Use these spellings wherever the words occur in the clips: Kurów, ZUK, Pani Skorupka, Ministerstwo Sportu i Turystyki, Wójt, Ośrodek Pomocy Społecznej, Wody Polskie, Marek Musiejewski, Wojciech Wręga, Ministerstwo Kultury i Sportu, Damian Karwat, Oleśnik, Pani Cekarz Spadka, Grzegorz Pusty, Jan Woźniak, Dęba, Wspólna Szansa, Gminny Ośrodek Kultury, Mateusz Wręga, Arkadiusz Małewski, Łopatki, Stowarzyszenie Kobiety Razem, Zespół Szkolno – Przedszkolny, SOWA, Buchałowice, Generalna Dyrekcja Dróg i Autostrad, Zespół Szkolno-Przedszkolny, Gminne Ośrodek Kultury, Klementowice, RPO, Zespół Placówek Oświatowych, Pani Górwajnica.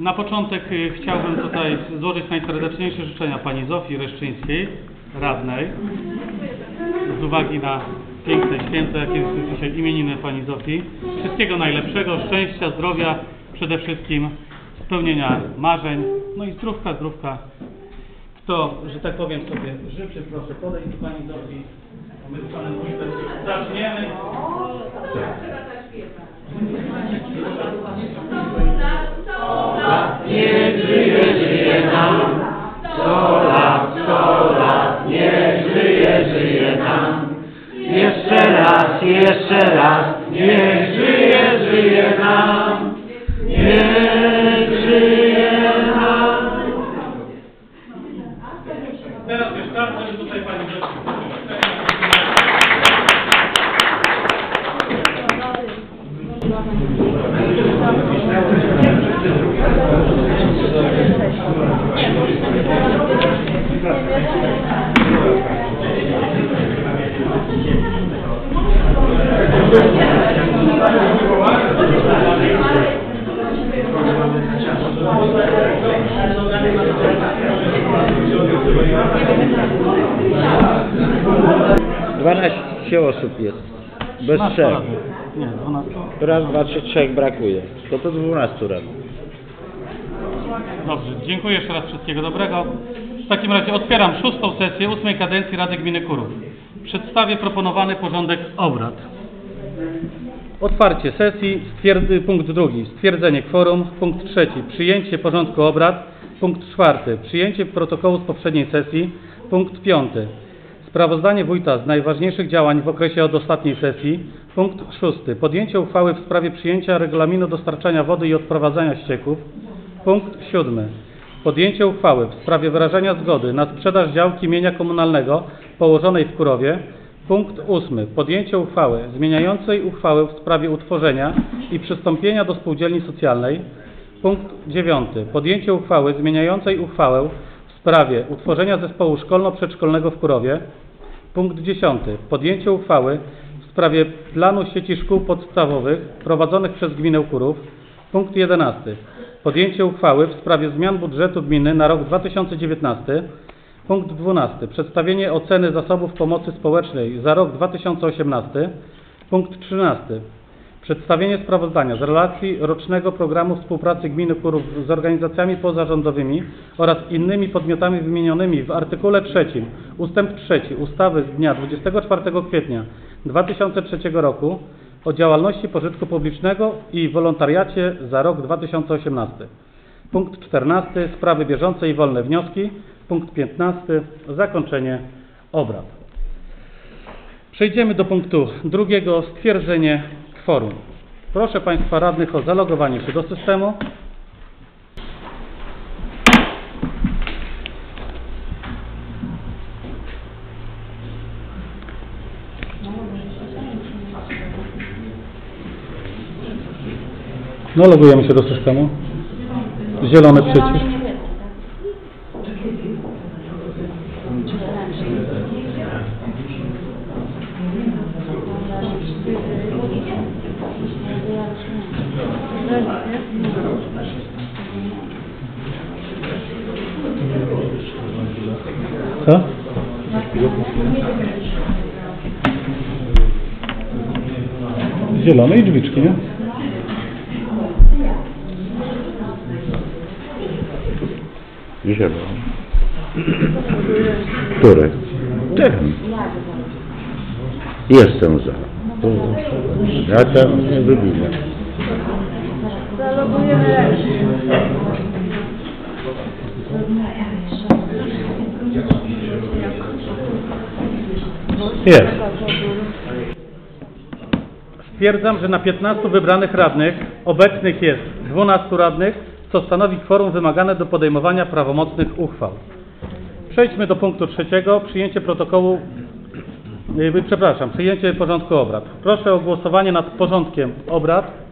Na początek chciałbym tutaj złożyć najserdeczniejsze życzenia Pani Zofii Reszczyńskiej, radnej, z uwagi na piękne święto, jakie jest dzisiaj imieniny Pani Zofii. Wszystkiego najlepszego, szczęścia, zdrowia, przede wszystkim spełnienia marzeń, no i zdrówka. Kto, że tak powiem, sobie życzy, proszę podejść do Pani Zofii. My z Panem Wójtem zaczniemy. Niech żyje nam, 100 lat, niech żyje nam. Jeszcze raz, niech żyje nam, niech żyje nam. Teraz już tak, że tutaj Pani bez 3. Nie, 12. Raz, 2, 3, 3 brakuje. To 12 raz. Dobrze, dziękuję jeszcze raz, wszystkiego dobrego. W takim razie otwieram 6. sesję 8. kadencji Rady Gminy Kurów. Przedstawię proponowany porządek obrad. Otwarcie sesji, punkt 2, stwierdzenie kworum, punkt 3, przyjęcie porządku obrad, punkt 4, przyjęcie protokołu z poprzedniej sesji, punkt 5, sprawozdanie wójta z najważniejszych działań w okresie od ostatniej sesji. Punkt 6. Podjęcie uchwały w sprawie przyjęcia regulaminu dostarczania wody i odprowadzania ścieków. Punkt 7. Podjęcie uchwały w sprawie wyrażenia zgody na sprzedaż działki mienia komunalnego położonej w Kurowie. Punkt 8. Podjęcie uchwały zmieniającej uchwałę w sprawie utworzenia i przystąpienia do spółdzielni socjalnej. Punkt 9. Podjęcie uchwały zmieniającej uchwałę w sprawie utworzenia Zespołu Szkolno-Przedszkolnego w Kurowie. Punkt 10. Podjęcie uchwały w sprawie planu sieci szkół podstawowych prowadzonych przez gminę Kurów. Punkt 11. Podjęcie uchwały w sprawie zmian budżetu gminy na rok 2019. Punkt 12. Przedstawienie oceny zasobów pomocy społecznej za rok 2018. Punkt 13. Przedstawienie sprawozdania z relacji rocznego programu współpracy gminy Kurów z organizacjami pozarządowymi oraz innymi podmiotami wymienionymi w artykule 3 ustęp 3 ustawy z dnia 24 kwietnia 2003 roku o działalności pożytku publicznego i wolontariacie za rok 2018. Punkt 14. Sprawy bieżące i wolne wnioski. Punkt 15. Zakończenie obrad. Przejdziemy do punktu 2. Stwierdzenie kworum. Proszę Państwa radnych o zalogowanie się do systemu. No, logujemy się do systemu. Zielony przycisk. Co? Zielone i drzwiczki, nie? Zielone. Które? Ten. Jestem za. Ja tam nie wybieram. Zalogujemy. Jest. Stwierdzam, że na 15 wybranych radnych obecnych jest 12 radnych, co stanowi kworum wymagane do podejmowania prawomocnych uchwał. Przejdźmy do punktu 3. Przyjęcie porządku obrad. Proszę o głosowanie nad porządkiem obrad.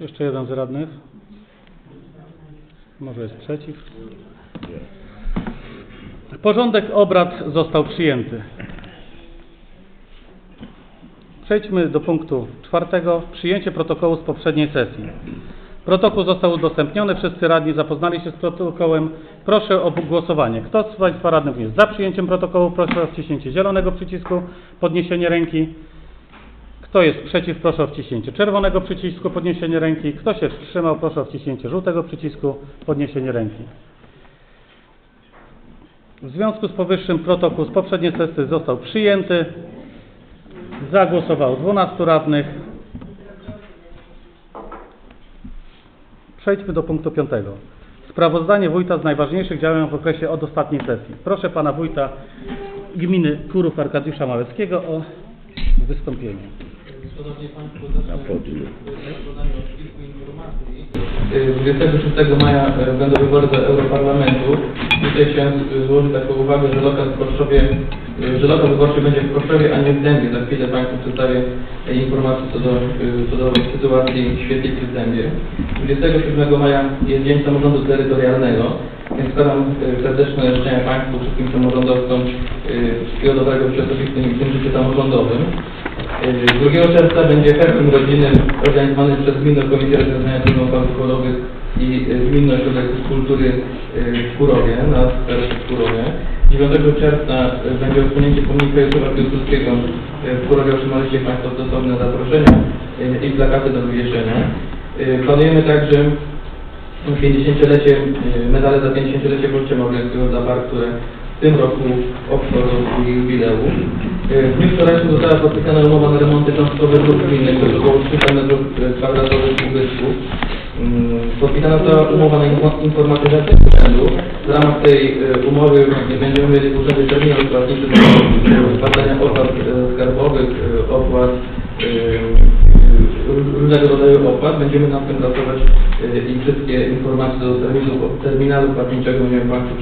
Jeszcze jeden z radnych. Może jest przeciw. Porządek obrad został przyjęty. Przejdźmy do punktu 4. Przyjęcie protokołu z poprzedniej sesji. Protokół został udostępniony. Wszyscy radni zapoznali się z protokołem. Proszę o głosowanie. Kto z Państwa radnych jest za przyjęciem protokołu? Proszę o wciśnięcie zielonego przycisku, podniesienie ręki. Kto jest przeciw? Proszę o wciśnięcie czerwonego przycisku, podniesienie ręki. Kto się wstrzymał? Proszę o wciśnięcie żółtego przycisku, podniesienie ręki. W związku z powyższym protokół z poprzedniej sesji został przyjęty. Zagłosowało 12 radnych. Przejdźmy do punktu 5. Sprawozdanie wójta z najważniejszych działań w okresie od ostatniej sesji. Proszę pana wójta gminy Kurów Arkadiusza Małewskiego o wystąpienie. Szanowni Państwo, zacznę od kilku informacji. 26 maja będą wybory do Europarlamentu. Tutaj chciałem złożyć taką uwagę, że lokal wyborczy będzie w Koszowie, a nie w Dębie. Za chwilę Państwu przedstawię informacje co do sytuacji świetlicy w Dębie. 27 maja jest Dzień Samorządu Terytorialnego, więc składam serdeczne życzenia Państwu, wszystkim samorządowcom wszystkiego dobrego w tym życiu samorządowym. 2 czerwca będzie herbym rodzinnym organizowany przez Gminną Komisję Rozwiązania Problemów Alkoholowych i Gminny Ośrodek Kultury w Kurowie, na terenie w Kurowie. 9 czerwca będzie odsłonięcie pomnika Józefa Piłsudskiego. W Kurowie otrzymaliście Państwo stosowne zaproszenia i plakaty do wywieszenia. Planujemy także 50-lecie, medale za 50-lecie Wójcie Małgorzata Sikora, które w tym roku obchodzą swój jubileusz. W dniu wczorajszym została podpisana umowa na remonty cząstkowe dróg gminnych, to jest około 3 metrów kwadratowych ubytków. Podpisana została umowa na informatyzację urzędu. W ramach tej umowy będziemy mieli w urzędzie terminal płatniczy do badania opłat skarbowych, opłat różnego rodzaju opłat. Będziemy nad tym pracować i wszystkie informacje do terminalu płatniczego będziemy Państwu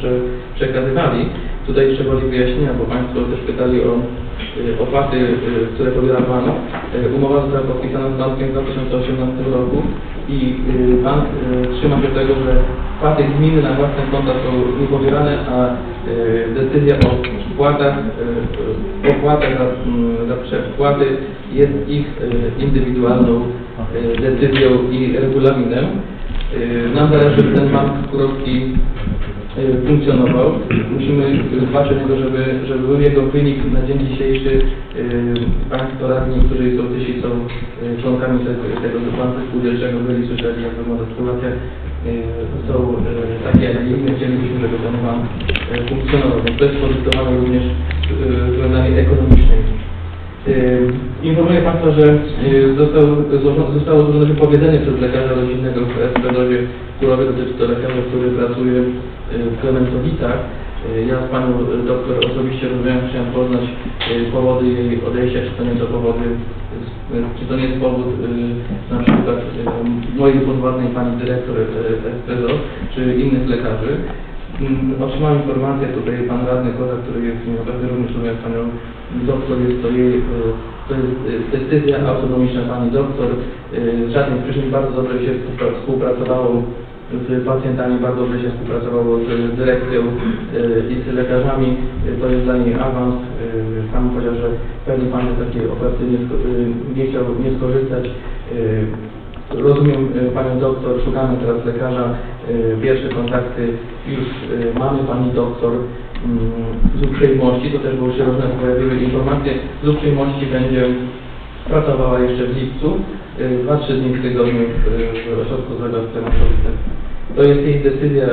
przekazywali. Tutaj jeszcze woli wyjaśnienia, bo Państwo też pytali o opłaty, które pobiera Pan. Umowa została podpisana z bankiem w 2018 roku i Bank trzyma się tego, że wpłaty gminy na własne konta są niepobierane, a decyzja o opłatach za przewpłaty jest ich indywidualną decyzją i regulaminem. Nam zależy, że ten Bank Kurowski funkcjonował. Musimy dbać o niego, żeby był jego wynik na dzień dzisiejszy. Państwo radni, którzy sołtysi są członkami tego banku spółdzielczego, byli słyszeli, jak wygląda sytuacja. Są takie, jak i inne, chcielibyśmy, żeby ten bank funkcjonował. To jest pozyskowane również w wyglądaniu ekonomicznej. Informuję Państwa, że zostało złożone wypowiedzenie przez lekarza rodzinnego w SPZ-ie Kurowie, dotyczy to lekarza, który pracuje w Klementowicach. Ja z Panią doktor osobiście rozmawiałem, chciałem poznać powody jej odejścia, czy to nie jest powód na przykład mojej podwładnej Pani Dyrektor SPZ-u czy innych lekarzy. Otrzymałem informację, tutaj Pan Radny Koza, który jest niezbędny również z Panią Doktor, jest to jej decyzja autonomiczna Pani Doktor. Żadnych przyczyn, bardzo dobrze się współpracowało z pacjentami, bardzo dobrze się współpracowało z dyrekcją i z lekarzami. To jest dla niej awans. Sam powiedział, że pewnie Pan z takiej oferty nie chciał nie skorzystać. Rozumiem Panią Doktor, szukamy teraz lekarza, pierwsze kontakty już mamy Pani Doktor. Z uprzejmości, to też były się różne pojawiły informacje, z uprzejmości będzie pracowała jeszcze w lipcu, 2-3 dni w tygodniu w ośrodku zdrowia w Klementowice. To jest jej decyzja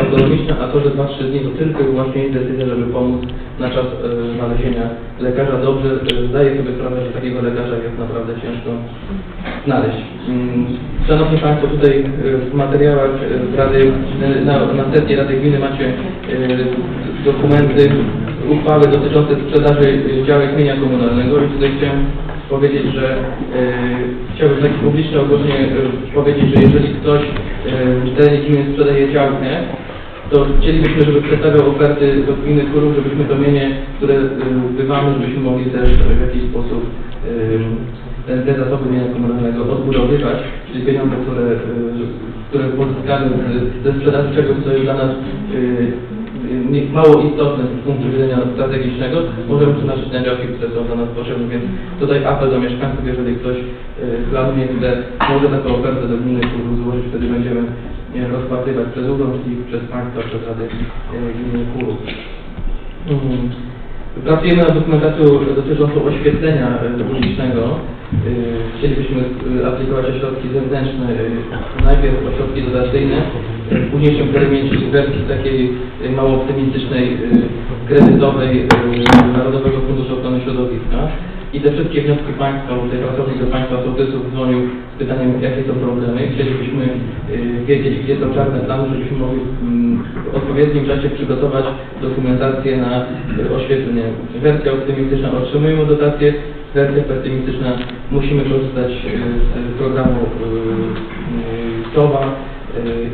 autonomiczna, a to, że 2-3 dni to tylko i wyłącznie jej decyzja, żeby pomóc na czas znalezienia lekarza. Dobrze, zdaję sobie sprawę, że takiego lekarza jest naprawdę ciężko znaleźć. Szanowni Państwo, tutaj w materiałach Rady, na sesji Rady Gminy macie dokumenty, uchwały dotyczące sprzedaży działek mienia komunalnego i tutaj chciałem powiedzieć, że chciałbym takie publiczne ogłoszenie powiedzieć, że jeżeli ktoś w terenie gminy sprzedaje działkę, to chcielibyśmy, żeby przedstawiał oferty do gminy Kurów, żebyśmy to mienie, które bywamy, żebyśmy mogli też w jakiś sposób te zasoby mienia komunalnego odbudowywać, czyli pieniądze, które pozyskamy ze sprzedaży czegoś, co jest dla nas mało istotne z punktu widzenia strategicznego, możemy przeznaczyć na działki, które są dla nas potrzebne, więc tutaj apel do mieszkańców, jeżeli ktoś planuje, że może taką ofertę do gminy Kurów złożyć, wtedy będziemy rozpatrywać przez urząd i przez państwa, przez Radę Gminy Kurów. Pracujemy nad dokumentacją dotyczącą oświetlenia publicznego. Chcielibyśmy aplikować ośrodki zewnętrzne, najpierw ośrodki dotacyjne, w późniejszym terminie w wersji takiej mało optymistycznej, kredytowej Narodowego Funduszu Ochrony Środowiska. I te wszystkie wnioski państwa, bo tutaj pracownik do państwa sołtysów dzwonił z pytaniem, jakie są problemy. Chcielibyśmy wiedzieć, gdzie są czarne plany, żebyśmy mogli w odpowiednim czasie przygotować dokumentację na oświetlenie. Wersja optymistyczna otrzymujemy dotację, wersja pesymistyczna musimy korzystać z programu SOWA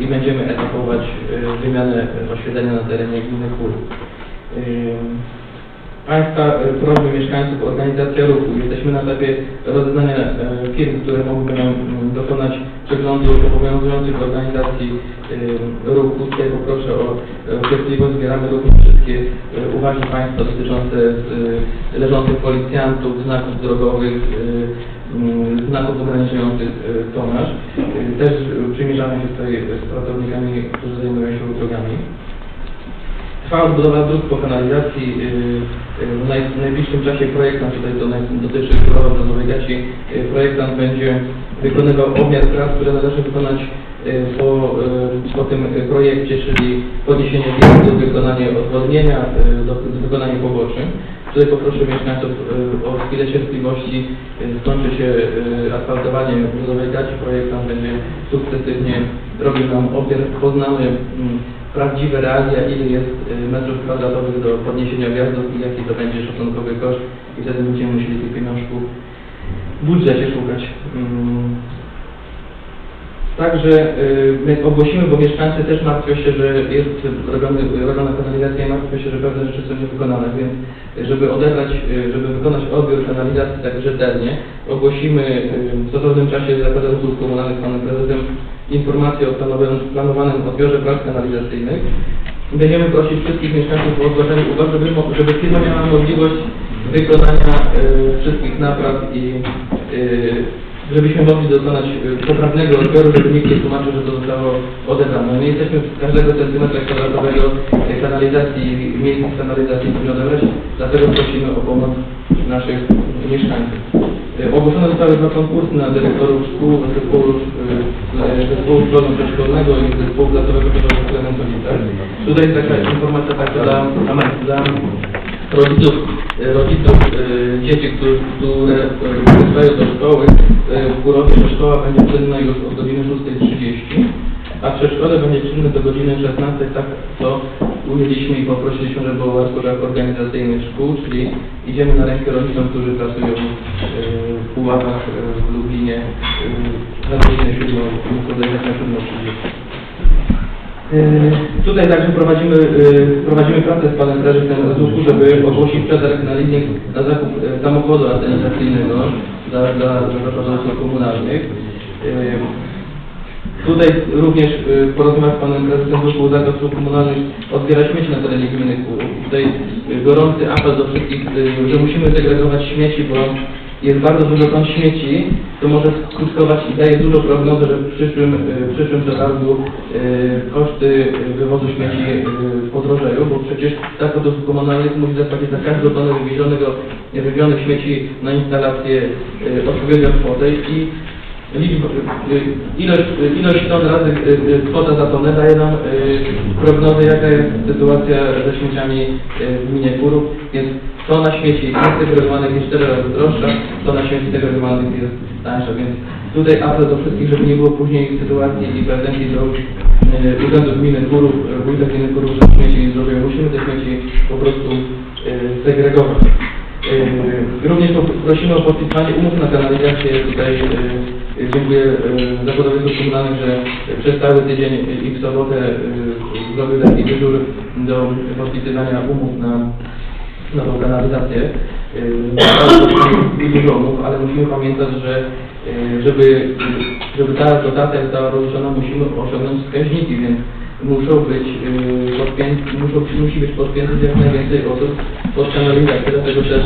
i będziemy etapować wymianę oświetlenia na terenie gminy Kurów. Państwa, prośby mieszkańców, organizacja ruchu. Jesteśmy na etapie rozeznania firm, które mogłyby nam dokonać przeglądu obowiązujących organizacji ruchu. Tutaj poproszę o cierpliwość. Zbieramy również wszystkie uwagi Państwa dotyczące leżących policjantów, znaków drogowych, znaków ograniczających tonaż. Też przymierzamy się tutaj z pracownikami, którzy zajmują się drogami. Trwa odbudowa dróg po kanalizacji. W najbliższym czasie projektant, tutaj to dotyczy Kurowa, Brzozowej Gaci, projektant będzie wykonywał obmiar prac, które należy wykonać po tym projekcie, czyli podniesienie wjazdu, wykonanie odwodnienia, wykonanie poboczy. Tutaj poproszę mieszkańców o chwilę cierpliwości. Skończy się asfaltowanie Brzozowej Gaci. Projektant będzie sukcesywnie robił nam obmiar, poznamy prawdziwe realia, ile jest metrów kwadratowych do podniesienia wjazdów i jaki to będzie szacunkowy koszt, i wtedy będziemy musieli tych pieniążków w budżecie szukać. Także my ogłosimy, bo mieszkańcy też martwią się, że jest robiona kanalizacja i martwią się, że pewne rzeczy są niewykonane, więc żeby wykonać odbiór kanalizacji tak rzetelnie, ogłosimy w stosownym czasie z Zakładem Usług Komunalnych Panem Prezesem informacje o planowanym odbiorze prac kanalizacyjnych. Będziemy prosić wszystkich mieszkańców o odgłaszanie uwag, żeby firma miała możliwość wykonania wszystkich napraw i żebyśmy mogli dokonać poprawnego odbioru, żeby nikt nie tłumaczył, że to zostało odebrane. My jesteśmy z każdego centymetra kwadratowego kanalizacji, miejsc kanalizacji nie odebrać, dlatego prosimy o pomoc naszych mieszkańców. Ogłoszone zostały dwa konkursy na dyrektorów szkół, zespołu szkolno-przedszkolnego i zespołu placówek oświatowych w Klementowicach. Tutaj taka informacja taka dla rodziców dzieci, które wracają do szkoły. W Kurowie szkoła będzie czynna już od godziny 6:30, a przedszkole będzie czynne do godziny 16:00, tak to umieliśmy i poprosiliśmy, żeby o arkuszach organizacyjnych szkół, czyli idziemy na rękę rodzicom, którzy pracują w Puławach, w Lublinie, na godzinę 7:00, na 7:30. Tutaj także prowadzimy pracę z panem prezesem ZUK-u, żeby ogłosić przetarg na leasing na zakup samochodu asenizacyjnego dla osób komunalnych. Tutaj również po rozmowach z panem prezesem ZUK-u Zakład Usług Komunalnych odbiera śmieci na terenie gminy Kurów. Tutaj gorący apel do wszystkich, że musimy segregować śmieci, bo jest bardzo dużo kąt śmieci, to może skutkować i daje dużo prognozy, że w przyszłym przetargu koszty wywozu śmieci podrożeją, bo przecież tak oto komunalny musi zapłacić za każdą tonę wywiezionych śmieci na instalację odpowiednią kwotę i ilość ton razy kwota za tonę daje nam prognozę, jaka jest sytuacja ze śmieciami w gminie Kurów, więc tona śmieci segregowanych jest 4 razy droższa, tona śmieci segregowanych jest tańsza, więc tutaj apel do wszystkich, żeby nie było później sytuacji i pretensji do urzędów gminy Kurów, wójta gminy Kurów, że śmieci zrobią. Musimy te śmieci po prostu segregować. Również prosimy o podpisanie umów na kanalizację. Tutaj dziękuję Zakładowi Dróg Komunalnych, że przez cały tydzień i w sobotę zrobił taki dyżur do podpisywania umów na nową kanalizację milionów, ale musimy pamiętać, że żeby ta dotacja została rozliczona, musimy osiągnąć wskaźniki, więc musi być podpiętych jak najwięcej osób pod kanalizację, dlatego też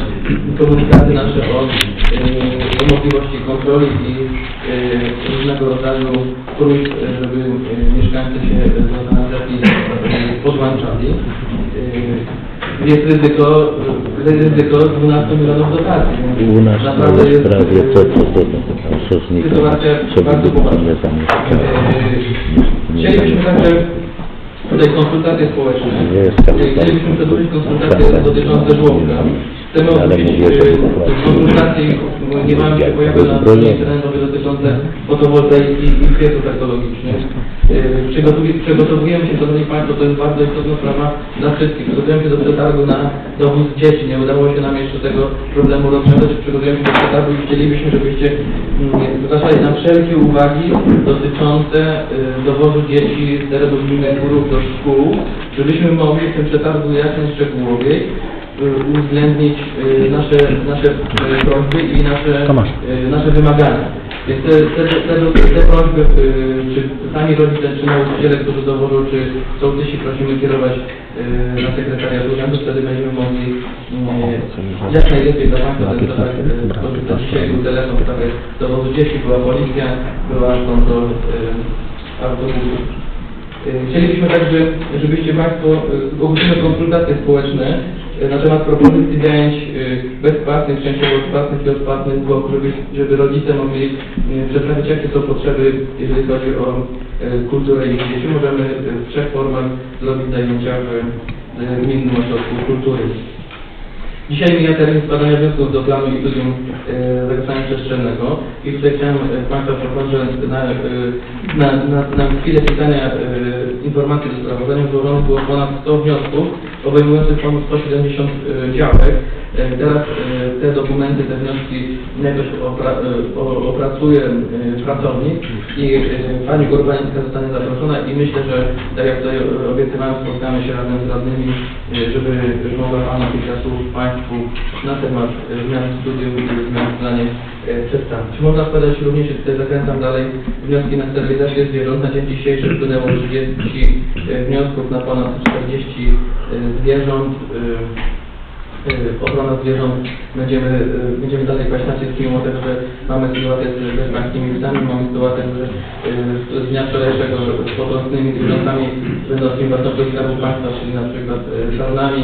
komunikaty nasze o możliwości kontroli i różnego rodzaju próśb, żeby mieszkańcy się do kanalizacji podłączali. Jest ryzyko 12 milionów dotacji. U nas naprawdę jest sytuacja bardzo poważna. Chcielibyśmy także tutaj konsultacje społeczne. Chcielibyśmy przedłużyć konsultacje dotyczące żłobka. Chcemy odbyć konsultacje, nie mamy się pojawiły na stronie internetowej dotyczące fotowoltaiki i kwiatów ekologicznych. Przygotowujemy się, Szanowni Państwo, to jest bardzo istotna sprawa dla wszystkich. Przygotujemy się do przetargu na dowóz dzieci. Nie udało się nam jeszcze tego problemu rozwiązać. Przygotujemy się do przetargu i chcielibyśmy, żebyście zgłaszali nam wszelkie uwagi dotyczące dowozu dzieci z terenów gminy Kurów do szkół, żebyśmy mogli w tym przetargu jak najszczegółowiej uwzględnić nasze prośby i nasze wymagania. Więc te prośby, czy sami rodzice, czy nauczyciele, którzy dowożą, czy sołtysi, prosimy kierować na sekretariat urzędu, wtedy będziemy mogli jak najlepiej dla Państwa ten korzystać. Dzisiaj był telefon w sprawie dowozu dzieci, była policja, była kontrola autobusów. Chcielibyśmy także, żebyście Państwo ogłosili konsultacje społeczne na temat propozycji zajęć bezpłatnych, częściowo odpłatnych i odpłatnych, żeby rodzice mogli przedstawić, jakie są potrzeby, jeżeli chodzi o kulturę i dzieci. Możemy w trzech formach zrobić zajęcia w Gminnym Ośrodku Kultury. Dzisiaj mija termin składania wniosków do planu i studium zagospodarowania przestrzennego i tutaj chciałem Państwa przeprosić, że na chwilę pisania informacji do sprawozdania złożonych było ponad 100 wniosków obejmujących ponad 170 działek. Teraz te dokumenty, te wnioski najpierw opracuje pracownik i Pani Górwajnica zostanie zaproszona i myślę, że tak jak tutaj obiecywałem, spotkamy się razem z radnymi, żeby mogła Pana kilka słów Państwu na temat zmian studiów i zmian w planie przedstawić. Można składać również, tutaj zakręcam dalej, wnioski na sterylizację zwierząt. Na dzień dzisiejszy wpłynęło 30 wniosków na ponad 40 zwierząt. Ochrona zwierząt będziemy dalej paść na wszystkim, mimo tego, że mamy sytuację z bezpańskimi psami, mamy sytuację z dnia wczorajszego z potrącnymi zwierzętami będącymi wartością Skarbu Państwa, czyli na przykład sarnami.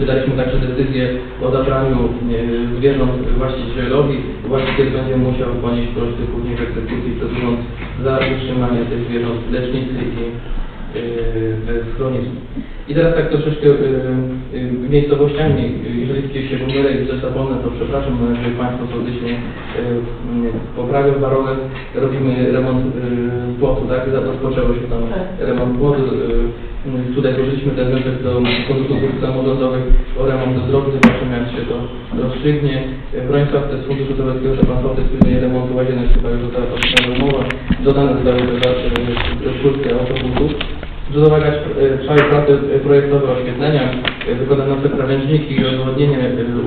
Wydaliśmy także decyzję o zabraniu zwierząt właścicielowi. Właściciel będzie musiał ponieść koszty później w egzekucji przez urząd za utrzymanie tych zwierząt w lecznicy i w schronisku. I teraz tak troszeczkę miejscowościami, jeżeli gdzieś się pomylę i zapomnę, to przepraszam, jeżeli Państwo serdecznie poprawią barowę, robimy remont płotu, tak? Rozpoczęło się tam remont płotu. Tutaj dołożyliśmy ten wniosek do funduszy samorządowych o remont do drogi, zobaczymy jak się to rozstrzygnie. Bronisław z Funduszu Sowieckiego, że Pan Sołtys pilnuje remontu łazienki, chyba już została umowa, dodane zostały do autobusów. Zrównoważyć trwały prace projektowe oświetlenia, wykonano te krawężniki i odwodnienie.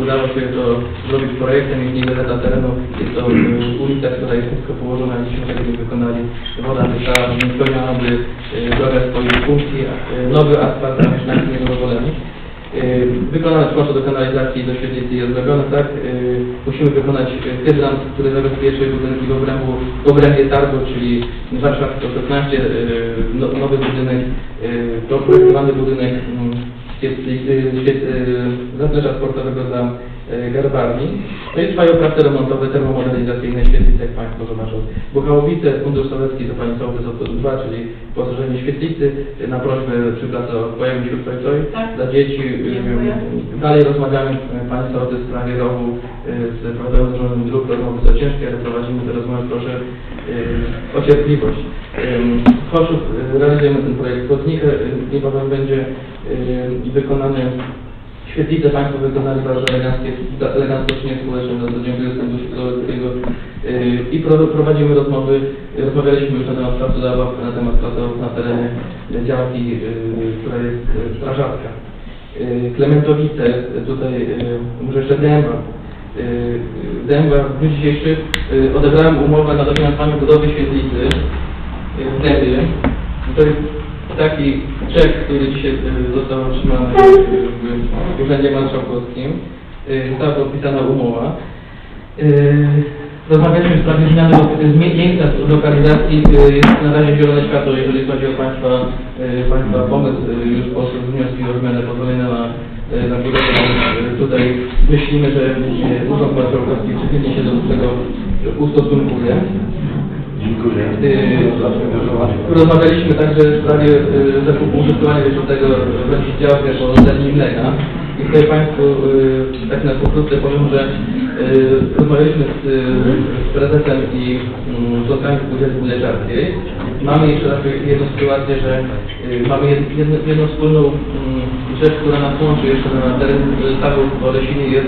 Udało się to zrobić projektem i niweleta terenu. Jest to ulica, która jest wszystko położona, dzisiaj tego nie wykonali. Woda wyszła, spełniona by drogę swojej funkcji, nowy asfalt dla mieszkańców niezadowoleni. Wykonane koszty do kanalizacji i do świetlicy jest zrobione, tak? Musimy wykonać hydrant, który zabezpieczy budynki w obrębie targu, czyli Warszawa 116, nowy budynek, doprojektowany budynek zaplecza sportowego dla garbarni. No i trwają prace remontowe, termomodernizacyjne świetlice, jak Państwo zobaczą. Buchałowice, Fundusz Sowecki do Pani Sołtys od 2, czyli poszerzenie świetlicy. Na prośbę przy pracy pojawił się tutaj coś dla dzieci. Dalej rozmawiamy Pani Sołtys w sprawie rowu z Narodowym Zarządem Dróg Powiatowych, co ciężkie, ale prowadzimy te rozmowy. Proszę o cierpliwość. Chorzów, realizujemy ten projekt Kotnika. Niebawem będzie wykonany. Świetlice Państwo wykonali bardzo eleganckie społeczne, bardzo dziękuję z Funduszu Sowieckiego i prowadzimy rozmowy, rozmawialiśmy już na temat placu zabaw, na temat placów na terenie działki, która jest strażacka. Klementowice, tutaj może jeszcze Dęba, w dniu dzisiejszym odebrałem umowę na dofinansowanie budowy świetlicy w Dębie. To jest taki czek, który dzisiaj został otrzymany w Urzędzie Marszałkowskim. Została podpisana umowa. Rozmawialiśmy w sprawie zmiany miejsca lokalizacji. Jest na razie zielone światło, jeżeli chodzi o Państwa pomysł. Już poszły wnioski o zmianę pozwolenia na budowę. Tutaj myślimy, że Urząd Marszałkowski przychylnie się do tego ustosunkuje. Dziękuję. Rozmawialiśmy także w sprawie zakupu użytkowania wieczornego działki oszczędności mleka. I tutaj Państwu tak na pokrótce powiem, że rozmawialiśmy z prezesem i z osobami spółdzielni mleczarskiej. Mamy jeszcze jedną sytuację, że mamy jedną wspólną rzecz, która nas łączy jeszcze na terenie stawu w Olesinie, jest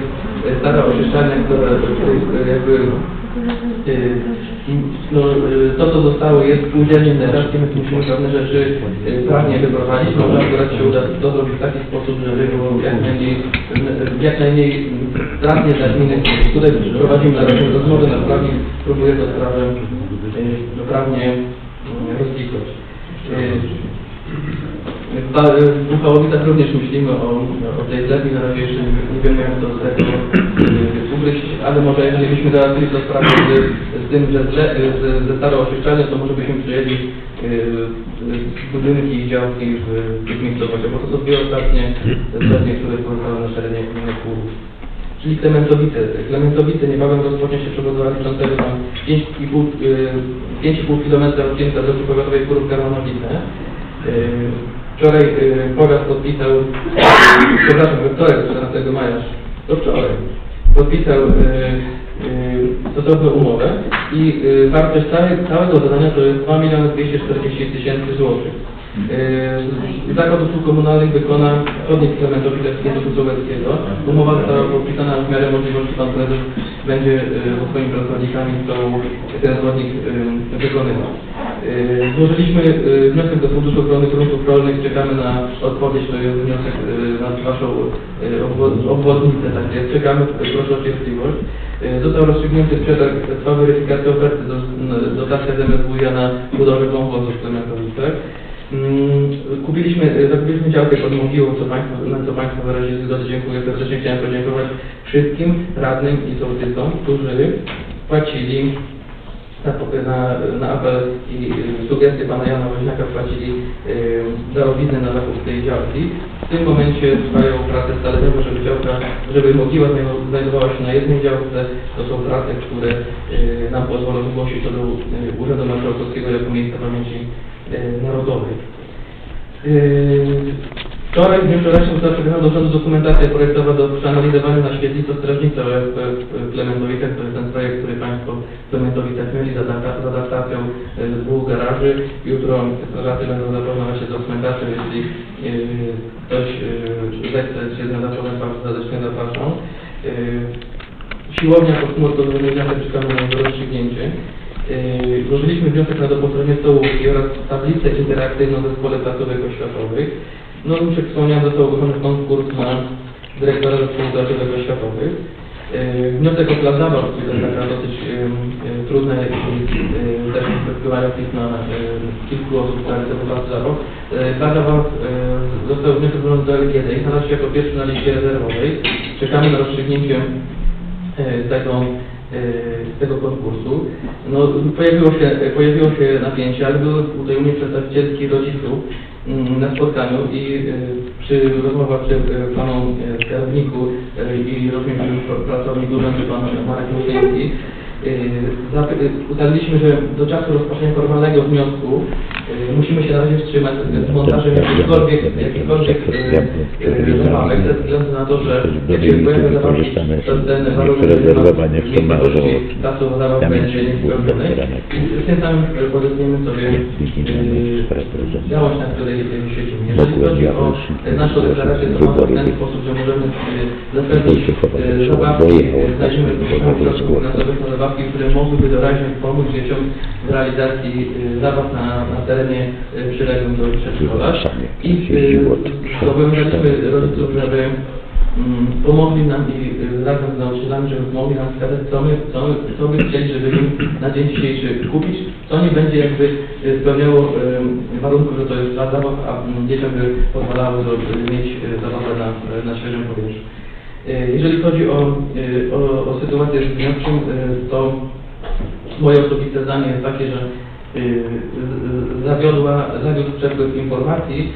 stara oczyszczalnia, która jakby no, to, co zostało, jest udzielnie mleczarskiej, więc musimy pewne rzeczy prawnie wyprowadzić. Może akurat się uda to zrobić w taki sposób, żeby było jak najmniej prawnie dla gminy. Tutaj prowadzimy na razie rozmowy, na prawie próbuję to sprawę prawnie rozliczyć. W Buchałowicach również myślimy o tej zlewie, na razie jeszcze nie wiemy, jak to z tego ugryźć, ale może jeżeli byśmy załatwili to sprawę z tym, że ze starą oświadczalnią, to może byśmy przyjęli budynki i działki w tych miejscowościach, bo to są dwie ostatnie, które pozostały na terenie gminy Kurów. Czyli Klementowice. Klementowice niebawem rozpocznie się przebudowa liczącego tam 5,5 km odcinka drogi powiatowej Kurów-Garmanowice. Wczoraj powiat podpisał, przepraszam, we wtorek 14 maja, to wczoraj, podpisał stosowną umowę i wartość całego zadania to jest 2 240 000 złotych. Zakład Usług Komunalnych wykona chodnik Klementowice z Funduszu Sołeckiego. Umowa została podpisana w miarę możliwości, pan prezes będzie ze swoimi pracownikami ten chodnik wykonywał. Złożyliśmy wniosek do Funduszu Ochrony Gruntów Rolnych, czekamy na odpowiedź, to jest wniosek na waszą obwodnicę, tak jest. Czekamy, proszę o cierpliwość. Został rozstrzygnięty przetarg, trwa weryfikacja oferty dotacja ZMSWiA na budowę wąwozów w Klementowice. Zakupiliśmy działkę pod Mogiłą, na co Państwu na razie bardzo dziękuję. Serdecznie chciałem podziękować wszystkim radnym i sołtysom, którzy płacili na apel i sugestie pana Jana Woźniaka, płacili darowiznę na zakup tej działki. W tym momencie trwają prace staleniowe, żeby Mogiła znajdowała się na jednej działce. To są prace, które nam pozwolą zgłosić to do Urzędu Marszałkowskiego jako miejsca pamięci narodowych. Wczoraj w dniu wczorajszym zaprzegnął do rządu dokumentacja projektowa do przeanalizowania na świetlicę strażnicę w Klementowicach. To jest ten projekt, który Państwo w Klementowicach mieli za adaptacją dwóch garaży. Jutro strażacy będą zapoznawać się z dokumentacją, jeśli ktoś zechce się zadać się zapraszam. Siłownia pod chmur to czekamy na rozstrzygnięcie. Złożyliśmy wniosek na doposażenie stołówki oraz tablicę interaktywną w Zespole Placówek Oświatowych. No i wspomniałem, został ogłoszony konkurs na dyrektora Zespołu Placówek Oświatowych. Wniosek o plac zabaw, który jest taka dosyć trudne też wpływają pisma na kilku osób, które realizują plac zabaw. Plac zabaw został wniosek do LGD i znalazł się jako pierwszy na liście rezerwowej. Czekamy na rozstrzygnięcie tego konkursu. No, pojawiło się napięcie, ale był tutaj u mnie przedstawicielski rodziców na spotkaniu i przy rozmowach przy panu skarbniku i pracowniku urzędu, pan Marek Musiejewski, ustaliliśmy, że do czasu rozpoczęcia formalnego wniosku musimy się na razie wstrzymać z montażem jakichkolwiek zabawek, ze względu na to, że jak się pojawią zabawki, to ten warunek, który ma miejscowość czasu zabawek będzie niezbędny. Następnie tam podejmiemy sobie działalność, na której siedzimy. Jeżeli chodzi o naszą deklarację, to mamy w ten sposób, że możemy zapewnić zabawki, znajdziemy środków finansowych na zabawki, które mogłyby doraźnie pomóc dzieciom w realizacji zabaw na terenie przyległym do przedszkola. I zobowiązaliśmy rodziców, żeby pomogli nam i razem z nauczycielami, żeby pomogli nam wskazać, co by chcieli, żeby im na dzień dzisiejszy kupić, co nie będzie jakby spełniało warunków, że to jest dla zabaw, a dzieciom by pozwalało mieć zabawę na świeżym powietrzu. Jeżeli chodzi o sytuację z dniowczym, to moje osobiste zdanie jest takie, że zawiódł przepływ informacji,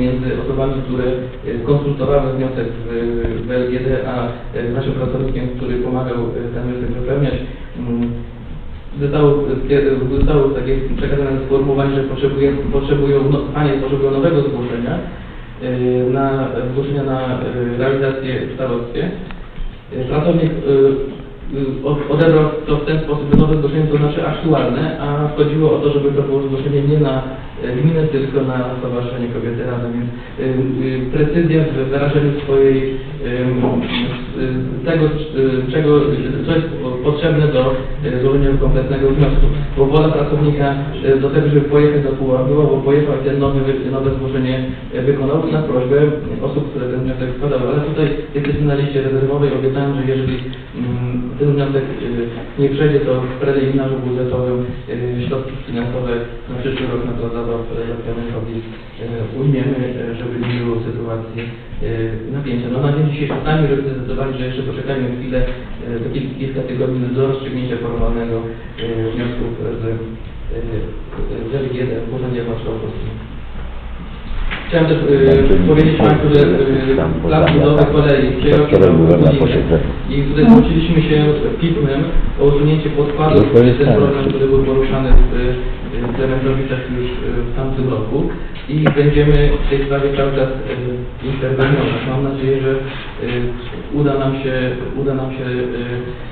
między osobami, które konsultowały wniosek w LGD, a naszym pracownikiem, który pomagał ten wniosek wypełniać. Zostało takie przekazane sformułowanie, że potrzebują nowego zgłoszenia na realizację w starostwie. Pracownik odebrał to w ten sposób, że nowe zgłoszenie to znaczy aktualne, a chodziło o to, żeby to było zgłoszenie nie na gminę, tylko na Stowarzyszenie Kobiety Razem. Więc precyzja w wyrażeniu swojej tego, co jest potrzebne do złożenia kompletnego wniosku. Bo wola pracownika do tego, żeby pojechać do Puław była, bo pojechał i ten nowe zgłoszenie wykonał na prośbę osób, które ten wniosek składały. Ale tutaj jesteśmy na liście rezerwowej. Obiecałem, że jeżeli ten wniosek nie przejdzie, to w preliminarzu budżetowym środki finansowe na przyszły rok na to zabaw ujmiemy, żeby nie było sytuacji napięcia. No na dzień dzisiejszy sami żeby zdecydowali, że jeszcze poczekajmy chwilę, do kilka tygodni do rozstrzygnięcia formalnego wniosków z LGD w Urzędzie Marszałkowskim. Chciałem też powiedzieć Państwu, że plac budowy kolei Kierowcy i tutaj zwróciliśmy się pismem o usunięcie podkładu. To jest ten problem, który był poruszany w Klementowicach już w tamtym roku i będziemy w tej sprawie cały czas interweniować. Mam nadzieję, że uda nam się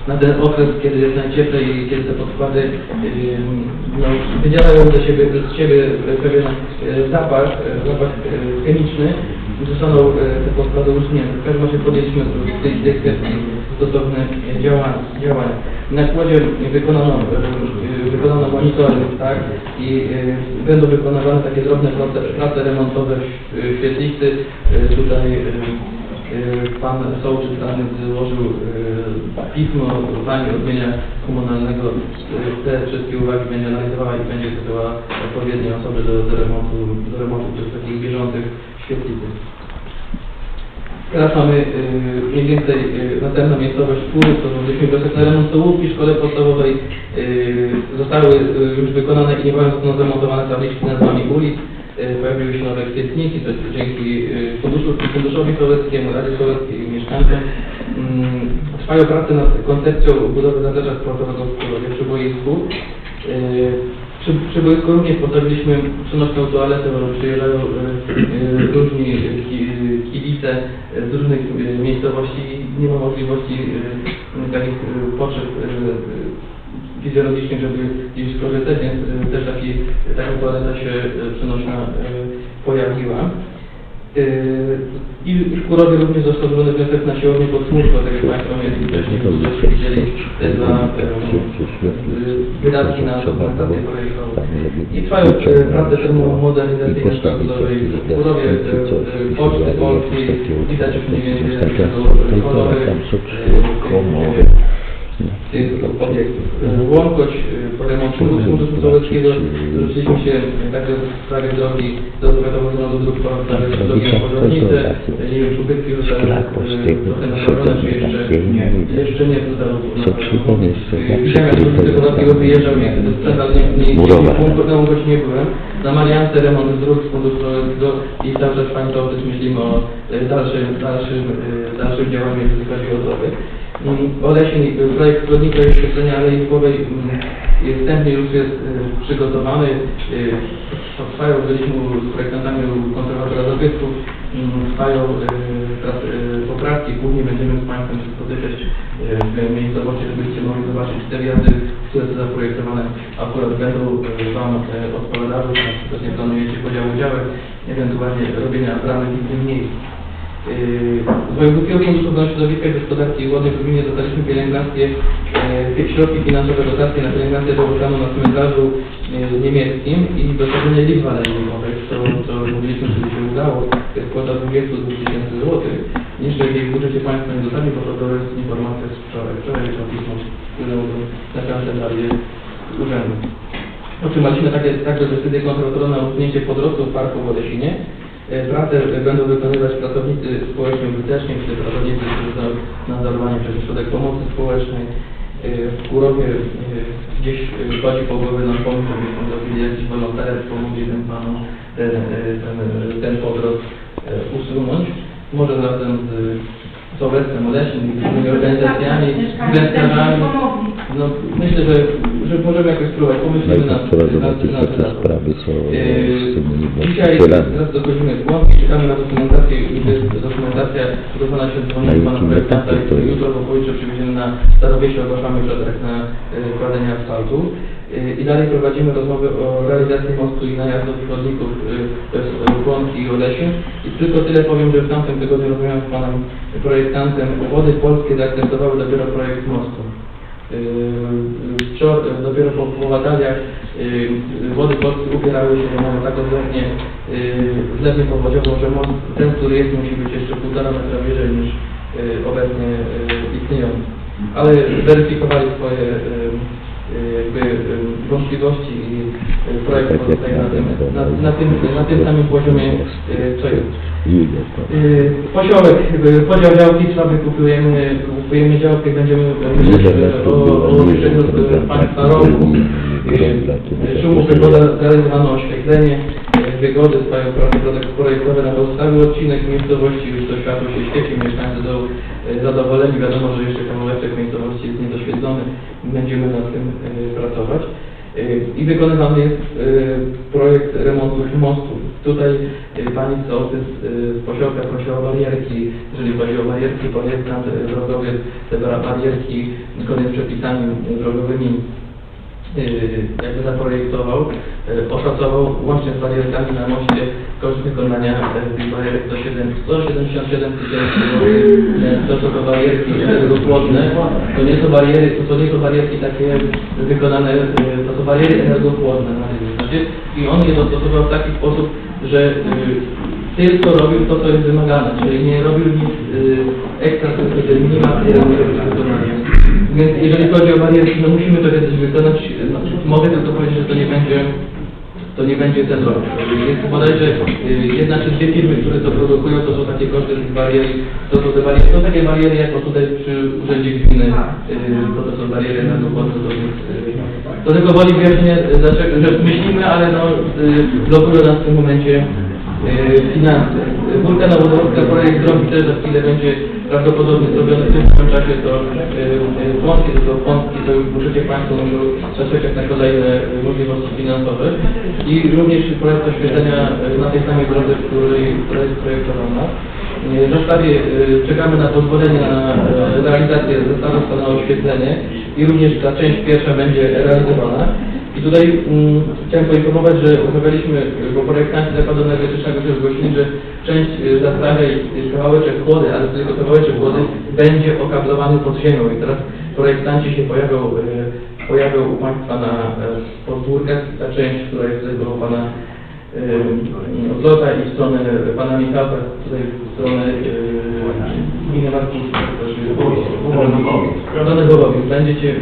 na ten okres, kiedy jest najcieplej i kiedy te podkłady wydzielają z siebie pewien zapach chemiczny, zostaną te podkłady usunięte. W każdym razie podjęliśmy w tej kwestii stosowne działania. Na kładzie wykonano monitoring, tak? I będą wykonywane takie drobne prace remontowe w świetlicy. Tutaj pan sołtys złożył pismo o zdaniu od mienia komunalnego. Te wszystkie uwagi będzie analizowała i będzie wysyłała odpowiednie osoby do remontu przez takich bieżących świetlicy. Teraz mamy mniej więcej następną miejscowość Kurów, to złożyliśmy wniosek na remont stołówki w szkole podstawowej. Zostały już wykonane i niebawem zostaną zamontowane tabliczki z nazwami ulic. Pojawiły się nowe kwietniki, to dzięki Funduszowi Sołeckiemu, Radzie Sołeckiej i mieszkańcom. Trwają prace nad koncepcją budowy zaplecza sportowego w Przybojsku. Przy boisku również postawiliśmy przenośną toaletę, bo przyjeżdżają różni kibice z różnych miejscowości i nie ma możliwości takich potrzeb fizjologicznych, żeby gdzieś skorzystać, więc też taka toaleta się przenośna pojawiła. I w Kurowie również został złożony wniosek na siłownię pod Służbą, tak jak Państwo widzieli, te dwa wydatki na dokumentację kolejową. I trwają prace termomodernizacyjne szkoły budowej w Kurowie, poczty polskiej, widać już mniej więcej kolory Łąkoć, po remoncie Funduszu Sołeckiego zwróciliśmy się także w sprawie drogi do Zarządu Dróg Powiatowych, drogi na Pożarnice, nie wiem, ubytki już trochę naprawione, czy jeszcze nie zostało. Widziałem, jak ludzie podatkowo wyjeżdżał, jak w Łąkoć nie byłem. Na Mariance remont dróg z Funduszu Sołeckiego i cały czas Państwo też myślimy o dalszym działaniu, jeżeli chodzi o drogi. Oleśnik, projekt zgodnika i oświetlenia Alei Łupkowej wstępnie już jest przygotowany. Trwają byliśmy z projektantami u konserwatora zabytków i powstają teraz poprawki. Głównie będziemy z Państwem się spotykać w miejscowości, żebyście mogli zobaczyć te wjazdy, które są zaprojektowane, akurat będą Wam odpowiadały, na nie planujecie podziału działek, ewentualnie robienia bramek w innym miejscu. Z Wojewódzkiego Funduszu Ochrony Środowiska i Gospodarki Wodnej w gminie dostaliśmy pielęgnację, środki finansowe dotacje na pielęgnację położoną na cmentarzu niemieckim i dosażenie liczb walentynkowych, co mówiliśmy, że się udało, składa 22 000 złotych. Niżej w budżecie państwa nie dostali, bo to jest informacja z wczoraj. Wczoraj jest pismo, które na kancelarii urzędu. Otrzymaliśmy także decyzję kontrolną na usunięcie podrostów w parku w Olesinie. Pracę będą wykonywać pracownicy społeczno-użyteczni, czyli pracownicy, którzy są nadzorowani przez Ośrodek Pomocy Społecznej. W Kurowie gdzieś chodzi po głowie nam pomysł, żebyśmy zrobili jakiś wolontariat, pomogli tym panom ten podrost usunąć. Może razem z Sołecem, Oleśnik, z tymi organizacjami, inwestorami. No, myślę, że możemy jakoś spróbować. Pomyślimy nad tym. Dzisiaj teraz do godziny głównej czekamy na dokumentację i to jest dokumentacja przygotowana się dzwonić Pana Projektanta i jutro po pojutrze przywieziemy na Starowieście, ogłaszamy środek na kładenie asfaltu. I dalej prowadzimy rozmowy o realizacji mostu i najazdów i chodników Łąki i Olesin. I tylko tyle powiem, że w tamtym tygodniu rozmawiałem z Panem Projektantem. Wody Polskie zaakceptowały dopiero projekt mostu. Dopiero po bataliach Wody Polskie upierały się, że mamy taką zlewnię powodziową, że most, ten, który jest, musi być jeszcze 1,5 metra wyżej niż obecnie istniejący. Ale weryfikowali swoje wątpliwości i projekt pozostaje na tym samym poziomie, co jest. Posiołek, podział działki, słaby kupujemy działkę, będziemy o Państwa roku. Szumów wygoda zrealizowano oświetlenie, wygody trwają prace projektowe na podstawie odcinek miejscowości, już to światło się świeci, mieszkańcy są zadowoleni, wiadomo, że jeszcze kawałeczek miejscowości jest niedoświetlony, będziemy nad tym pracować. I wykonywany jest projekt remontu mostów. Tutaj Pani Sołtys z Posiołka prosiła o barierki, jeżeli chodzi o barierki, projektant drogowiec, te barierki zgodnie z przepisami drogowymi jakby zaprojektował, oszacował łącznie z barierkami na moście koszt wykonania tych barierek 177 000 złotych. To są barierki energopłodne, to nie są bariery, takie wykonane, to są bariery energopłodne na tej zasadzie i on je dostosował w taki sposób, że tylko robił to, co jest wymagane, czyli nie robił nic ekstra, który nie ma wykonania. Więc jeżeli chodzi o barierki, no musimy to kiedyś wykonać. No, mogę tylko powiedzieć, że to nie będzie ten rok. Jest bodajże jedna czy dwie firmy, które to produkują, to są takie koszty tych barier, to są takie bariery, jak to tutaj przy Urzędzie Gminy, to są bariery na dowód, to tylko woli wyjaśnienia, dlaczego, że myślimy, ale no, blokują nas w tym momencie finanse. Wójta Nowodowska projekt zrobi też za chwilę będzie prawdopodobnie zrobiony w tym czasie, to włącznie do Polski, to już możecie Państwo zaczekać na kolejne możliwości finansowe i również projekt oświetlenia na tej samej drodze, która jest projektowana. W Rzeszkowie czekamy na pozwolenie na realizację ze starostwa na oświetlenie i również ta część pierwsza będzie realizowana. I tutaj chciałem poinformować, że rozmawialiśmy, bo projektanci zakładu energetycznego się zgłosili, że część zastarej kawałeczek wody, ale tylko kawałeczek wody będzie okablowany pod ziemią. I teraz projektanci się pojawią u Państwa na podwórkach, ta część, która jest do Pana Odlota i w stronę Pana Michała, tutaj w stronę gminy Marków,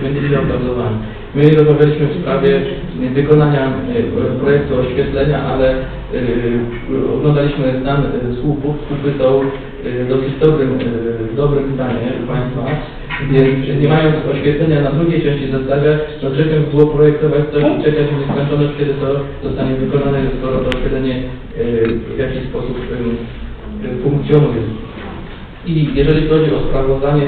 będziecie okablowani. My rozmawialiśmy w sprawie wykonania projektu oświetlenia, ale oglądaliśmy stan słupów. Słupy są dosyć dobrym stanie Państwa, więc nie mając oświetlenia na drugiej części zestawia, to grzechem było projektować coś i czekać w nieskończoność, kiedy to zostanie wykonane, skoro to oświetlenie w jakiś sposób funkcjonuje. I jeżeli chodzi o sprawozdanie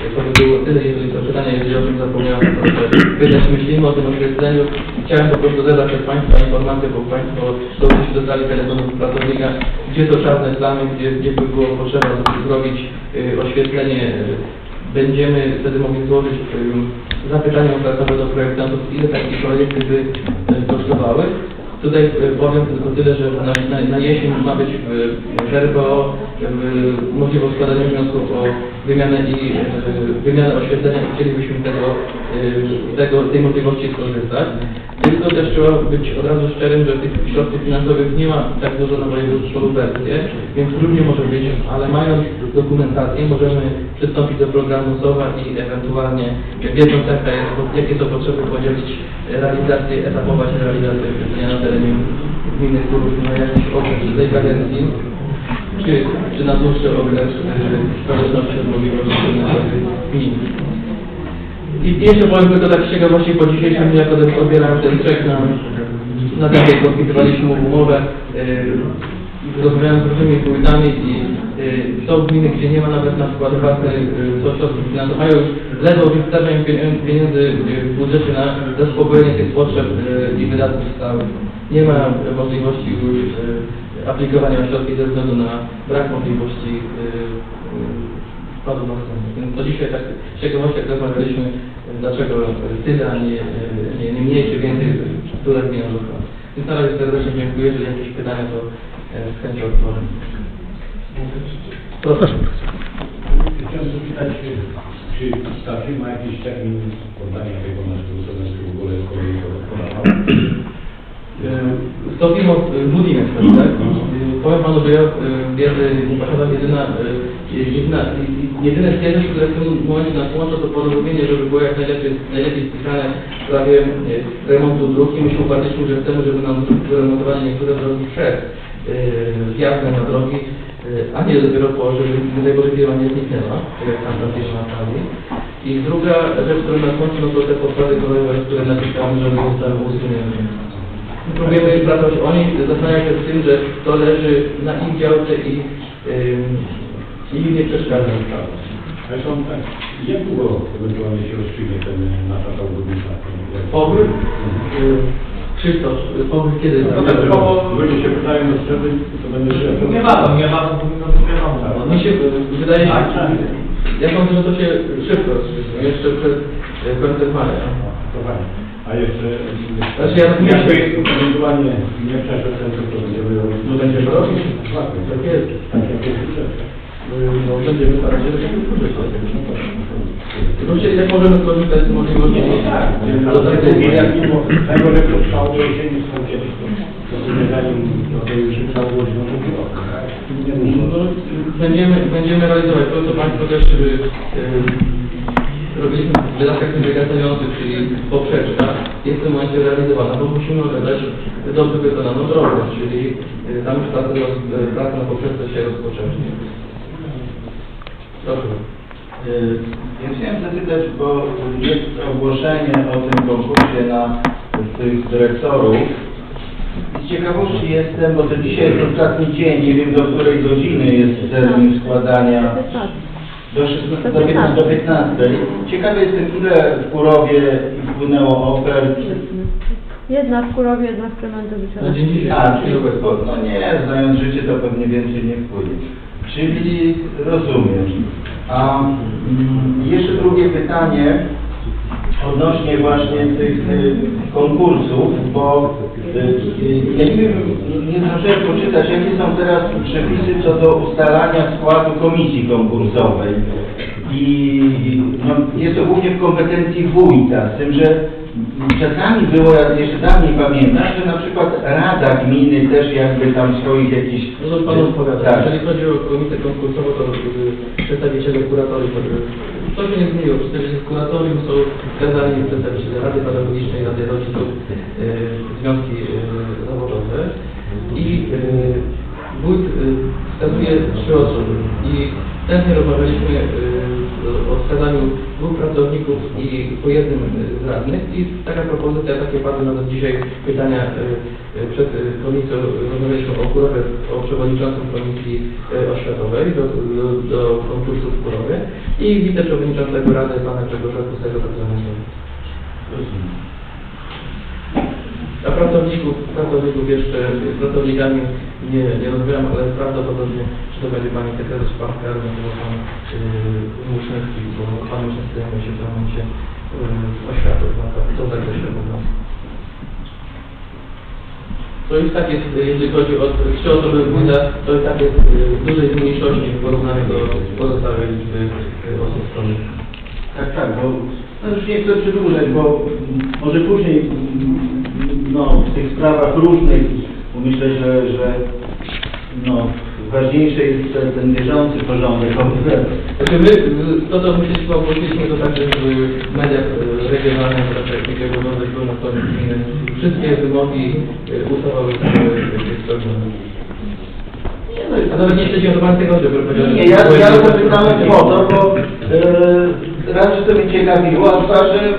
To by było tyle, jeżeli to pytanie, jeżeli o tym zapomniałem, to wydać myślimy o tym określeniu. Chciałem po prostu zadać przez Państwa informację, bo Państwo dobrze się dodali telefonów pracownika, gdzie to czarne plamy, gdzie by było potrzeba, żeby zrobić oświetlenie. Będziemy wtedy mogli złożyć zapytanie opracowe do projektantów, ile takie projekty by kosztowały. Tutaj powiem tylko tyle, że na jesień ma być w RPO możliwość składania wniosków o wymianę oświetlenia i chcielibyśmy tej możliwości skorzystać. Tylko też trzeba być od razu szczerym, że tych środków finansowych nie ma tak dużo na wojewódzką wersję, więc trudnie może być, ale mając dokumentację możemy przystąpić do programu SOWA i ewentualnie wiedząc jakie są potrzeby podzielić realizację, etapować realizację na terenie gminy Kurów na jakiś okres tej kadencji, czy na dłuższy okres w zależności od możliwości gminy. I jeszcze możemy dodać z ciekawości, bo dzisiejszym dniu jako odbieram ten czek na takie, podpisywaliśmy umowę, rozmawiałem z różnymi wójtami i są gminy, gdzie nie ma nawet na przykład własnych środków finansowych, mają już ledwo wystarcza im pieniędzy w budżecie na zaspokojenie tych potrzeb i wydatków stałych. Nie ma możliwości już aplikowania środki ze względu na brak możliwości wkładu własnego. Więc to dzisiaj tak z ciekawością rozmawialiśmy, dlaczego tyle, a nie mniej czy więcej, które pieniądze. Więc na razie serdecznie dziękuję, jeżeli jakieś pytania, to z chęcią odpowiem. Proszę. Chciałem zapytać, czy Stafie ma jakiś termin poddania tego naszego zamiastu w ogóle kolejnego podawał? Stafie ma budynek, tak? Powiem Panu, że ja posiadam jedyne kiedyś, które w tym momencie nas łączy, to porozumienie, żeby było jak najlepiej spisane w sprawie remontu dróg i myśmy uparliśmy, że chcemy, żeby nam remontowali niektóre drogi przed zjazdem na drogi, a nie dopiero po, żeby tego firma nie zniknęła, jak tam się na prawie. I druga rzecz, którą na końcu, no to te podstawy kolejowe, które napisałem, żeby zostały usunięte. Próbujemy je pracować, oni zastanawiają się z tym, że to leży na ich działce i nie przeszkadza. Zresztą tak, jak długo ewentualnie się rozstrzygnie ten nasza obwodnica? Powrót? Krzysztof, powrót kiedy? Ludzie się pytają na strzelby, to będzie strzelby. Nie ma, to mi się wydaje, ja sądzę, że to się szybko rozstrzygnie, jeszcze przed końcem maja. A jeszcze, jakby ewentualnie nie przeszedł ten, co będziemy robić, no będzie robić, tak jest, tak jak jest. No, będziemy starać się korzystać. Ludzie jak możemy korzystać z możliwości. Tak, ale jak mimo tego, że to trwało jesieni, skąd kiedyś to zanim to już trwało godzina, to było. Będziemy realizować to, co Państwo też robiliśmy w wydatkach integracyjnych, czyli poprzeczka jest w tym momencie realizowana, bo musimy oddać dobrze wykonaną drogę, czyli tam już praca na poprzeczce się rozpoczęła. Dobrze. Ja chciałem zapytać, bo jest ogłoszenie o tym konkursie na tych dyrektorów. Z ciekawości jestem, bo to dzisiaj jest ostatni dzień, nie wiem do której godziny jest termin składania. Do 15. Ciekawy jestem, ile w Kurowie wpłynęło ofert. Jedna w Kurowie, jedna w Klementowicach. No nie, znając życie, to pewnie więcej nie wpłynie. Czyli rozumiem. A jeszcze drugie pytanie odnośnie właśnie tych konkursów, bo ja nie zdążyłem poczytać, jakie są teraz przepisy co do ustalania składu komisji konkursowej. I no, jest to głównie w kompetencji wójta, z tym, że czasami było, jak jeszcze dawniej pamiętam, że na przykład Rada Gminy też jakby tam swoich jakichś... No to Panu odpowiada. Tak. Jeżeli chodzi o komisję konkursową, to przedstawiciele kuratorium, to się nie zmieniło. Przedstawiciele kuratorium są wskazani przedstawiciele Rady Pedagogicznej, Rady Rodziców, związki zawodowe i wójt wskazuje trzy osoby. I wtedy rozmawialiśmy o wskazaniu dwóch pracowników i po jednym z radnych. I taka propozycja, takie padły nawet dzisiaj pytania przed komisją, rozmawialiśmy o Kurowie, o przewodniczącym komisji oświatowej do konkursu w Kurowie i wiceprzewodniczącego rady Pana Grzegorza Pustego Pracownika. A pracowników jeszcze z pracownikami nie rozmawiam, ale prawdopodobnie, czy to będzie Pani Cekarz Spadka, albo Pan Muszyński, bo Pan Muszyński zajmuje się w momencie oświatą, to tak się wygląda. To już tak jest, jeśli chodzi o trzy osoby wójta, to i tak jest w dużej mniejszości w porównaniu do pozostałej liczby osób w stronie. Tak, bo no już nie chcę przedłużać, bo może później no, w tych sprawach różnych, bo myślę, że no, ważniejszy jest ten bieżący porządek. Znaczy to, co myśleliśmy ogłosiliśmy, to także w mediach regionalnych, jak wygląda się na stronie gminy, wszystkie wymogi ustawowe a nawet nie chcecie o tego, żeby powiedział. Nie, ja zapytałem o to, bo raczej to mnie ciekawiło, a że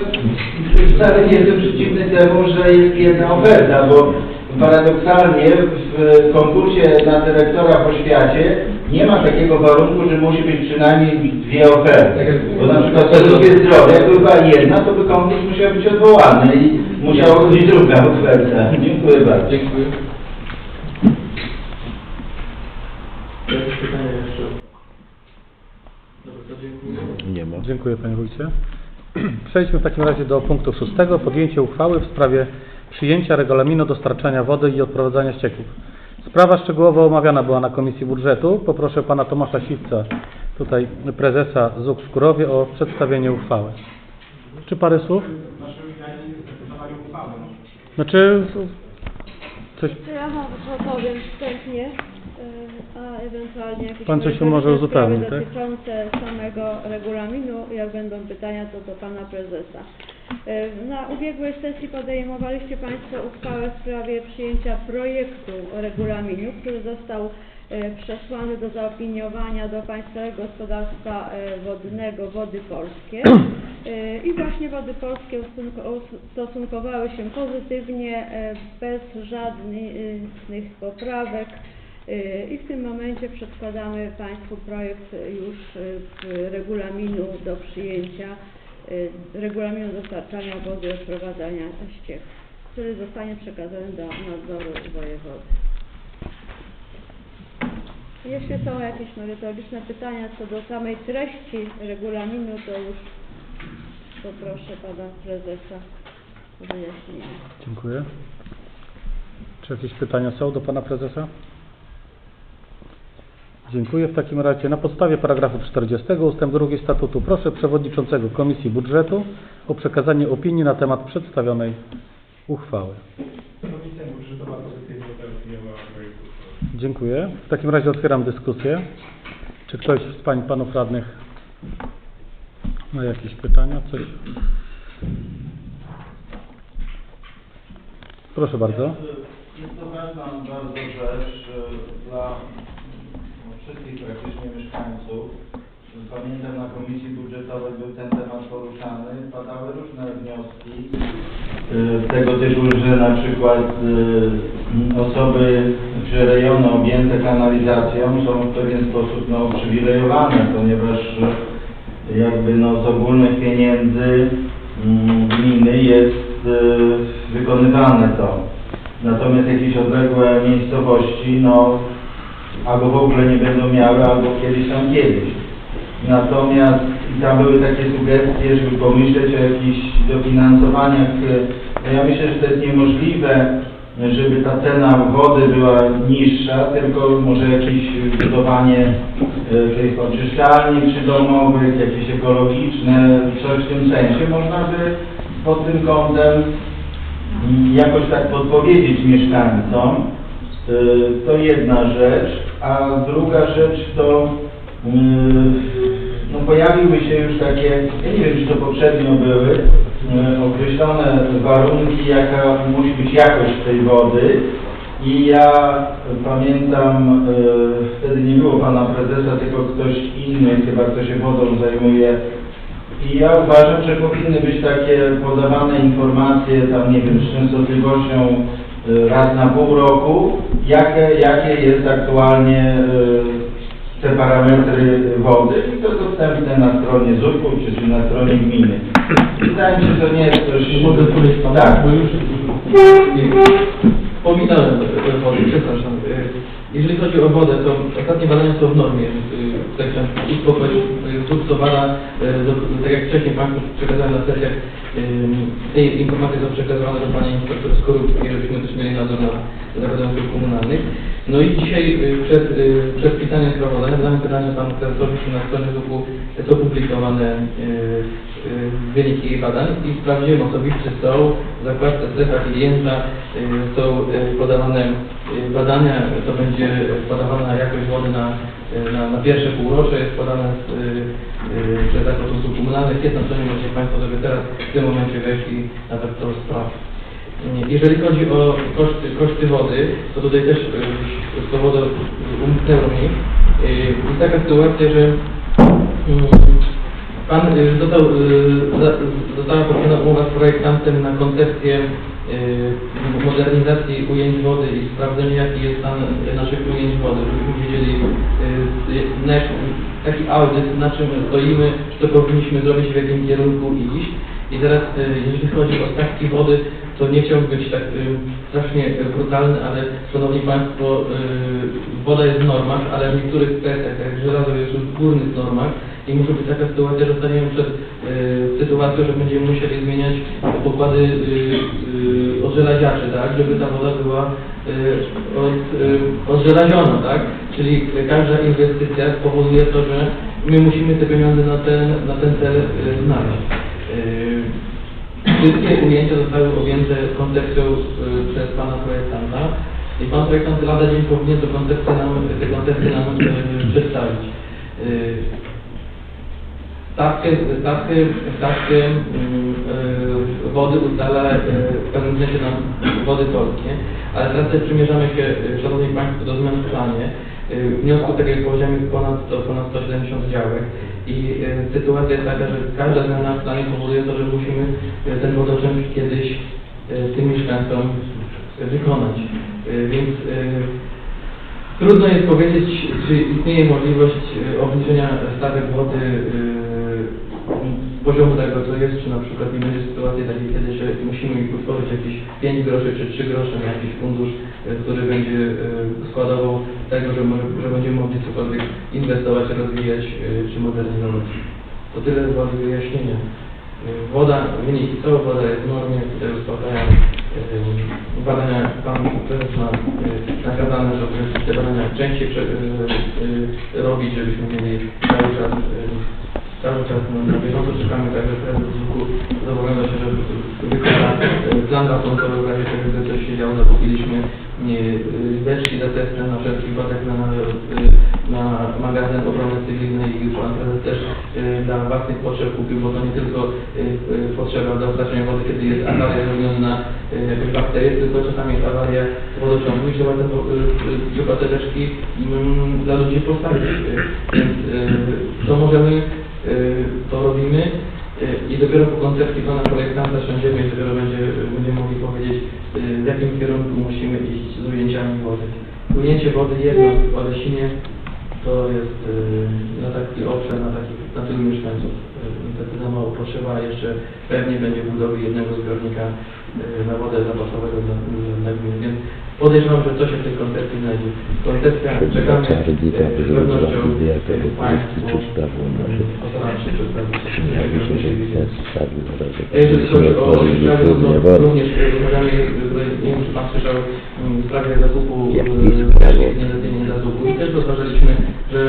wcale nie jestem przeciwny temu, że jest jedna oferta, bo paradoksalnie w konkursie na dyrektora w oświacie nie ma takiego warunku, że musi być przynajmniej dwie oferty. Bo na przykład Służbie Zdrowia, jakby była jedna, to by konkurs musiał być odwołany i musiała chodzić druga oferta. Dziękuję bardzo. Dziękuję. Nie ma. Dziękuję Panie Wójcie. Przejdźmy w takim razie do punktu 6. Podjęcie uchwały w sprawie przyjęcia regulaminu dostarczania wody i odprowadzania ścieków. Sprawa szczegółowo omawiana była na Komisji Budżetu. Poproszę Pana Tomasza Siwca, tutaj prezesa ZUK w Kurowie, o przedstawienie uchwały. Czy parę słów? Znaczy... Coś... To ja mam powiem wstępnie. A ewentualnie jakieś Pan coś może uzupełnić, dotyczące samego regulaminu, jak będą pytania, to do Pana Prezesa. Na ubiegłej sesji podejmowaliście Państwo uchwałę w sprawie przyjęcia projektu regulaminu, który został przesłany do zaopiniowania do Państwowego Gospodarstwa Wodnego Wody Polskie i właśnie Wody Polskie ustosunkowały się pozytywnie, bez żadnych poprawek. I w tym momencie przedkładamy Państwu projekt już regulaminu do przyjęcia, regulaminu dostarczania wody i odprowadzania ścieków, który zostanie przekazany do nadzoru wojewody. Jeśli są jakieś merytoryczne pytania co do samej treści regulaminu, to już poproszę Pana Prezesa o wyjaśnienie. Dziękuję. Czy jakieś pytania są do Pana Prezesa? Dziękuję. W takim razie na podstawie paragrafu 40 ustęp 2 statutu proszę Przewodniczącego Komisji Budżetu o przekazanie opinii na temat przedstawionej uchwały. Komisja Budżetowa pozytywnie zaopiniowała projekt uchwały. Dziękuję. W takim razie otwieram dyskusję. Czy ktoś z Pań, Panów Radnych ma jakieś pytania? Coś? Proszę bardzo. Jest to bardzo rzecz dla wszystkich praktycznie mieszkańców. Pamiętam, na Komisji Budżetowej był ten temat poruszany. Padały różne wnioski tego typu, że na przykład osoby czy rejony objęte kanalizacją są w pewien sposób no, uprzywilejowane, ponieważ jakby no, z ogólnych pieniędzy gminy jest wykonywane to. Natomiast jakieś odległe miejscowości, no albo w ogóle nie będą miały, albo kiedyś tam kiedyś. Natomiast tam były takie sugestie, żeby pomyśleć o jakichś dofinansowaniach. Ja myślę, że to jest niemożliwe, żeby ta cena wody była niższa, tylko może jakieś budowanie tych oczyszczalni przydomowych, jakieś ekologiczne, coś w tym sensie. Można by pod tym kątem jakoś tak podpowiedzieć mieszkańcom. To jedna rzecz, a druga rzecz to no pojawiły się już takie, ja nie wiem czy to poprzednio były, określone warunki, jaka musi być jakość tej wody I ja pamiętam, wtedy nie było pana prezesa, tylko ktoś inny, chyba kto się wodą zajmuje. I ja uważam, że powinny być takie podawane informacje, tam nie wiem, z częstotliwością raz na pół roku, jakie jest aktualnie te parametry wody i to dostępne na stronie ZUK-u czy na stronie gminy. Wydaje mi się, że to nie jest coś... Mogę powiedzieć panu, tak, bo już wspominałem o wodzie, przepraszam. Jeżeli chodzi o wodę, to ostatnie badania są w normie. Tak chciałem uspokoić, ZUK-sowana, tak jak wcześniej Państwu przekazałem na sesjach, te informacje są przekazywane do Pani Inspektor Skorupki, żebyśmy też mieli nadzór na zakładach dróg komunalnych. No i dzisiaj przed pisaniem sprawozdania zadałem pytanie Panu Prezesowi, czy na stronie ZUK-u są publikowane wyniki badań i sprawdziłem osobiście, są w zakładce strefa klienta, są podawane badania, to będzie podawana jakość wody na pierwsze półrocze, jest podane przez zakład usług komunalnych, jest na stronie, możecie Państwo sobie teraz w tym momencie wejść i nawet to sprawdzić. Jeżeli chodzi o koszty wody, to tutaj też to wodę umknęło mi. Jest taka sytuacja, że Pan została podjęta umowa z projektantem na koncepcję modernizacji ujęć wody i sprawdzenia, jaki jest stan naszych ujęć wody, żebyśmy wiedzieli taki audyt, na czym stoimy, co powinniśmy zrobić, w jakim kierunku iść. I teraz, jeżeli chodzi o stawki wody, to nie chciałbym być tak strasznie brutalny, ale Szanowni Państwo, woda jest w normach, ale w niektórych kwestiach, jak żelazo jest już w górnych normach i może być taka sytuacja, że staniemy przed sytuacją, że będziemy musieli zmieniać pokłady odżelaziaczy, tak, żeby ta woda była odżelaziona, tak? Czyli każda inwestycja powoduje to, że my musimy te pieniądze na ten cel znaleźć. Wszystkie ujęcia zostały objęte koncepcją przez Pana projektanta i Pan projektant lada dzień powinien tę koncepcję nam przedstawić. Stawkę wody ustala w pewnym sensie nam Wody Polskie, ale teraz też przymierzamy się, Szanowni Państwo, do zmian w planie. W wniosku, tak jak powiedziałem, jest ponad 170 działek i sytuacja jest taka, że każda zmiana w planie powoduje to, że musimy ten wodociąg kiedyś tym mieszkańcom wykonać. Więc trudno jest powiedzieć, czy istnieje możliwość obniżenia stawek wody poziomu tego, co jest, czy na przykład nie będzie sytuacji takiej, kiedy że musimy utworzyć jakieś 5 groszy czy 3 grosze na jakiś fundusz, który będzie składował tego, że będziemy mogli cokolwiek inwestować, rozwijać czy modernizować. To tyle z wody wyjaśnienia. Woda, wyniki są, woda jest w normie, tutaj uspokajam. Badania Pan Prezes ma nakazane, żeby te badania częściej robić, żebyśmy mieli cały czas na bieżąco czekamy, także prezes ZUK-u zobowiązał się, żeby wykona plan ratunkowy, w razie tego, gdy coś się działo, zakupiliśmy beczki za testem na wszelki wypadek na magazyn obrony cywilnej i Pan Prezes też dla własnych potrzeb kupił, bo to nie tylko potrzeba dostarczenia wody, kiedy jest awaria na jakieś bakterie, tylko czasami jest awaria wodociągu i trzeba te beczki dla ludzi postawić. Więc to możemy, to robimy i dopiero po koncepcji Pana projektanta siądziemy i dopiero będziemy mogli powiedzieć, w jakim kierunku musimy iść z ujęciami wody. Ujęcie wody jedno w Olesinie to jest na taki obszar, na tylu mieszkańców. Niestety za mało potrzeba, jeszcze pewnie będzie budowy jednego zbiornika na wodę zapasowego dla gminy. Więc podejrzewam, że coś się w tej koncepcji znajdzie. Koncepcja czekamy z pewnością Państwu. Jeżeli chodzi o sprawy, to również rozmawiamy, nie wiem, czy Pan słyszał, w sprawie zakupu nie zakupu i też rozważaliśmy, że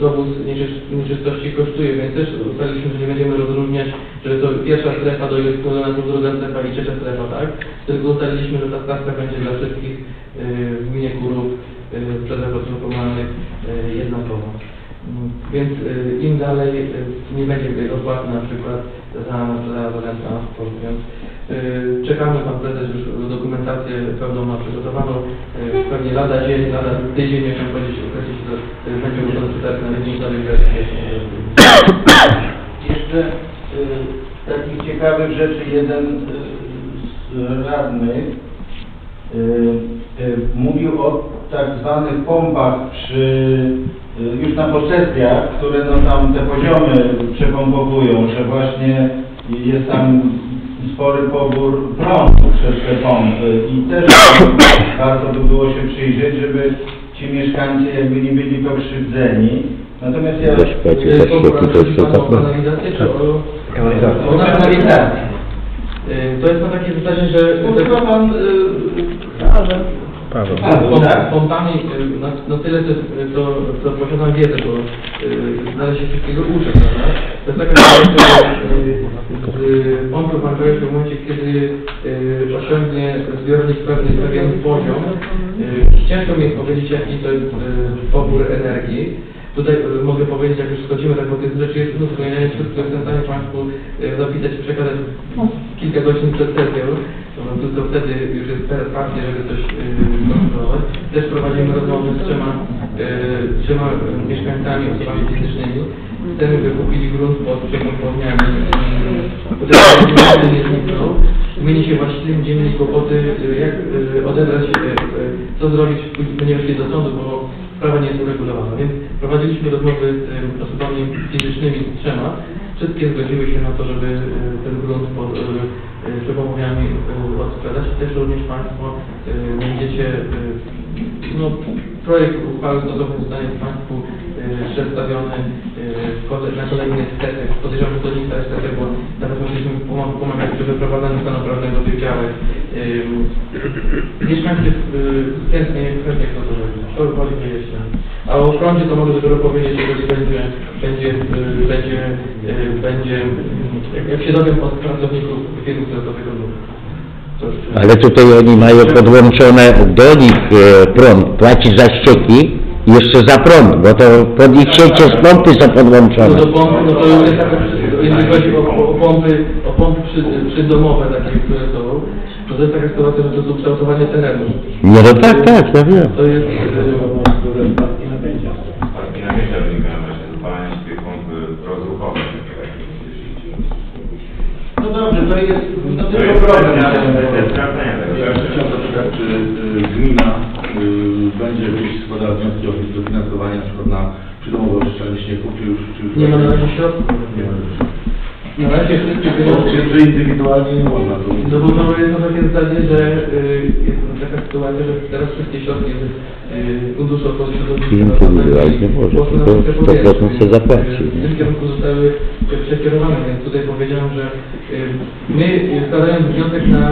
dowóz nieczystości kosztuje, więc też ustaliliśmy, że nie będziemy rozróżniać, że to pierwsza strefa do jest druga strefa i trzecia strefa, tak? Tylko ustaliliśmy, że ta stawka będzie dla wszystkich w gminie Kurów przez zakładów komunalnych jednakowa. Więc im dalej nie będzie tej opłaty na przykład za transport, więc czekamy, Pan Prezes już dokumentację pełną ma przygotowaną, pewnie lada dzień, lada tydzień, jak będzie się określić, to będzie można czytać na dzień dalej wersji. Jeszcze z takich ciekawych rzeczy jeden z radnych mówił o tak zwanych pompach przy już na posesjach, które no tam te poziomy przepompowują, że właśnie jest tam spory pobór prądu przez te pompy i też warto by było się przyjrzeć, żeby ci mieszkańcy jakby nie byli pokrzywdzeni. Natomiast ja... To jest na takie zasadzie, że... Używa Pan... Pompami na tyle, co posiadam wiedzę, bo znaleźć się wszystkiego uczę, prawda? To jest taka sytuacja, że pompy włączają się w momencie, kiedy osiągnie zbiornik pewien poziom. Ciężko mi jest powiedzieć, jaki to jest pobór energii. Tutaj mogę powiedzieć, jak już schodzimy, tak, bo tych rzeczy jest mnóstwo, ja nie wszystko jestem w stanie Państwu zapisać i przekazać kilka godzin przed sesją, to wtedy już jest perfekcyjnie, żeby coś kontrolować. Też prowadzimy rozmowy z trzema mieszkańcami, osobami fizycznymi. Chcemy wykupić grunt pod przepompowniami, nie zniknął. Gminy się właściwie będziemy mieli kłopoty, jak odebrać, co zrobić, ponieważ nie do sądu, bo sprawa nie jest uregulowana. Więc prowadziliśmy rozmowy z osobami fizycznymi trzema. Wszystkie zgodziły się na to, żeby ten grunt pod przepompowniami odsprzedać. Też również Państwo będziecie projekt uchwały w zostanie Państwu przedstawiony na kolejnych stepach. Podejrzewam, że to nie jest stepach, bo nawet mogliśmy pomagać przy wyprowadzeniu stanu prawnego tych działek. Mieszkańcy chętnie chcą to zrobić. To woli mnie jeszcze. A o prądzie to mogę dopiero powiedzieć, jeżeli będzie jak się dowiem od pracowników firmy Związkowego Dróg. Ale tutaj oni mają podłączone do nich prąd, płaci za ścieki i jeszcze za prąd, bo to pod ich siecie z pompy są podłączone. No do pompy, no to jest taka, jeżeli chodzi o pompy przydomowe takie, które są, to jest taka sytuacja, że to jest ukształtowanie terenu. No to tak, ja wiem. To jest... spadki napięcia. Spadki napięcia wynikają właśnie z dbania z tej pompy rozruchowej. No dobrze, to jest... No to jest problem. Czy gmina będzie składała wnioski o dofinansowanie na przykład na przydomowe oczyszczanie śniegów, czy już... Nie ma na razie środków? Nie ma. Na razie wszystkie pieniądze... Czy indywidualnie nie można to... No bo to jest takie zdanie, że jest taka sytuacja, że teraz wszystkie środki z funduszu ochrony środowiska... Indywidualnie może, to 100% się zapłaci. W tym kierunku zostały przekierowane, więc tutaj powiedziałem, że my składając wniosek na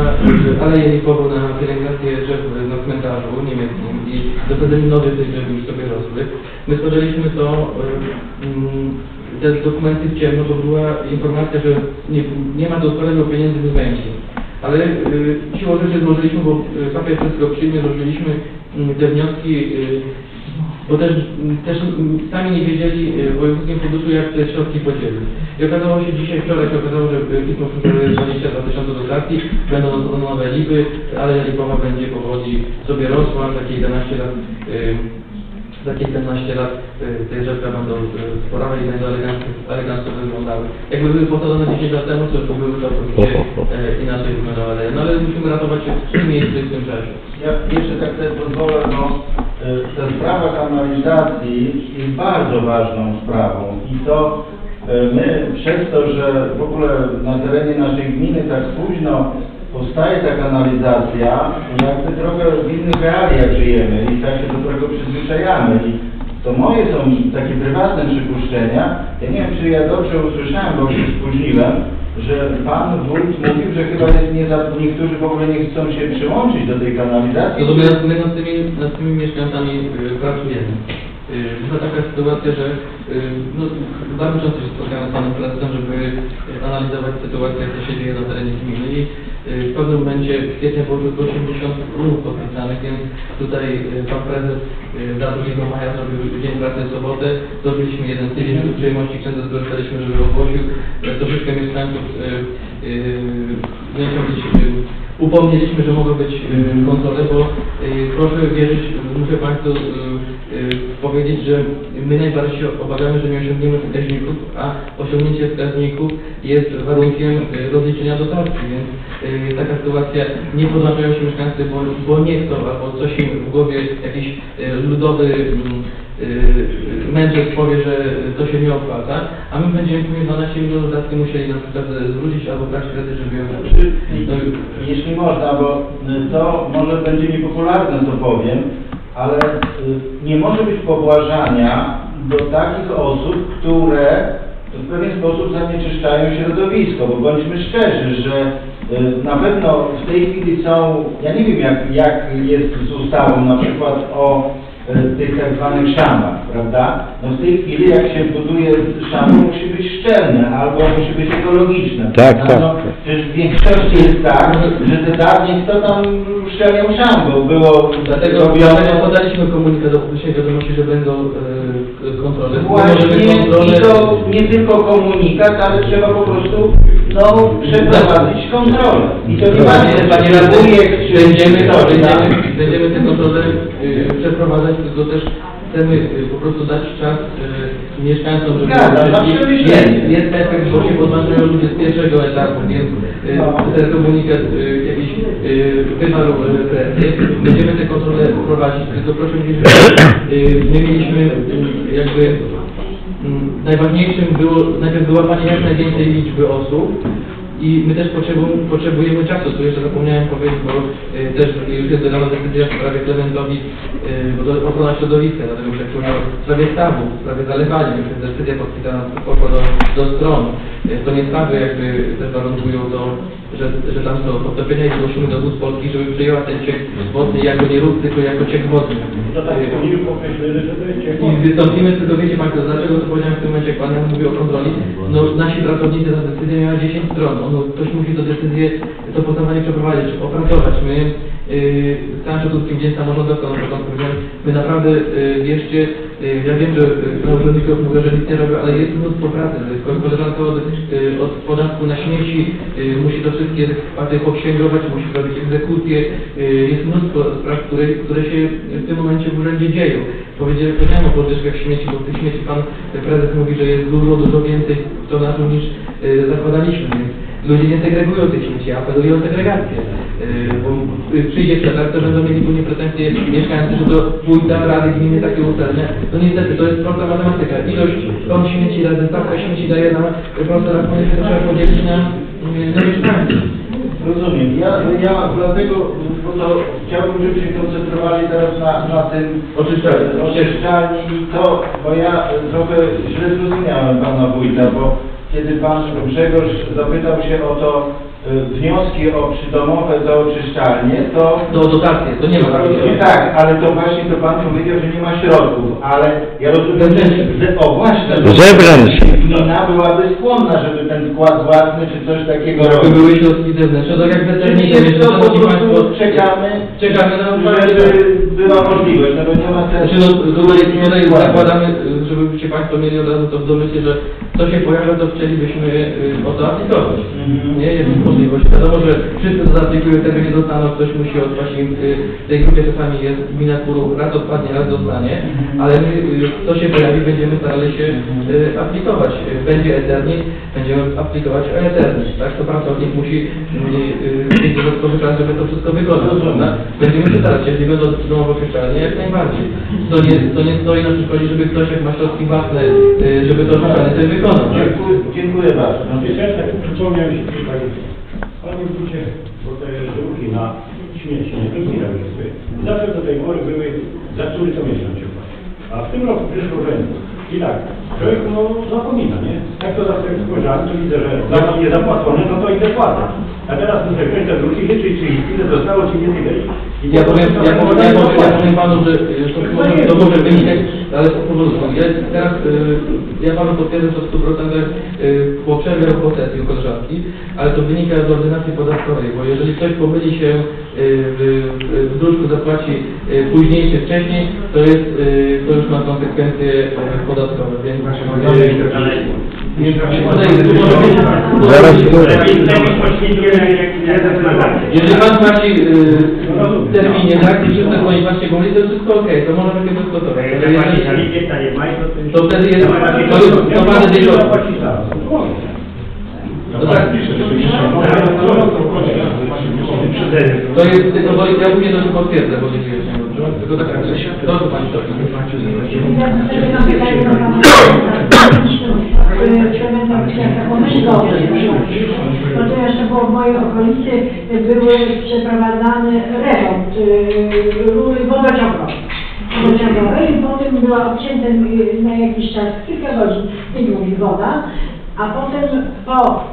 Aleję Lipową na pielęgnację drzew na cmentarzu niemieckim i dosadzenie nowych tych drzew już sobie rosły, my stworzyliśmy to... Te dokumenty w ciemno, bo była informacja, że nie ma do odpalenia pieniędzy w Węgli. Ale siłą rzeczy złożyliśmy, bo papier wszystko przyjmie, złożyliśmy te wnioski, bo też sami nie wiedzieli w wojewódzkim funduszu, jak te środki podzielić. I okazało się dzisiaj, wczoraj się okazało, że pismo funkcjonuje 22 000 dotacji, będą nowe lipy, ale lipowa będzie powoli sobie rosła, takie 11 lat. Za kilkanaście lat tej rzeka będą sporawe i będą elegancko wyglądały. Jakby były posadzone 10 lat temu, to były całkowicie inaczej wyglądały. No ale musimy ratować się w tym miejscu i w tym czasie. Ja jeszcze tak sobie pozwolę, no ta sprawa kanalizacji jest bardzo ważną sprawą i to my przez to, że w ogóle na terenie naszej gminy tak późno powstaje ta kanalizacja, jakby trochę w innych realiach żyjemy i tak się do tego przyzwyczajamy. I to moje są takie prywatne przypuszczenia. Ja nie wiem, czy ja dobrze usłyszałem, bo się spóźniłem, że Pan Wójt mówił, że chyba niektórzy w ogóle nie chcą się przyłączyć do tej kanalizacji. No to my nad tymi mieszkańcami pracujemy. Była taka sytuacja, że bardzo często się spotkałem z Panem Prezydentem, żeby analizować sytuację, jak to się dzieje na terenie gminy. program będzie w kwietniu powyżej 80 umów podpisanych, więc tutaj pan prezes za 2 maja zrobił dzień pracy w sobotę. Zrobiliśmy jeden tydzień z uprzejmości, często skorzystaliśmy, żeby ogłosił. Troszeczkę mieszkańców upomnieliśmy, że mogą być kontrole, bo proszę wierzyć, muszę Państwu powiedzieć, że my najbardziej się obawiamy, że nie osiągniemy wskaźników, a osiągnięcie wskaźników jest warunkiem rozliczenia dotacji, więc taka sytuacja, nie podważają się mieszkańcy, bo nie chcą, albo coś im w głowie jakiś ludowy mędrzec powie, że to się nie opłaca, a my będziemy później 12 milionów dodatki musieli na przykład zwrócić albo brać kredyt, żeby ją zabrać. Jeśli można, bo to może będzie niepopularne, to powiem, ale nie może być pobłażania do takich osób, które w pewien sposób zanieczyszczają środowisko, bo bądźmy szczerzy, że na pewno w tej chwili są, ja nie wiem jak jest z ustawą na przykład o tych tak zwanych szamach, prawda? No w tej chwili jak się buduje szamy, musi być szczelne albo musi być ekologiczne. Tak, tak. No, przecież w większości jest tak, że te dawniej kto tam szczelił szam, bo było dlatego robione. Podaliśmy komunikat do publicznej wiadomości, że będą kontrole. Właśnie kontrole... i to nie tylko komunikat, ale trzeba po prostu no, przeprowadzić kontrolę. I to nie ma będziemy te kontrole przeprowadzać, tylko też chcemy po prostu dać czas mieszkańcom, żeby jest efekt, bo się podważają ludzie z pierwszego etapu, więc ten komunikat jakiś wywarł presję. Będziemy te kontrole prowadzić, tylko proszę mi, że nie mieliśmy jakby najważniejszym było najpierw wyłapanie jak najwięcej liczby osób. I my też potrzebujemy czasu, tu jeszcze zapomniałem powiedzieć, bo też już jest wydana decyzja w sprawie Klementowic, ochrona środowiska, dlatego że w sprawie stawów, w sprawie zalewania, już jest decyzja podpisana do stron. To nie stawy jakby też warunkują to, że tam są podtopienia i zgłosimy do Wód Polskich, żeby przyjęła ten ciek wodny jako nie ród, tylko jako ciek wodny. I wystąpimy, tylko wiecie Państwo, dlaczego to powiedziałem w tym momencie, jak Pan mówi o kontroli, no nasi pracownicy za decyzję miała 10 stron. No, ktoś musi tę decyzję, to poznanie przeprowadzić, opracować. My, sam przed ludzkim dzień samorządowca, my naprawdę, wierzcie, ja wiem, że na urzędników mówię, że nic nie robią, ale jest mnóstwo pracy. Koleżanka od podatku na śmieci musi to wszystkie partie poksięgować, musi robić egzekucję. Jest mnóstwo spraw, które się w tym momencie w urzędzie dzieją. Powiedziałem o podwyżkach śmieci, bo tych śmieci pan prezes mówi, że jest dużo więcej to na to niż zakładaliśmy. Ludzie nie segregują tych śmieci, apelują o segregację, bo przyjdzie przetarg, to będą mieli później pretensje mieszkańcy, że do wójta, rady gminy takie ustalenia. No niestety, to jest prosta matematyka. Ilość ton śmieci razem stawka śmieci daje nam proste rachunki, które trzeba podzielić na mieszkańców. Rozumiem. Ja dlatego chciałbym, żebyśmy koncentrowali teraz na tym oczyszczalni i to, bo ja trochę źle zrozumiałem pana wójta, bo kiedy pan Grzegorz zapytał się o to wnioski o przydomowe do oczyszczalnie, to... No dotacje, to nie ma takiego. Tak, ale to właśnie to pan powiedział, że nie ma środków, ale ja rozumiem, że o właśnie... Zewnętrzne. Gmina byłaby skłonna, żeby ten wkład własny czy coś takiego robił. Były środki zewnętrzne, to jak zewnętrzne... To po prostu czekamy na uwagę, żeby była możliwość, no bo nie ma też... Tutaj zakładamy, żebyście Państwo mieli od razu to w domyśle, że co się pojawia, to chcielibyśmy o to aplikować. Nie jest możliwość. Wiadomo, że wszyscy to zaaplikują, tego nie dostaną, ktoś musi odpaść im. W tej grupie czasami jest gmina Kurów, raz odpadnie, raz dostanie, ale my, co się pojawi, będziemy starali się aplikować. Będzie eternik, będziemy aplikować o eternik. Tak, to pracownik musi mieć dodatkowy czas, żeby to wszystko wykonać. Będziemy się starać, jeśli będą domowe oczyszczalnie, jak najbardziej. To nie stoi na przykładzie, żeby ktoś jak ma środki własne, żeby to oczyszczalnie wykonać. Dziękuję bardzo. Jeszcze przypomniałem się tutaj, panie wójcie, bo te żółki na śmieci nie tylko nie zawsze do tej pory były za który co miesiąc. A w tym roku przyszło rzędu. I tak, człowiek no, zapomina, nie? Jak to zawsze spojrzałem, to widzę, że za to nie zapłacone, no to idę płacę. A teraz muszę wziąć do drugiej, czy ile zostało, czy nie tyle. Ja powiem Panu, że to może wynikać, ale po prostu, teraz ja Panu potwierdzę to 100% po przerwie o sesji u koleżanki, ale to wynika z ordynacji podatkowej, bo jeżeli ktoś pomyli się w druczku, zapłaci później czy wcześniej, to już ma konsekwencje podatkowe, więc jeżeli Pan płaci w terminie, tak, i wszystko płaci właśnie komuś, to wszystko ok, to możemy się dyskutować. To wtedy jest to Pan to jest, ja mówię, to tylko potwierdzę, bo nie wiem, tylko tak, to Pani to no to jeszcze było w mojej okolicy były przeprowadzane remont rury wodociągowej i potem była obcięta na jakiś czas, kilka godzin i woda, a potem po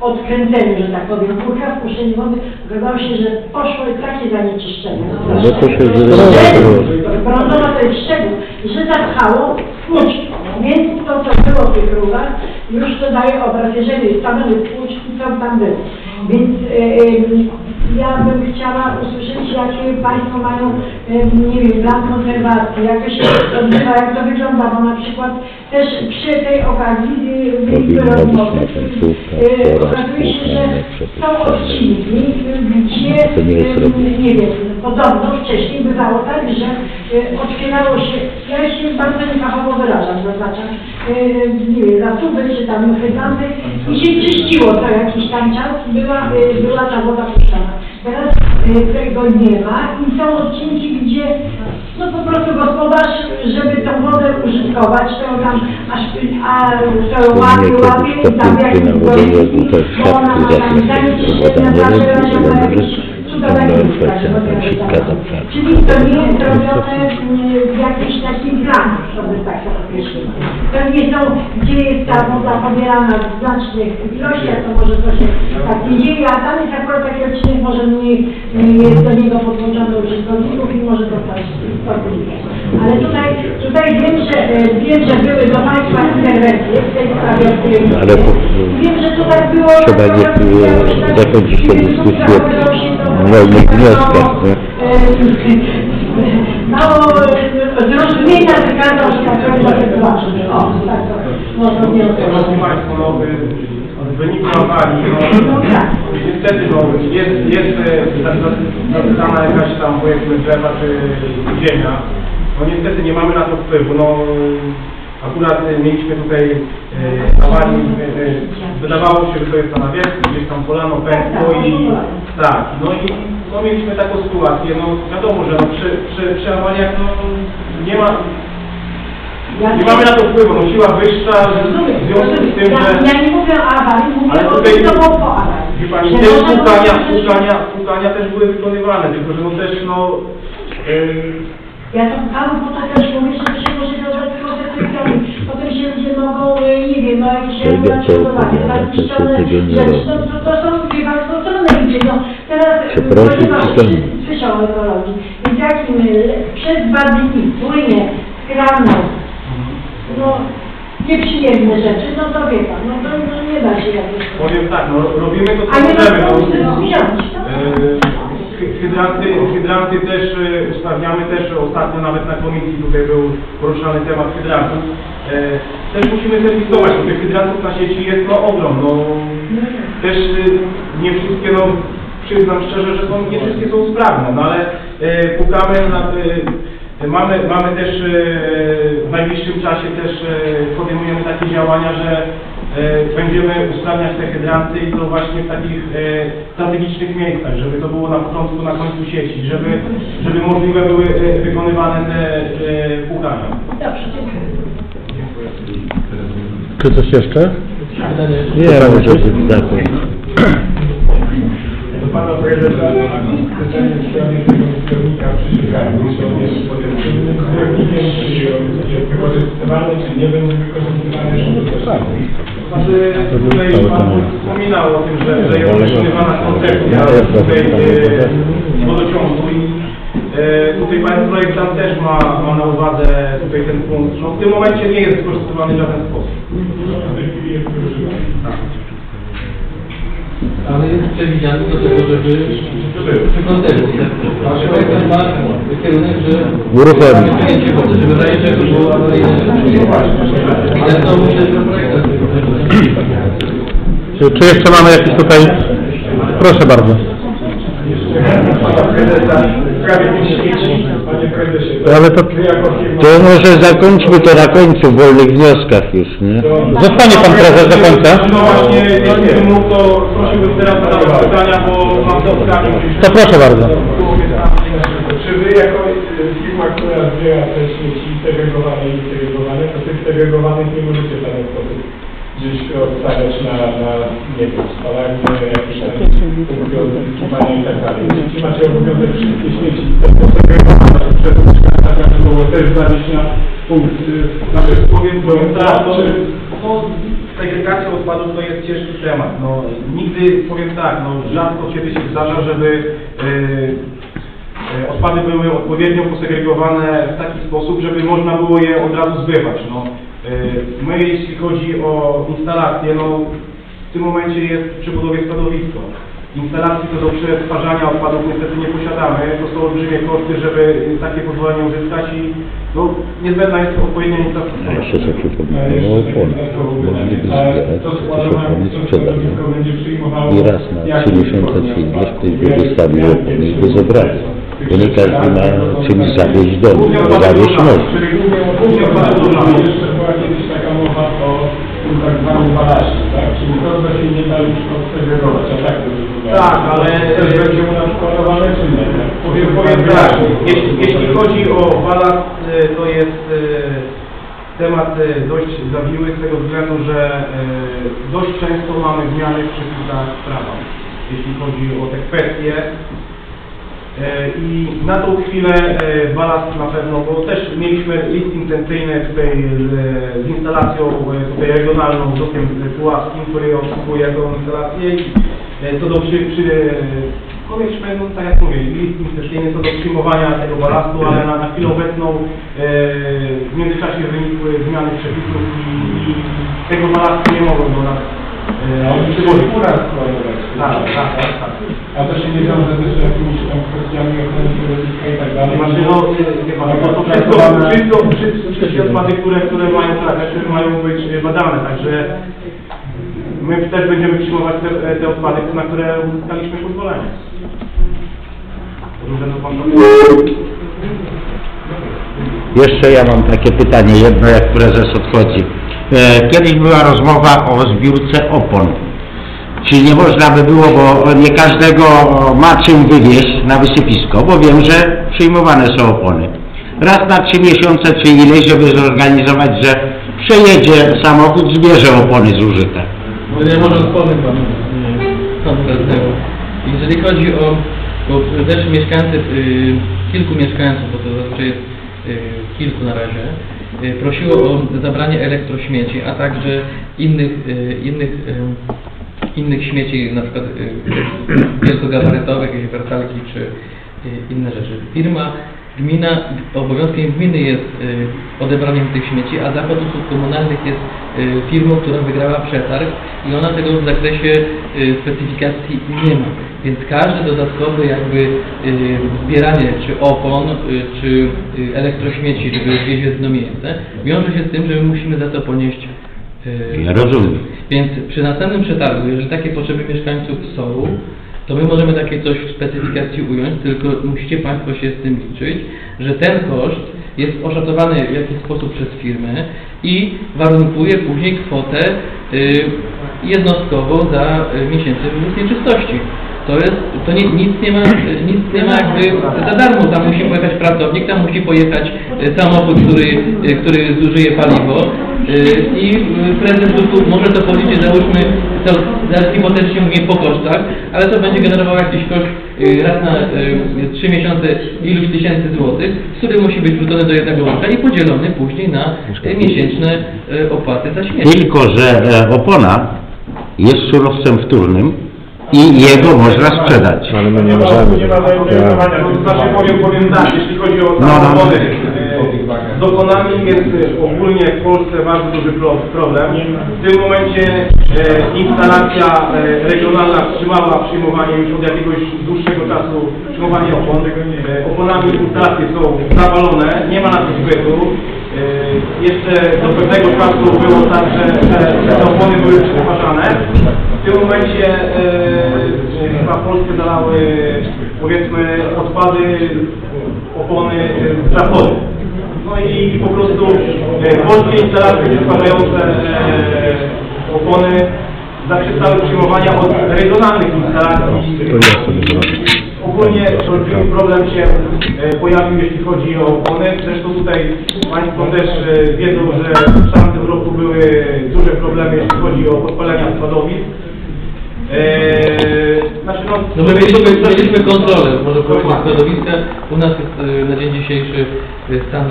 odkręceniu, że tak powiem, kurka, wpuszczeniu wody, wydawało się, że poszły takie zanieczyszczenia. No to się brązowa to jest szczegół, że zapchało płuczką. Więc to, co było w tych rurach, już to daje obraz, jeżeli stanowi płuczki, co tam było. Więc ja bym chciała usłyszeć, jakie Państwo mają, nie wiem, plan konserwacji, jak to się odbywa, jak to wygląda, bo na przykład też przy tej okazji okazuje się, że są odcinki, gdzie, nie wiem, podobno wcześniej bywało tak, że otwierało się, ja się bardzo niekachowo wyrażam, zaznaczam, nie wiem, zasuby czy tam chryzanty i się czyściło to jakiś tam czas, była ta woda puszczana. Teraz tego nie ma i są odcinki, gdzie no po prostu gospodarz, żeby tą wodę użytkować, to tam aż to łapie i tam jakieś boiski, bo ona ma tam zanieczyszczenia, na jakieś czyli to nie jest robione w jakichś takich planach, żeby tak to określić. Pewnie są, gdzie jest ta woda pobierana w znacznych ilościach, to może to się tak nie dzieje, a tam jest akurat taki odcinek, może mniej jest do niego podłączony użytkowników i może dostać podróżnika. Ale tutaj wiem, że były do Państwa interwencje w tej sprawie, o której wiem, że tutaj było... Trzeba zakończyć tę dyskusję. Wolnych wnioskach. Mało zrozumienia wykazał się na końcu tego właśnie. O, tak to można wnioskować. W wyniku awarii, niestety, jest zapisana jakaś tam, powiedzmy, drzewa czy ziemia. No niestety nie mamy na to wpływu. No, akurat mieliśmy tutaj awarii, wydawało się, że to jest na wierzchu, gdzieś tam polano pękło i tak, no mieliśmy taką sytuację, no wiadomo, że no, przy awariach no, nie ma, nie mamy na to wpływu, no siła wyższa, w związku z tym, że... Ja nie mówię o awarii, mówię o tym, co było po awarii. Wie Pani, te płukania też były wykonywane, tylko że no też no... Ja to panu po to też mówię, że przyjmuje do potem się ludzie mogą, nie wiem, no jakieś regulacje, zapiszczone rzeczy, to są dwie bardzo trudne ludzie, no teraz ponieważ słyszał o ekologii, więc jak przez 2 dni płynie skrano, no nieprzyjemne rzeczy, no to wie Pan, no to nie da się jakoś. Powiem tak, no robimy to, co chcemy, no. Hydranty też ustawiamy, też ostatnio nawet na komisji tutaj był poruszany temat hydrantów. Też musimy serwisować, bo tych hydrantów na sieci jest no ogrom. No, też nie wszystkie, no przyznam szczerze, że nie wszystkie są sprawne, no ale pukamy na... Mamy też w najbliższym czasie też podejmujemy takie działania, że będziemy usprawniać te hydranty i to właśnie w takich strategicznych miejscach, żeby to było na początku, na końcu sieci, żeby możliwe były wykonywane te płukania. Dobrze, dziękuję. Czy coś jeszcze? Nie, może się Dziękuję za pytanie w sprawie tego zbiornika przy szukaniu. Czy on jest potencjalnym zbiornikiem, czy jest wykorzystywany, czy nie będzie wykorzystywany? Tutaj Pan wspominał o tym, że jest wykonywana koncepcja wodociągu i tutaj Pan projektant też ma na uwadze tutaj ten punkt. No, w tym momencie nie jest wykorzystywany w żaden sposób. Ale jest przewidziany do tego, żeby przy koncepcji. Nasz projekt ma kierunek, że żeby zajęcie to było, ale to muszę czy jeszcze mamy jakieś tutaj? Proszę bardzo. Ale to może zakończmy to na końcu, w wolnych wnioskach już, nie? Zostanie Pan prezes do końca? No właśnie, jeśli mógł, to prosiłbym teraz na pytania, bo mam do pytania. To proszę bardzo. Czy Wy jako firma, która zbiera te śmieci segregowane i niesegregowane, to tych segregowanych nie możecie w żaden sposób gdzieś odstawiać na nie wiem, spalanie, jakieś tam obowiązywanie i tak dalej. Jeśli macie obowiązek wszystkie śmieci, to segregowane przez mieszkańca, to było też zanieść na punkt segregacja odpadów to jest ciężki temat. No, nigdy, powiem tak, no, rzadko kiedy się zdarza, żeby odpady były odpowiednio posegregowane w taki sposób, żeby można było je od razu zbywać. No, my jeśli chodzi o instalację, no, w tym momencie jest przy budowie składowisko. Instalacji co do przetwarzania odpadów niestety nie posiadamy. To są olbrzymie koszty, żeby takie pozwolenie uzyskać i no, niezbędna jest odpowiednia infrastruktura. Jeszcze takie to składowisko będzie przyjmowało i raz na 3 miesiące przyjdziesz, ktoś by wystawił opony i go zabrali. Bo nie każdy ma czymś zawieźć do mnie, bo zawieźć może. Była kiedyś taka mowa o tak zwanym balaście, tak? Czyli to, co się nie da już odsegregować, a tak to wygląda. Tak, ale też będzie u nas planowane, czy nie? Powiem tak, jeśli chodzi o balast, to jest temat dość zawiły z tego względu, że dość często mamy zmiany w przepisach prawa, jeśli chodzi o te kwestie. I na tą chwilę balast na pewno, bo też mieliśmy list intencyjny tutaj z instalacją tutaj regionalną, ZUK-iem puławskim, który obsługuje tą instalację i co do no, tak jak mówię, list intencyjny co do przyjmowania tego balastu, ale na chwilę obecną w międzyczasie wynikły zmiany przepisów i tego balastu nie mogą do nas tak. A to się nie wiąże też z jakimiś tam kwestiami ochrony środowiska i tak dalej. Znaczy, no, nie ma, to wszystkie odpady, które mają charakter, mają być badane, także my też będziemy przyjmować te odpady, na które uzyskaliśmy pozwolenie. Jeszcze ja mam takie pytanie, jedno jak prezes odchodzi. Kiedyś była rozmowa o zbiórce opon. Czy nie można by było, bo nie każdego ma czym wywieźć na wysypisko, bo wiem, że przyjmowane są opony. Raz na 3 miesiące czy ileś, żeby zorganizować, że przejedzie samochód, zbierze opony zużyte. No ja może odpowiem Panu tego. Jeżeli chodzi o, bo też mieszkańcy, kilku mieszkańców, bo to zazwyczaj jest kilku na razie, prosiło o zabranie elektrośmieci, a także innych śmieci, na przykład wielkogabarytowych, jakieś wersalki czy inne rzeczy. Gmina, obowiązkiem gminy jest odebranie tych śmieci, a Zarząd Usług Komunalnych jest firmą, która wygrała przetarg i ona tego w zakresie specyfikacji nie ma. Więc każde dodatkowe jakby zbieranie czy opon, czy elektrośmieci, żeby wieźć w jedno miejsce, wiąże się z tym, że my musimy za to ponieść. Ja rozumiem. Więc przy następnym przetargu, jeżeli takie potrzeby mieszkańców są, to my możemy takie coś w specyfikacji ująć, tylko musicie Państwo się z tym liczyć, że ten koszt jest oszacowany w jakiś sposób przez firmę i warunkuje później kwotę jednostkowo za miesięcy nieczystości. To nie, nic nie ma jakby za darmo, tam musi pojechać pracownik, tam musi pojechać samochód, który zużyje paliwo i prezes ZUK-u może to powiedzieć, załóżmy, to hipotetycznie mówię po kosztach, ale to będzie generowało jakiś koszt raz na 3 miesiące iluś tysięcy złotych, który musi być wrzucony do jednego łącza i podzielony później na miesięczne opłaty za śmieci. Tylko że opona jest surowcem wtórnym i jego można sprzedać. Ale my nie możemy. Nie ma zainteresowania, to znaczy powiem tak, jeśli chodzi o samochody. Z dokonami jest ogólnie w Polsce bardzo duży problem. W tym momencie instalacja regionalna wstrzymała przyjmowanie już od jakiegoś dłuższego czasu przyjmowanie opon. Oponami instalacje są zawalone, nie ma na to zbytu. Jeszcze do pewnego czasu było tak, że te opony były przetwarzane. W tym momencie chyba Polskę zalały, powiedzmy, odpady opony z zachodu. No i po prostu polskie instalacje przetwarzające opony zaprzestały przyjmowania od regionalnych instalacji. Ogólnie olbrzymi problem się pojawił, jeśli chodzi o opony. Zresztą tutaj Państwo też wiedzą, że w tamtym roku były duże problemy, jeśli chodzi o podpalenia składowisk. Znaczy no my mieliśmy kontrolę, może powiedzieć, składowiska. U nas jest na dzień dzisiejszy stan,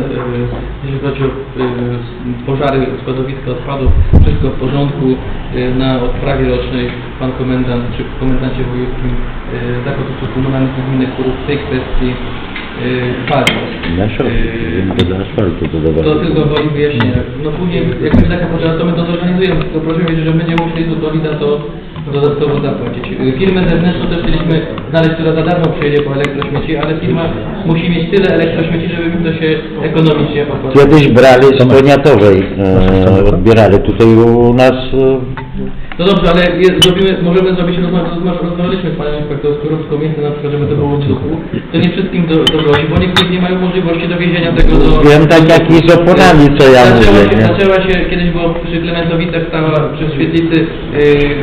jeśli chodzi o pożary składowiska odpadów, wszystko w porządku. Na odprawie rocznej pan komendant, czy w komendancie wojewódzkim Zakład Usług Komunalnych Gminy Kurów w tej kwestii padł. To tylko woli wyjaśnienia. No później, jak będzie taka pożara, to my to zorganizujemy, tylko proszę wiedzieć, że będziemy musieli do Dolida to dodatkowo zapłacić. Firmę zewnętrzną też chcieliśmy znaleźć, która za darmo przyjedzie po elektrośmieci, ale firma musi mieć tyle elektrośmieci, żeby to się ekonomicznie opłacało. Kiedyś brali z Poniatowej, odbierali tutaj u nas. No dobrze, ale możemy zrobić, rozmawialiśmy z Panią Inspektor Skorupką, na przykład, żeby to było w ZUK-u. To nie wszystkim dochodzi, bo niektórzy nie mają możliwości dowiezienia tego do... Wiem tak jak i z oponami, co ja mówię, nie? Zaczęła się, kiedyś było przy Klementowicach, stała przy świetlicy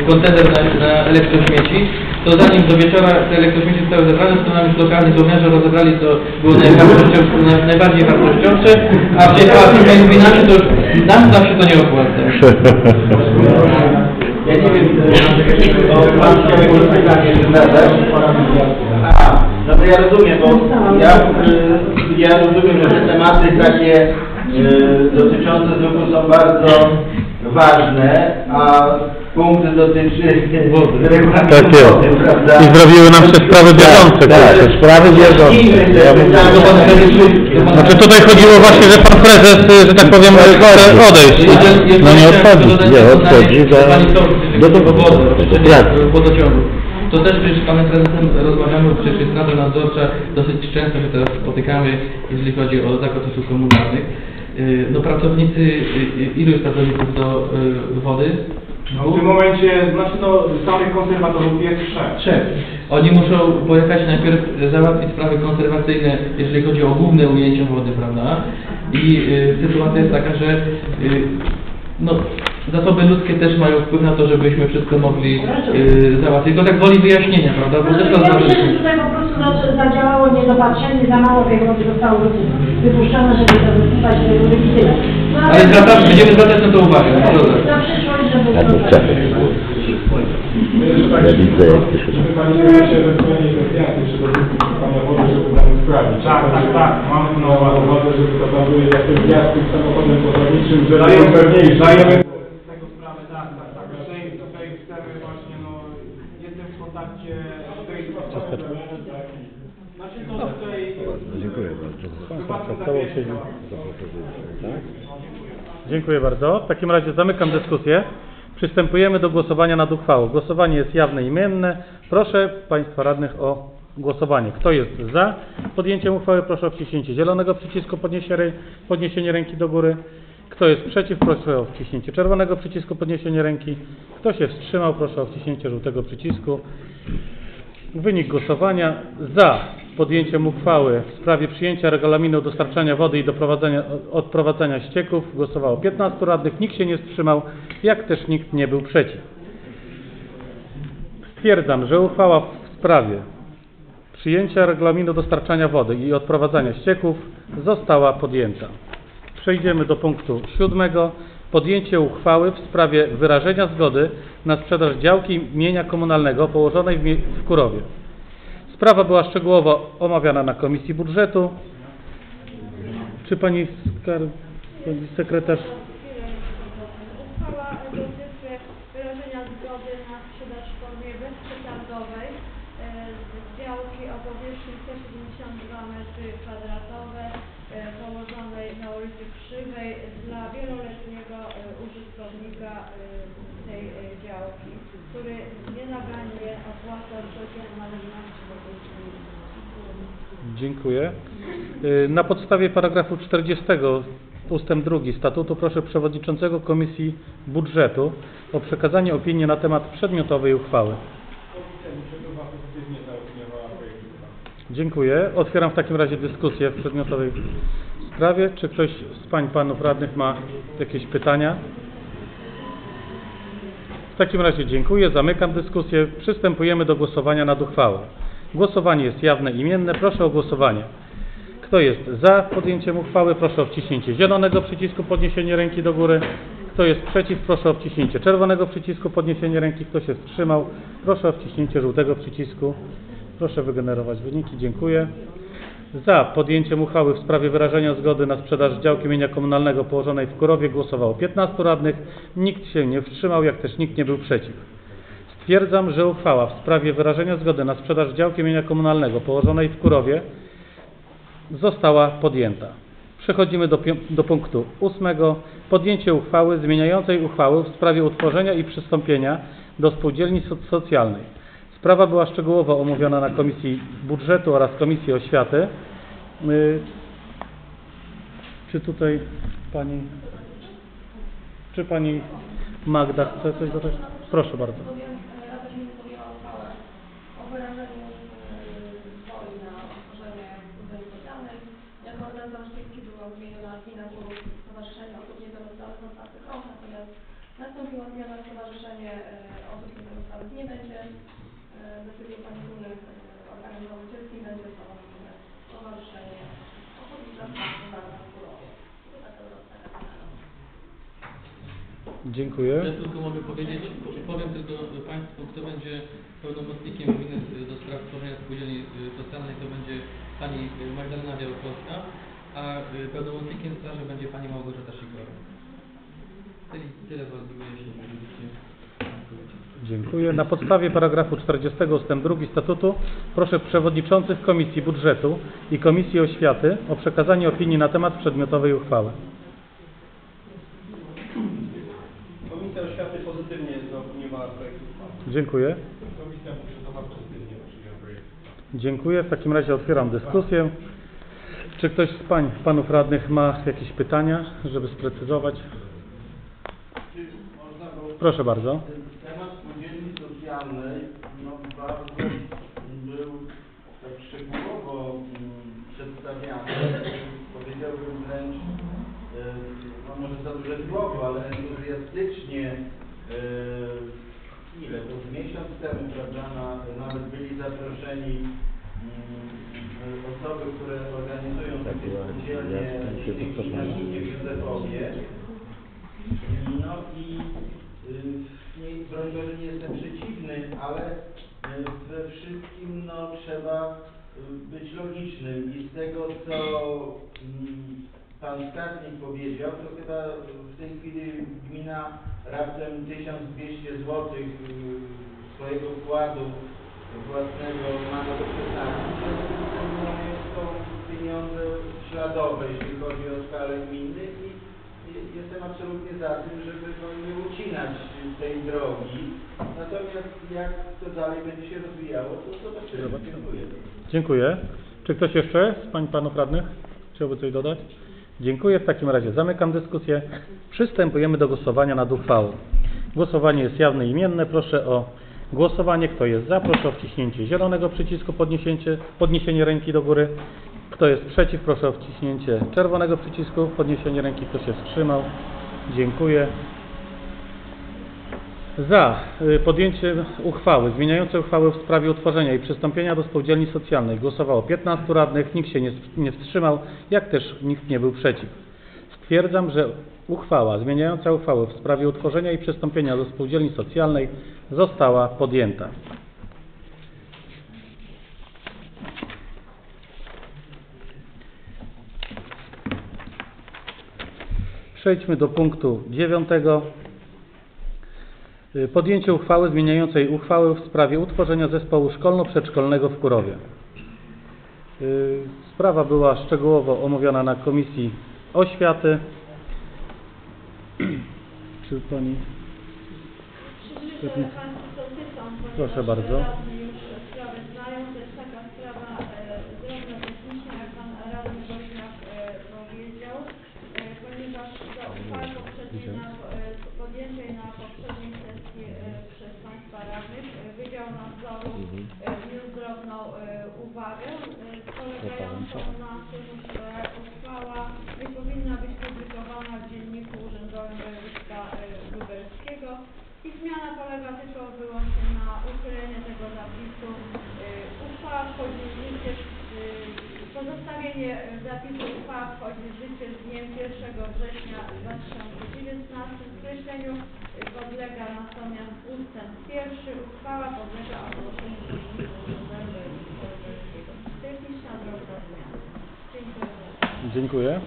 kontener na elektrośmieci. To zanim do wieczora te elektrośmieci zostały zebrane, to nam już lokalni żołnierze rozebrali, co było najbardziej wartościowe, a w tej gminach to już nam zawsze to nie opłaca. Ja nie wiem, o pan chciałby pytanie, czy też? Aha, no to ja rozumiem, bo ja rozumiem, że te tematy takie dotyczące ZUK-u są bardzo ważne, a punkty dotyczy wody, prawda? I zrobiły nam się sprawy bieżące. Tak, sprawy bieżące. Znaczy tutaj chodziło właśnie, że pan prezes, że tak powiem, chce odejść. No nie odchodzi. Nie odchodzi do wodociągu. To też przecież z panem prezesem rozmawiamy, przecież jest Rada Nadzorcza, dosyć często się teraz spotykamy, jeżeli chodzi o zakład usług komunalnych. No pracownicy, ilu jest pracowników do wody? No w tym momencie, znaczy no, samych konserwatorów jest 3. Oni muszą pojechać najpierw załatwić sprawy konserwacyjne, jeżeli chodzi o główne ujęcie wody, prawda? I sytuacja jest taka, że no, zasoby ludzkie też mają wpływ na to, żebyśmy wszystko mogli załatwić. To tak woli wyjaśnienia, prawda? Bo no, to ja myślę, że tutaj po prostu zadziałało niedopatrzenie, za mało tej wody zostało wypuszczone, żeby to wypuszczać do góry i tyle. No, ale będziemy zwracać na to uwagę. No, na przyszłość, żeby to ja widzę, jak to się dzieje. Pani się ewentualnie kwestii, czy dotyczy pana wody, żeby nam sprawić. Tak, mamy na uwadze, żeby to były jakieś gwiazdki z samochodem podróżniczym, że najpewniejsze. Tego sprawę, tak. Tutaj chcemy właśnie, no, jestem w kontakcie z tej strony. Znaczy to tutaj... Dziękuję bardzo. Dziękuję bardzo. W takim razie zamykam dyskusję. Przystępujemy do głosowania nad uchwałą. Głosowanie jest jawne i imienne. Proszę Państwa radnych o głosowanie. Kto jest za podjęciem uchwały, proszę o wciśnięcie zielonego przycisku, podniesienie ręki do góry. Kto jest przeciw, proszę o wciśnięcie czerwonego przycisku, podniesienie ręki. Kto się wstrzymał, proszę o wciśnięcie żółtego przycisku. Wynik głosowania za podjęciem uchwały w sprawie przyjęcia regulaminu dostarczania wody i odprowadzania ścieków głosowało 15 radnych, nikt się nie wstrzymał, jak też nikt nie był przeciw. Stwierdzam, że uchwała w sprawie przyjęcia regulaminu dostarczania wody i odprowadzania ścieków została podjęta. Przejdziemy do punktu 7. Podjęcie uchwały w sprawie wyrażenia zgody na sprzedaż działki mienia komunalnego położonej w Kurowie. Sprawa była szczegółowo omawiana na Komisji Budżetu. Czy Pani Sekretarz? Uchwała dotyczy wyrażenia zgody na sprzedaż w formie bezprzetargowej działki o powierzchni 172 m2 położonej na ulicy Krzywej dla wieloletniego użytkownika tej działki, który nienagannie opłaca wszelkie należności wobec gminy. Dziękuję. Na podstawie paragrafu 40 ustęp 2 statutu proszę Przewodniczącego Komisji Budżetu o przekazanie opinii na temat przedmiotowej uchwały. Dziękuję. Otwieram w takim razie dyskusję w przedmiotowej sprawie. Czy ktoś z pań, panów radnych ma jakieś pytania? W takim razie dziękuję. Zamykam dyskusję. Przystępujemy do głosowania nad uchwałą. Głosowanie jest jawne, imienne. Proszę o głosowanie. Kto jest za podjęciem uchwały, proszę o wciśnięcie zielonego przycisku, podniesienie ręki do góry. Kto jest przeciw, proszę o wciśnięcie czerwonego przycisku, podniesienie ręki. Kto się wstrzymał, proszę o wciśnięcie żółtego przycisku. Proszę wygenerować wyniki. Dziękuję. Za podjęciem uchwały w sprawie wyrażenia zgody na sprzedaż działki mienia komunalnego położonej w Kurowie głosowało 15 radnych. Nikt się nie wstrzymał, jak też nikt nie był przeciw. Stwierdzam, że uchwała w sprawie wyrażenia zgody na sprzedaż działki mienia komunalnego położonej w Kurowie została podjęta. Przechodzimy do punktu 8. Podjęcie uchwały zmieniającej uchwałę w sprawie utworzenia i przystąpienia do Spółdzielni Socjalnej. Sprawa była szczegółowo omówiona na Komisji Budżetu oraz Komisji Oświaty. Czy tutaj Pani... Czy Pani Magda chce coś dodać? Proszę bardzo. Dziękuję. Ja tylko mogę powiedzieć, powiem tylko Państwu, kto będzie pełnomocnikiem gminy do spraw tworzenia spółdzielni socjalnej, to będzie Pani Magdalena Białkowska, a pełnomocnikiem straży będzie Pani Małgorzata Sikora. Tyle Was dziękuję. Na podstawie paragrafu 40 ustęp 2 statutu proszę Przewodniczących Komisji Budżetu i Komisji Oświaty o przekazanie opinii na temat przedmiotowej uchwały. Dziękuję. Dziękuję. W takim razie otwieram dyskusję. Czy ktoś z pań, panów radnych ma jakieś pytania, żeby sprecyzować? Proszę bardzo. Temat spółdzielni socjalnej bardzo był tak szczegółowo przedstawiany. Powiedziałbym wręcz, może za duże słowo, ale entuzjastycznie. Ile? To z miesiąc temu, prawda, nawet byli zaproszeni osoby, które organizują takie spółdzielnie na gminie w Józefowie. No i broń Boże nie jestem przeciwny, ale we wszystkim trzeba być logicznym i z tego, co Pan Skarbnik powiedział, to chyba w tej chwili gmina raptem 1200 zł swojego wkładu własnego ma do przeznaczenia. To pieniądze śladowe, jeśli chodzi o skalę gminy i jestem absolutnie za tym, żeby nie ucinać tej drogi. Natomiast jak to dalej będzie się rozwijało, to zobaczymy. Dziękuję. Dziękuję. Czy ktoś jeszcze z pań, panów radnych chciałby coś dodać? Dziękuję. W takim razie zamykam dyskusję. Przystępujemy do głosowania nad uchwałą. Głosowanie jest jawne i imienne. Proszę o głosowanie. Kto jest za, proszę o wciśnięcie zielonego przycisku, podniesienie ręki do góry. Kto jest przeciw, proszę o wciśnięcie czerwonego przycisku, podniesienie ręki. Kto się wstrzymał? Dziękuję. Za podjęcie uchwały zmieniającej uchwałę w sprawie utworzenia i przystąpienia do Spółdzielni Socjalnej głosowało 15 radnych, nikt się nie wstrzymał, jak też nikt nie był przeciw. Stwierdzam, że uchwała zmieniająca uchwałę w sprawie utworzenia i przystąpienia do Spółdzielni Socjalnej została podjęta. Przejdźmy do punktu 9. Podjęcie uchwały zmieniającej uchwałę w sprawie utworzenia Zespołu Szkolno-Przedszkolnego w Kurowie. Sprawa była szczegółowo omówiona na Komisji Oświaty. Czy pani... Proszę bardzo. Pozostawienie zapisu uchwały wchodzi w życie z dniem 1 września 2019. Skreśleniu podlega natomiast ustęp 1. Uchwała podlega ogłoszeniu techniczna droga zmiany. Dziękuję.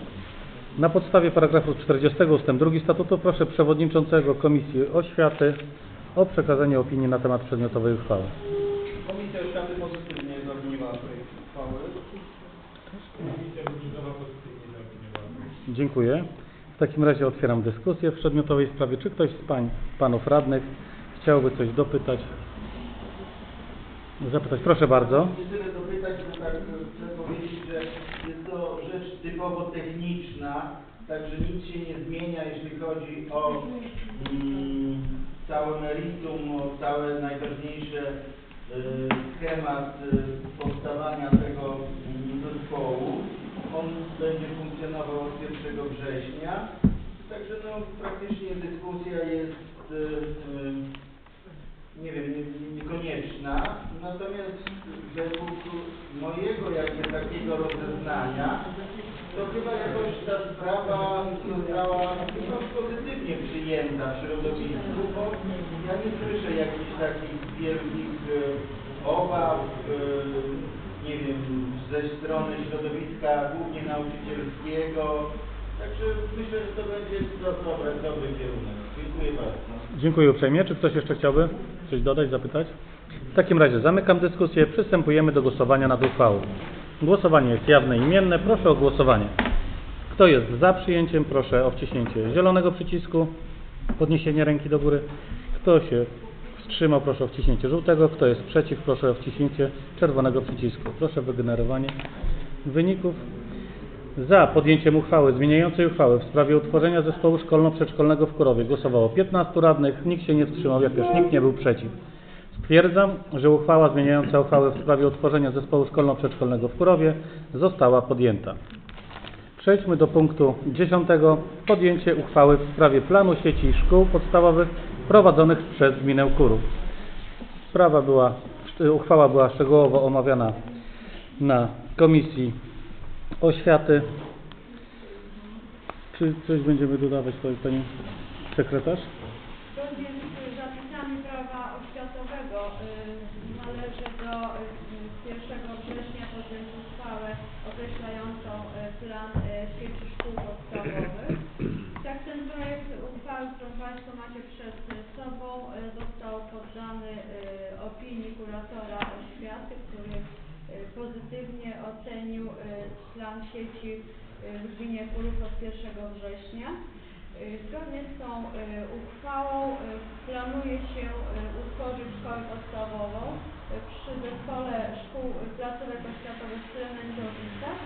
Na podstawie paragrafu 40 ustęp 2 statutu proszę przewodniczącego Komisji Oświaty o przekazanie opinii na temat przedmiotowej uchwały. Komisja Oświaty pozytywnie zaopiniowała projekt uchwały. Dziękuję. W takim razie otwieram dyskusję w przedmiotowej sprawie. Czy ktoś z pań, panów radnych chciałby coś dopytać? Zapytać, proszę bardzo. Chcę dopytać, bo tak chcę powiedzieć, że jest to rzecz typowo techniczna, także nic się nie zmienia, jeśli chodzi o całe meritum, o całe najważniejsze schemat powstawania tego zespołu. On będzie funkcjonował od 1 września. Także no, praktycznie dyskusja jest nie wiem, niekonieczna. Natomiast według mojego jakby takiego rozeznania to chyba jakoś ta sprawa została no, pozytywnie przyjęta w środowisku, bo ja nie słyszę jakichś takich wielkich obaw, nie wiem, ze strony środowiska głównie nauczycielskiego. Także myślę, że to będzie dobry kierunek. Dziękuję bardzo. Dziękuję uprzejmie. Czy ktoś jeszcze chciałby coś dodać, zapytać? W takim razie zamykam dyskusję. Przystępujemy do głosowania nad uchwałą. Głosowanie jest jawne i imienne. Proszę o głosowanie. Kto jest za przyjęciem, proszę o wciśnięcie zielonego przycisku, podniesienie ręki do góry. Kto się wstrzymał, proszę o wciśnięcie żółtego. Kto jest przeciw, proszę o wciśnięcie czerwonego przycisku. Proszę o wygenerowanie wyników. Za podjęciem uchwały zmieniającej uchwałę w sprawie utworzenia Zespołu Szkolno-Przedszkolnego w Kurowie głosowało 15 radnych. Nikt się nie wstrzymał, jak też nikt nie był przeciw. Stwierdzam, że uchwała zmieniająca uchwałę w sprawie utworzenia Zespołu Szkolno-Przedszkolnego w Kurowie została podjęta. Przejdźmy do punktu 10. Podjęcie uchwały w sprawie planu sieci szkół podstawowych prowadzonych przez gminę Kurów. Uchwała była szczegółowo omawiana na Komisji Oświaty. Czy coś będziemy dodawać tutaj, Pani Sekretarz? Pozytywnie ocenił plan sieci w gminie Kurów od 1 września. Zgodnie z tą uchwałą planuje się utworzyć szkołę podstawową przy Zespole Szkół Placówek Oświatowych w Klementowicach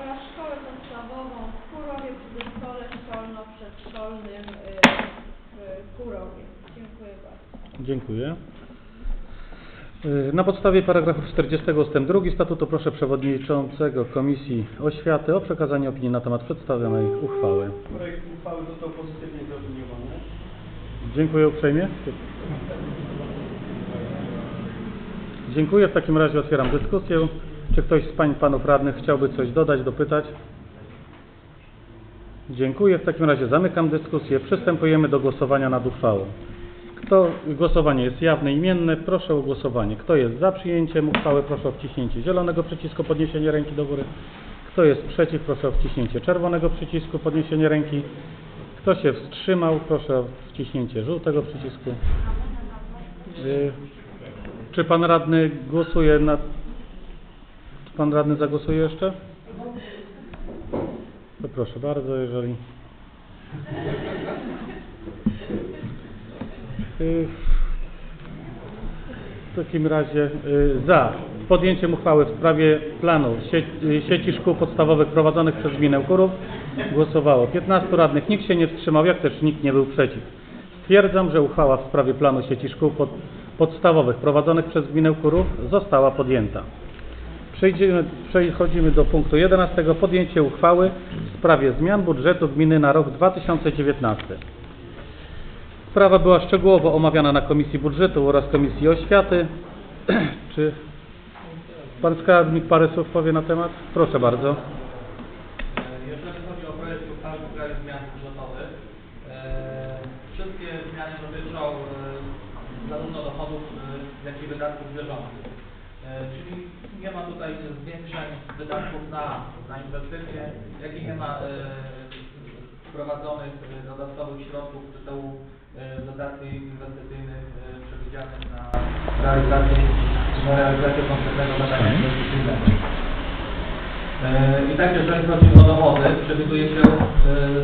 oraz szkołę podstawową w Kurowie przy Zespole Szkolno-Przedszkolnym w Kurowie. Dziękuję bardzo. Dziękuję. Na podstawie paragrafu 40 ust. 2 statutu proszę przewodniczącego Komisji Oświaty o przekazanie opinii na temat przedstawionej uchwały. Projekt uchwały został pozytywnie zaopiniowany. Dziękuję uprzejmie. Dziękuję. W takim razie otwieram dyskusję. Czy ktoś z pań, panów radnych chciałby coś dodać, dopytać? Dziękuję. W takim razie zamykam dyskusję. Przystępujemy do głosowania nad uchwałą. Głosowanie jest jawne i imienne. Proszę o głosowanie. Kto jest za przyjęciem uchwały, proszę o wciśnięcie zielonego przycisku, podniesienie ręki do góry. Kto jest przeciw, proszę o wciśnięcie czerwonego przycisku, podniesienie ręki. Kto się wstrzymał, proszę o wciśnięcie żółtego przycisku. Czy pan radny głosuje na... Czy pan radny zagłosuje jeszcze? To proszę bardzo, jeżeli... W takim razie za podjęciem uchwały w sprawie planu sieci szkół podstawowych prowadzonych przez gminę Kurów głosowało 15 radnych. Nikt się nie wstrzymał, jak też nikt nie był przeciw. Stwierdzam, że uchwała w sprawie planu sieci szkół podstawowych prowadzonych przez gminę Kurów została podjęta. Przechodzimy do punktu 11. Podjęcie uchwały w sprawie zmian budżetu gminy na rok 2019. Sprawa była szczegółowo omawiana na Komisji Budżetu oraz Komisji Oświaty. Czy pan skarbnik parę słów powie na temat? Proszę bardzo. Jeżeli chodzi o projekt uchwały w sprawie zmian budżetowych, wszystkie zmiany dotyczą zarówno dochodów, jak i wydatków bieżących. Czyli nie ma tutaj zwiększeń wydatków na inwestycje, jak i nie ma wprowadzonych dodatkowych środków z tytułu dotacji inwestycyjnych przewidzianych na realizację konkretnego zadania inwestycyjnego. I tak, jeżeli chodzi o dochody, przewiduje się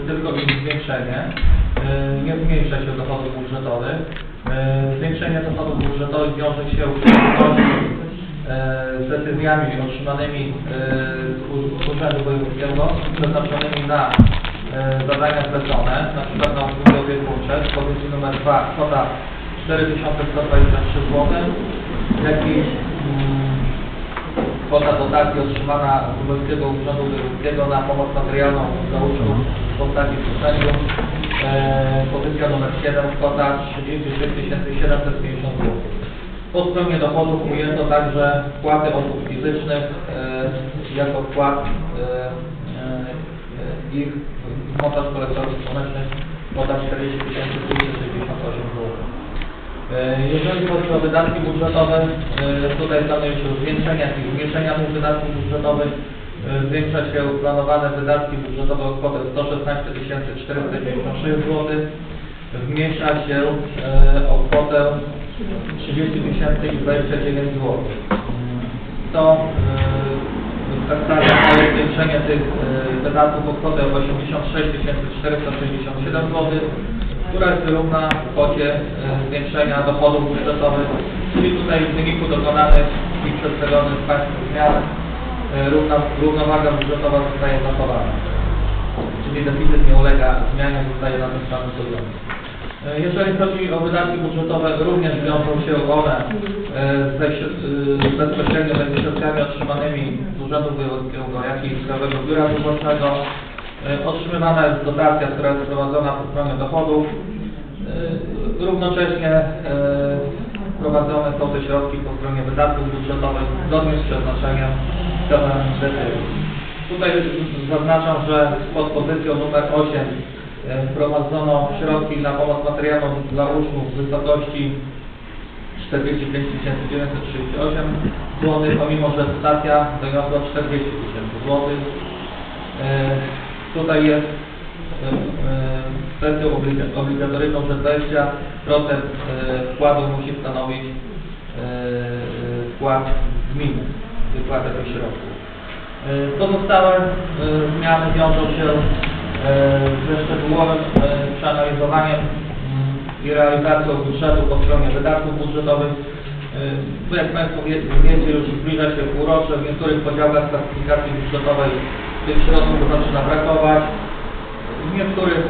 tylko ich zwiększenie. Nie zmniejsza się dochodów budżetowych. Zwiększenie dochodów budżetowych wiąże się z decyzjami otrzymanymi z Urzędu Wojewódzkiego przeznaczonymi na zadania zlecone, na przykład na usługę opiekuńcze w pozycji nr 2 kwota 4123 zł, jak i kwota dotacji otrzymana z Wojewódzkiego Urzędu Wojewódzkiego na pomoc materialną dla uczniów w postaci systemu, pozycja nr 7 kwota 33750 zł. Po stronie dochodów ujęto także wpłaty osób fizycznych jako wpłat ich w montach kolektorów słonecznych kwota 40 268 zł. Jeżeli chodzi o wydatki budżetowe, tutaj planuje się zwiększenia i zmniejszenia tych wydatków budżetowych. Zwiększa się planowane wydatki budżetowe o kwotę 116 496 zł. Zmniejsza się o kwotę 30 029 zł. To małe zwiększenie tych wydatków o kwotę 86 467 zł, która jest równa kwocie zwiększenia dochodów budżetowych, czyli tutaj w wyniku dokonanych i przedstawionych Państwu zmian równowaga budżetowa zostaje zachowana, czyli deficyt nie ulega zmianie, zostaje na tym samym poziomie. Jeżeli chodzi o wydatki budżetowe, również wiążą się one bezpośrednio ze środkami otrzymanymi z Urzędu Wojewódzkiego, jak i z Krajowego Biura Wyborczego. Otrzymywana jest dotacja, która jest prowadzona po stronie dochodów. Równocześnie prowadzone są te środki po stronie wydatków budżetowych zgodnie z przeznaczeniem celem decyzji. Tutaj zaznaczam, że pod pozycją numer 8 wprowadzono środki na pomoc materialną dla uczniów w wysokości 45 938 zł, pomimo że dotacja doniosła 40 tysięcy zł. Tutaj jest kwestią obligatoryjną, że 20% wkładu musi stanowić wkład gminy, wypłatę tych środków. Pozostałe zmiany wiążą się ze szczegółowym przeanalizowaniem i realizacją budżetu po stronie wydatków budżetowych. Jak Państwo wiecie, już zbliża się półrocze, w niektórych podziałach klasyfikacji budżetowej tych środków zaczyna brakować, w niektórych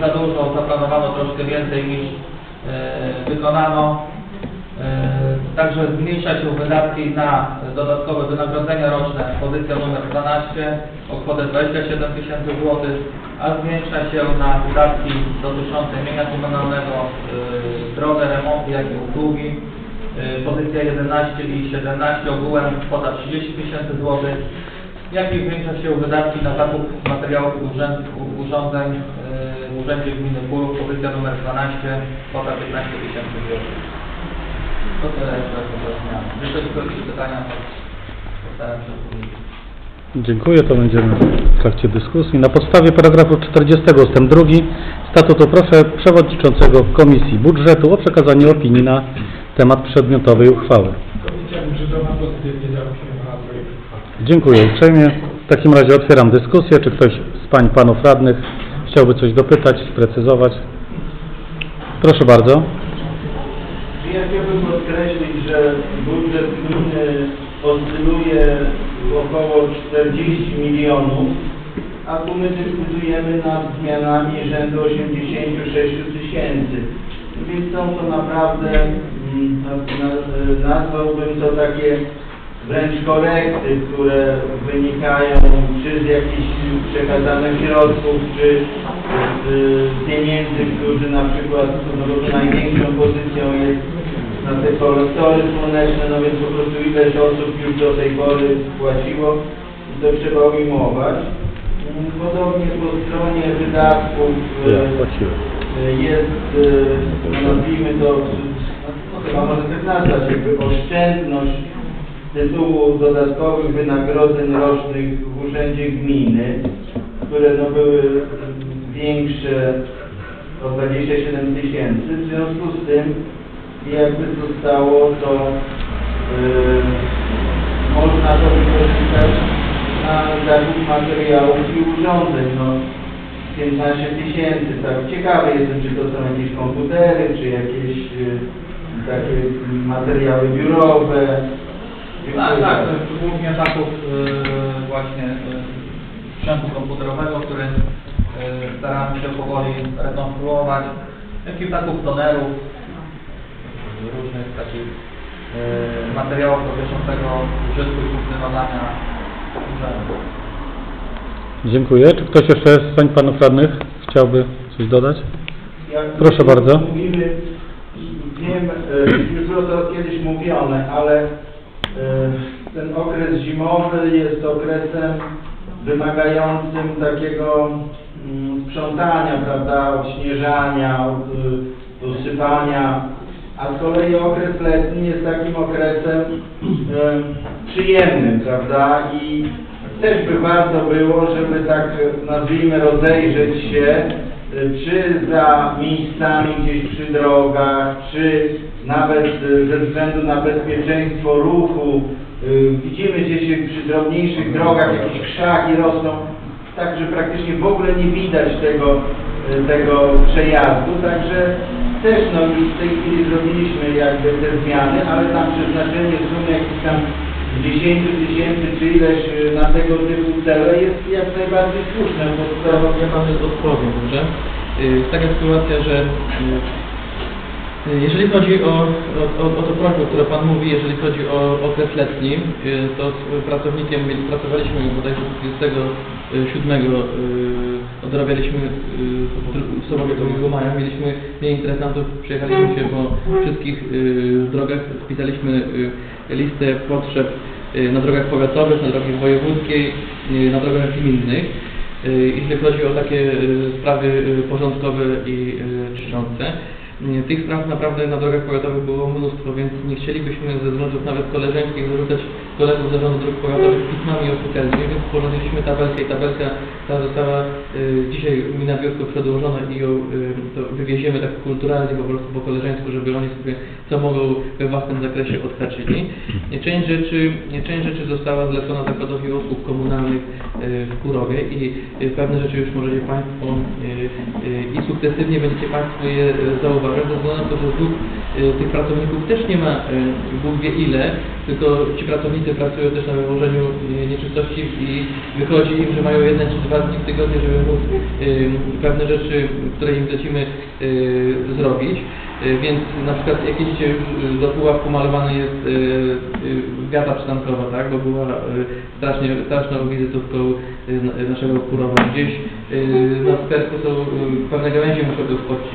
za dużo, zaplanowano troszkę więcej niż wykonano. Także zmniejsza się wydatki na dodatkowe wynagrodzenia roczne, pozycja nr 12 o kwotę 27 tysięcy zł, a zmniejsza się na wydatki dotyczące mienia komunalnego, drogę, remonty, jak i usługi, pozycja 11 i 17 ogółem kwota 30 tysięcy zł, jak i zmniejsza się wydatki na zakup materiałów urządzeń w Urzędzie Gminy Kurów, pozycja nr 12 kwota 15 tysięcy zł. To tyle, jeżeli chodzi o zmiany. Jeżeli chodzi o pytania, to postaram się odpowiedzieć. Dziękuję, to będziemy w trakcie dyskusji. Na podstawie paragrafu 40 ust. 2 statutu proszę Przewodniczącego Komisji Budżetu o przekazanie opinii na temat przedmiotowej uchwały. Komisja Budżetowa pozytywnie zaopiniowała projekt uchwały. Dziękuję uprzejmie. W takim razie otwieram dyskusję. Czy ktoś z Pań, Panów Radnych chciałby coś dopytać, sprecyzować? Proszę bardzo. Ja chciałbym podkreślić, że budżet gminy oscyluje około 40 milionów, a tu my dyskutujemy nad zmianami rzędu 86 tysięcy. Więc są to naprawdę, nazwałbym to takie wręcz korekty, które wynikają czy z jakichś przekazanych środków, czy z pieniędzy, którzy na przykład największą pozycją jest na te kolektory słoneczne, no więc po prostu ileś osób już do tej pory płaciło i to trzeba ujmować. Podobnie po stronie wydatków jest, nazwijmy to, chyba może tak nazwać, jakby oszczędność tytułu dodatkowych wynagrodzeń rocznych w Urzędzie Gminy, które no, były większe o 27 tysięcy, w związku z tym jakby zostało to, można to wykorzystać na zakup materiałów i urządzeń, no 15 tysięcy, tak. Ciekawy jestem, czy to są jakieś komputery, czy jakieś takie materiały biurowe. Tak, tak, głównie zakup właśnie sprzętu komputerowego, który staramy się powoli rekonstruować, jakiś zakup tonerów, różnych takich materiałów dotyczącego użytku i funkcjonowania urzędu. Dziękuję. Czy ktoś jeszcze z Pań, Panów Radnych chciałby coś dodać? Proszę bardzo. Mówimy, wiem, już było to kiedyś mówione, ale ten okres zimowy jest okresem wymagającym takiego sprzątania, prawda, odśnieżania, usypania. A z kolei okres letni jest takim okresem przyjemnym, prawda? I też by warto było, żeby tak, nazwijmy, rozejrzeć się, czy za miejscami gdzieś przy drogach, czy nawet ze względu na bezpieczeństwo ruchu. Widzimy gdzieś przy drobniejszych drogach jakieś krzaki rosną, tak że praktycznie w ogóle nie widać tego przejazdu, także też no już w tej chwili zrobiliśmy jakby te zmiany, ale tam przeznaczenie w sumie jakichś tam 10 tysięcy czy ileś na tego typu cele jest jak najbardziej słuszne, bo ja mam odpowiedź, że jest taka sytuacja, że jeżeli chodzi o to prawo, które Pan mówi, jeżeli chodzi o okres letni, to z pracownikiem pracowaliśmy bodajże 27 odrabialiśmy w sobotę 2 maja, mieli interesantów, przejechaliśmy się po wszystkich drogach, spisaliśmy listę potrzeb na drogach powiatowych, na drogach wojewódzkiej, na drogach gminnych, jeśli chodzi o takie sprawy porządkowe i czyszczące. Tych spraw naprawdę na drogach powiatowych było mnóstwo, więc nie chcielibyśmy ze względów nawet koleżeńskich zarzucać kolegów z Zarządu Dróg Powiatowych pismami o oficjalnie, więc sporządziliśmy tabelkę i tabelka ta została dzisiaj mi na biurku przedłożona i ją to wywieziemy tak kulturalnie po prostu po koleżeńsku, żeby oni sobie co mogą we własnym zakresie odhaczyli. Część rzeczy została zlecona Zakładowi Usług Komunalnych w Kurowie i pewne rzeczy już możecie Państwo i sukcesywnie będziecie Państwo je zauważyć. Ze względu na to, że ZUK tych pracowników też nie ma Bóg wie ile, tylko ci pracownicy pracują też na wywożeniu nieczystości i wychodzi im, że mają 1 czy 2 dni w tygodniu, żeby móc pewne rzeczy, które im zlecimy, zrobić. Więc na przykład jakieś do pułapku malowana jest gata przytankowa, tak? Bo była straszną wizytówką naszego Kurowa. Gdzieś na sperku są pewne gałęzie muszą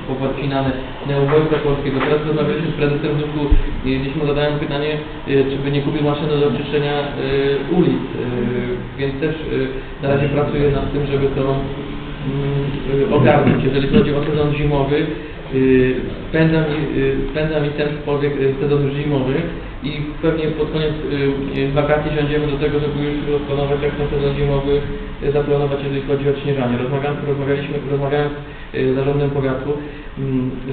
powodcinane, Neowojska Polskiego. Teraz rozmawialiśmy z prezesem ZUK-u i gdzieś mu zadałem pytanie, czy by nie kupił maszyny do czyszczenia ulic. Więc też na razie pracuję nad tym, żeby to ogarnąć. Jeżeli chodzi o sezon zimowy, spędza mi ten sezon zimowy i pewnie pod koniec wakacji siądziemy do tego, żeby już rozplanować, jak ten sezon zimowy zaplanować, jeżeli chodzi o odśnieżanie. Rozmawiałem z Zarządem Powiatu,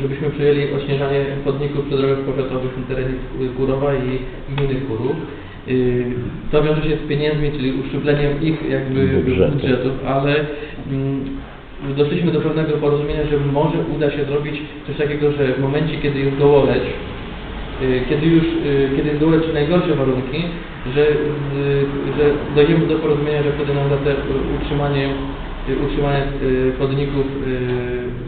żebyśmy przyjęli odśnieżanie chodników przeddrogowych powiatowych na terenie Kurowa i gminy Kurów. To wiąże się z pieniędzmi, czyli uszczupleniem ich jakby budżetów, ale doszliśmy do pewnego porozumienia, że może uda się zrobić coś takiego, że w momencie, kiedy już dołoleć, kiedy dołeć najgorsze warunki, że dojdziemy do porozumienia, że wtedy nam za te utrzymanie chodników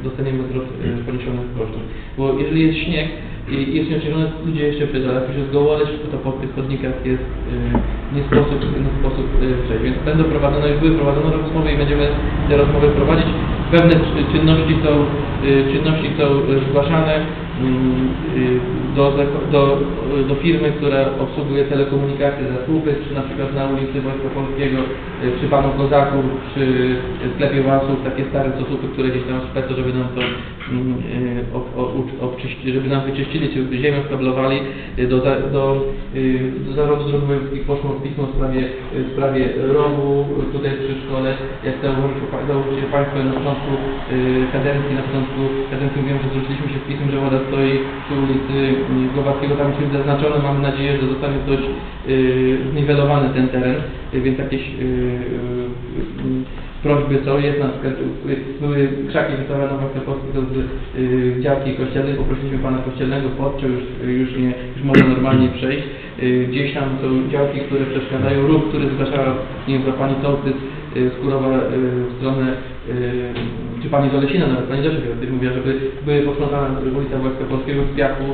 dostaniemy wzrost poniesionych kosztów. Bo jeżeli jest śnieg i jest nieośnieżone, ludzie jeszcze przyjdą, ale jak już jest gołoleć, to po tych chodnikach jest nie sposób przejść. Więc będą prowadzone, już były prowadzone rozmowy i będziemy te rozmowy prowadzić. Pewne czynności są zgłaszane do firmy, która obsługuje telekomunikację za słupy, czy na przykład na ulicy Wojska Polskiego, przy Panu Kozaku, przy sklepie Wasów, takie stare słupy, które gdzieś tam speco, żeby nam to obczyścili, żeby nam wyczyścili, czy ziemię skablowali. Do Zarządu Dróg Powiatowych poszło pismo w sprawie rowu tutaj przy szkole. Jak założycie Państwo na początku kadencji wiem, że zwróciliśmy się z pismem, że woda stoi przy ulicy Głowackiego, tam jest zaznaczone. Mam nadzieję, że zostanie dość zniwelowany ten teren, więc jakieś prośby są, były krzaki wystawione na Wójcie Polskie, to były działki kościelne, poprosiliśmy Pana Kościelnego, podciął, już można normalnie przejść. Gdzieś tam są działki, które przeszkadzają, ruch, który zgłaszała, nie wiem, za Pani Sołtys z Kurowa w stronę, czy Pani z Olesina, nawet Pani Zofia Reszczyńska mówiła, żeby były posprzątane ulica Wojska Polskiego w piachu.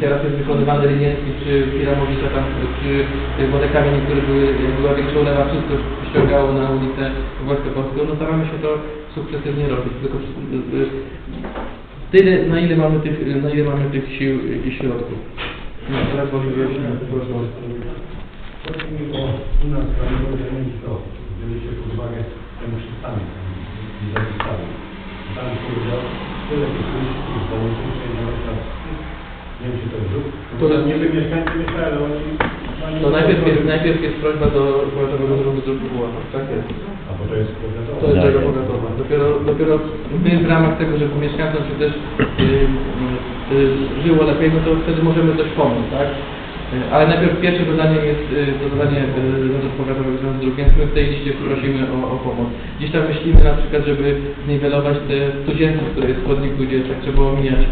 Teraz jest wykonywany Ryniecki czy Piramowicza, tam przy Wodę Kamieni, które była większa ulewa, wszystko ściągało na ulicę Wojska Polskiego. No staramy się to sukcesywnie robić, tylko tyle, na ile mamy tych sił i środków. No, teraz możliwie proszę o biorąc pod uwagę temu szczytami, i zapisami. Tam powiedział, tyle tych ludzi, którzy połączyli się na przykład, nie wiem, czy to jest ruch. Nie by mieszkańcy mieszkali, ale oni... To najpierw jest prośba do powiatowego zarządu dróg powiatowych, tak jest. A bo to jest powiatowa. To jest droga powiatowa. Dopiero my w ramach tego, żeby mieszkańcom się też żyło lepiej, no to wtedy możemy coś pomóc, tak? Ale najpierw pierwsze zadanie jest to zadanie Zarządu Powiatowego Zarządu Dróg, więc my w tej liście prosimy o pomoc. Dziś tam myślimy na przykład, żeby zniwelować te studzienki, które jest w chodniku, gdzie tak trzeba omijać.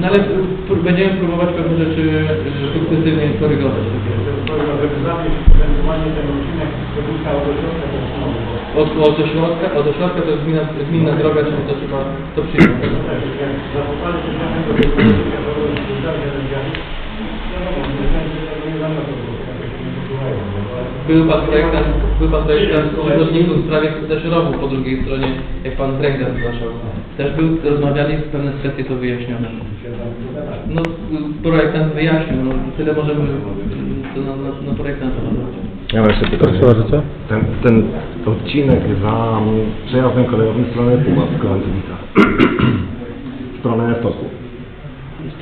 No ale będziemy próbować pewne rzeczy sukcesywnie korygować. Od ośrodka to jest gminna droga, czyli to trzeba to przyjąć. Był pan projektant urzędników w sprawie też rowu po drugiej stronie, jak pan Bręga zgłaszał. Też rozmawiali, pewne kwestie to wyjaśnione. No projektant wyjaśnił, no tyle możemy to na projektanta. Ja mam jeszcze pytanie. Ten odcinek za przejazdem kolejowym w stronę Puław w Klementowicach, w stronę toku.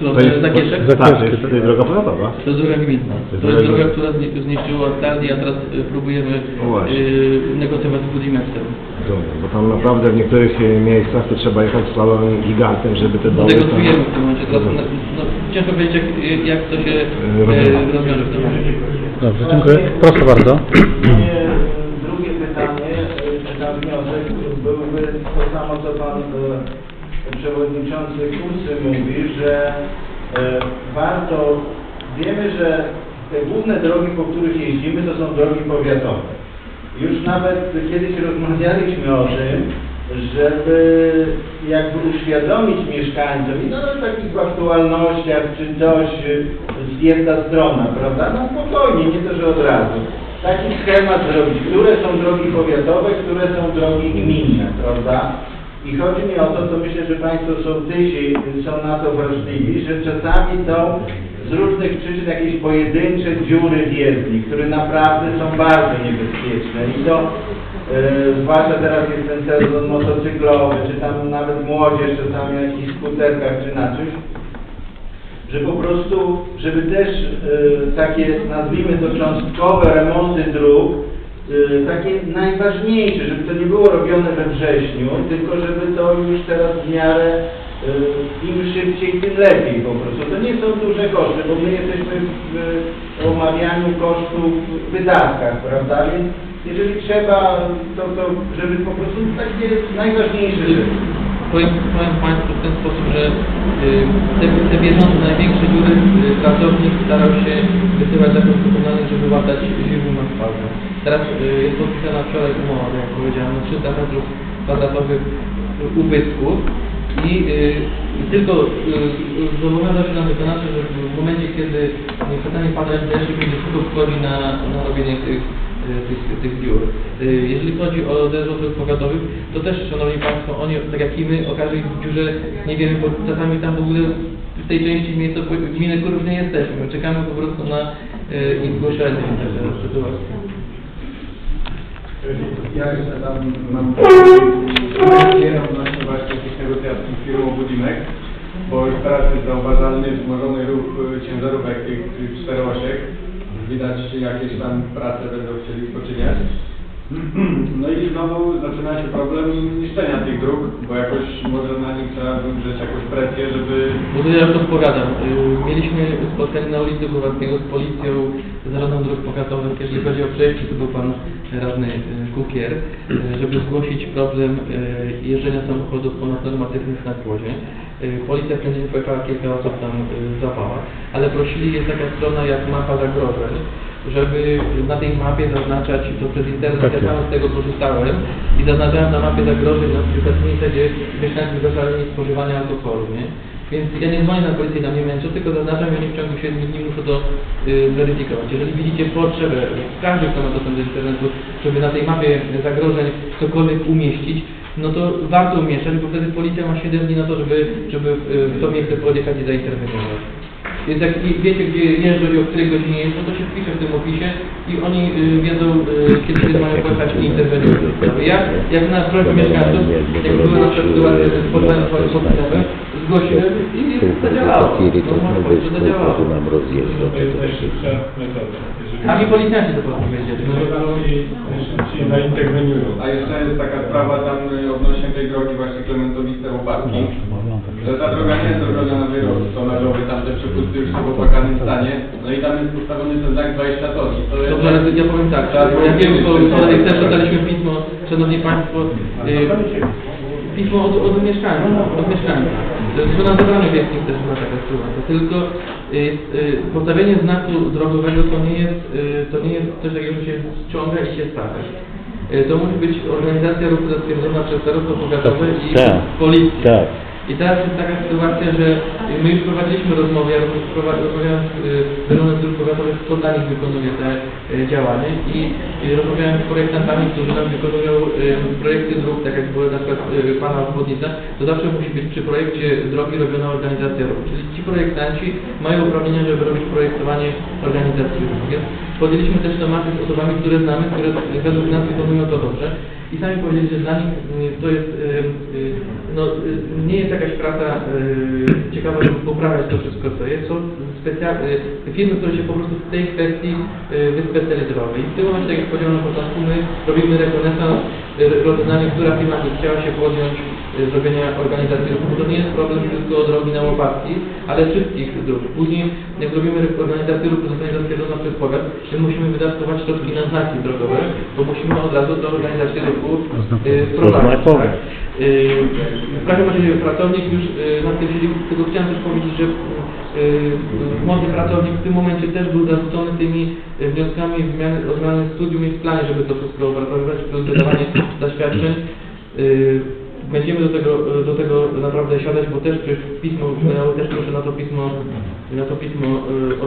To jest droga powiatowa? To jest droga gminna. To jest droga, która zniszczyła stadię, a teraz próbujemy negocjować z budimestem. Dobra, bo tam naprawdę w niektórych miejscach to trzeba jechać slalomem gigantem, żeby te domy... Negocjujemy w tym momencie. No, ciężko powiedzieć, jak to się rozwiąże w tym momencie. Dobrze, dziękuję. Proszę bardzo. Drugie pytanie na wniosek byłby to samo, co Pan Przewodniczący Kursy mówi, że warto, wiemy, że te główne drogi, po których jeździmy, to są drogi powiatowe. Już nawet kiedyś rozmawialiśmy o tym, żeby jakby uświadomić mieszkańcom i no takich w aktualnościach, czy dość zjesta strona, prawda? No spokojnie, nie to, że od razu. Taki schemat zrobić, które są drogi powiatowe, które są drogi gminne, prawda? I chodzi mi o to, co myślę, że Państwo sołtysi są na to wrażliwi, że czasami są z różnych przyczyn jakieś pojedyncze dziury w jezdni, które naprawdę są bardzo niebezpieczne. I to zwłaszcza teraz jest ten sezon motocyklowy, czy tam nawet młodzież, czy tam w jakichś skuterkach, czy na czymś. że po prostu, żeby też takie, nazwijmy to, cząstkowe remonty dróg, takie najważniejsze, żeby to nie było robione we wrześniu, tylko żeby to już teraz w miarę im szybciej, tym lepiej po prostu. To nie są duże koszty, bo my jesteśmy w omawianiu kosztów w wydatkach, prawda? Więc jeżeli trzeba, to żeby po prostu takie najważniejsze rzeczy. Powiem Państwu w ten sposób, że te bieżące, największe dziury pracownik starał się wysyłać za kosztopownany, żeby łatać ziemi na spalkę. Teraz jest podpisana wczoraj umowa, jak powiedziałem, na 300 metrów kwadratowych ubytków. I tylko zobowiązał się na wykonawcę, że w momencie, kiedy pytanie pada LGD będzie wszystko wchodzi na robienie tych biur. Jeżeli chodzi o Zarząd Dróg Powiatowych, to też, Szanowni Państwo, oni, tak jak i my, o każdej biurze nie wiemy, bo czasami tam w ogóle w tej części gminy Kurów nie jesteśmy. Czekamy po prostu na zgłoszenie. Ja jeszcze tam mam odnośnie właśnie tych negocjacji z firmą Budzinek, bo już teraz jest zauważalny wzmożony ruch ciężarówek tych czterooszek. Widać jakieś tam prace będą chcieli poczyniać. No i znowu zaczyna się problem niszczenia tych dróg, bo jakoś może na nich trzeba wywrzeć jakąś presję, żeby... Bo to ja już odpowiadam. Mieliśmy spotkanie na ulicy Głowackiego z policją, z Zarządem Dróg Powiatowych, jeżeli chodzi o przejście, to był Pan Radny Kukier, żeby zgłosić problem jeżdżenia samochodów ponad normatywnych na Kłodzie. Policja w tym pojechała, kilka osób tam złapała, ale prosili, jest taka strona jak mapa zagrożeń, żeby na tej mapie zaznaczać, to przez internet, ja sam z tego korzystałem i zaznaczałem na mapie zagrożeń, na przykład miejsca, gdzie mieszkańcy zgłaszali spożywania alkoholu, nie? Więc ja nie dzwonię na policję, tam nie męczę, tylko zaznaczam, że w ciągu 7 dni muszę to weryfikować. Jeżeli widzicie potrzebę, każdy, kto ma dostęp do internetu, żeby na tej mapie zagrożeń cokolwiek umieścić, no to warto umieszczać, bo wtedy policja ma 7 dni na to, żeby w to miejsce podjechać i zainterweniować. Więc jak wiecie, gdzie jeżdżą i o której godzinie jest, no to się wpisze w tym opisie i oni wiedzą, kiedy mają pojechać i interweniować. Jak na prośbę mieszkańców, jak były na przykład spotkania podstawowe, zgłosiłem i zadziałało. To jest najszybsza metoda. A i policjanci to powiedzieli. Szybciej zainterweniują. A jeszcze jest taka sprawa tam odnośnie tej drogi właśnie Klementowice-Łobarki, że ta droga nie jest droga na wyrost sonarzowy, tam te przepusty już są w opłakanym stanie, no i tam jest postawiony ten znak 20 ton. Dobrze, ale ja powiem tak, ja wiem, bo też oddaliśmy pismo, Szanowni Państwo, pismo od mieszkańca. To na zebraniu wiejskim też była taka sytuacja, tylko postawienie znaku drogowego to nie jest coś takiego, że się ściąga i się stawia. To musi być organizacja ruchu zatwierdzona przez zarówno powiatowe i policję. Tak. I teraz jest taka sytuacja, że my już prowadziliśmy rozmowy, ja rozmawiałem z Zarządem Dróg Powiatowych, kto dla nich wykonuje te działania i rozmawiałem z projektantami, którzy nam wykonują projekty dróg, tak jak były na przykład Pana Obwodnica, to zawsze musi być przy projekcie drogi robiona organizacja ruchu. Czyli ci projektanci mają uprawnienia, żeby robić projektowanie organizacji ruchu. Więc podjęliśmy też tematy z osobami, które znamy, które według nas wykonują to dobrze. I sami powiedzieli, że dla nich to jest, nie jest jakaś praca ciekawa, żeby poprawiać to wszystko, co jest. Są firmy, które się po prostu w tej kwestii wyspecjalizowały. I w tym momencie, tak jak powiedziałem na początku, my robimy rekonesans, rozeznanie, która firma nie chciała się podjąć zrobienia organizacji ruchu. To nie jest problem tylko drogi na Łopatki, ale wszystkich dróg. Później, jak robimy organizację ruchu, zostanie zatwierdzona przez powiat, że musimy wydatkować środki na znaki drogowe, bo musimy od razu do organizacji ruchu wprowadzić. Tak? W każdym razie pracownik już na tym siedził, tylko chciałem też powiedzieć, że młody pracownik w tym momencie też był zarzucony tymi wnioskami o zmianę studium i w planie, żeby to wszystko opracowywać, plus wydawanie zaświadczeń. Będziemy do tego naprawdę siadać, bo też przecież pismo, ja też proszę na to pismo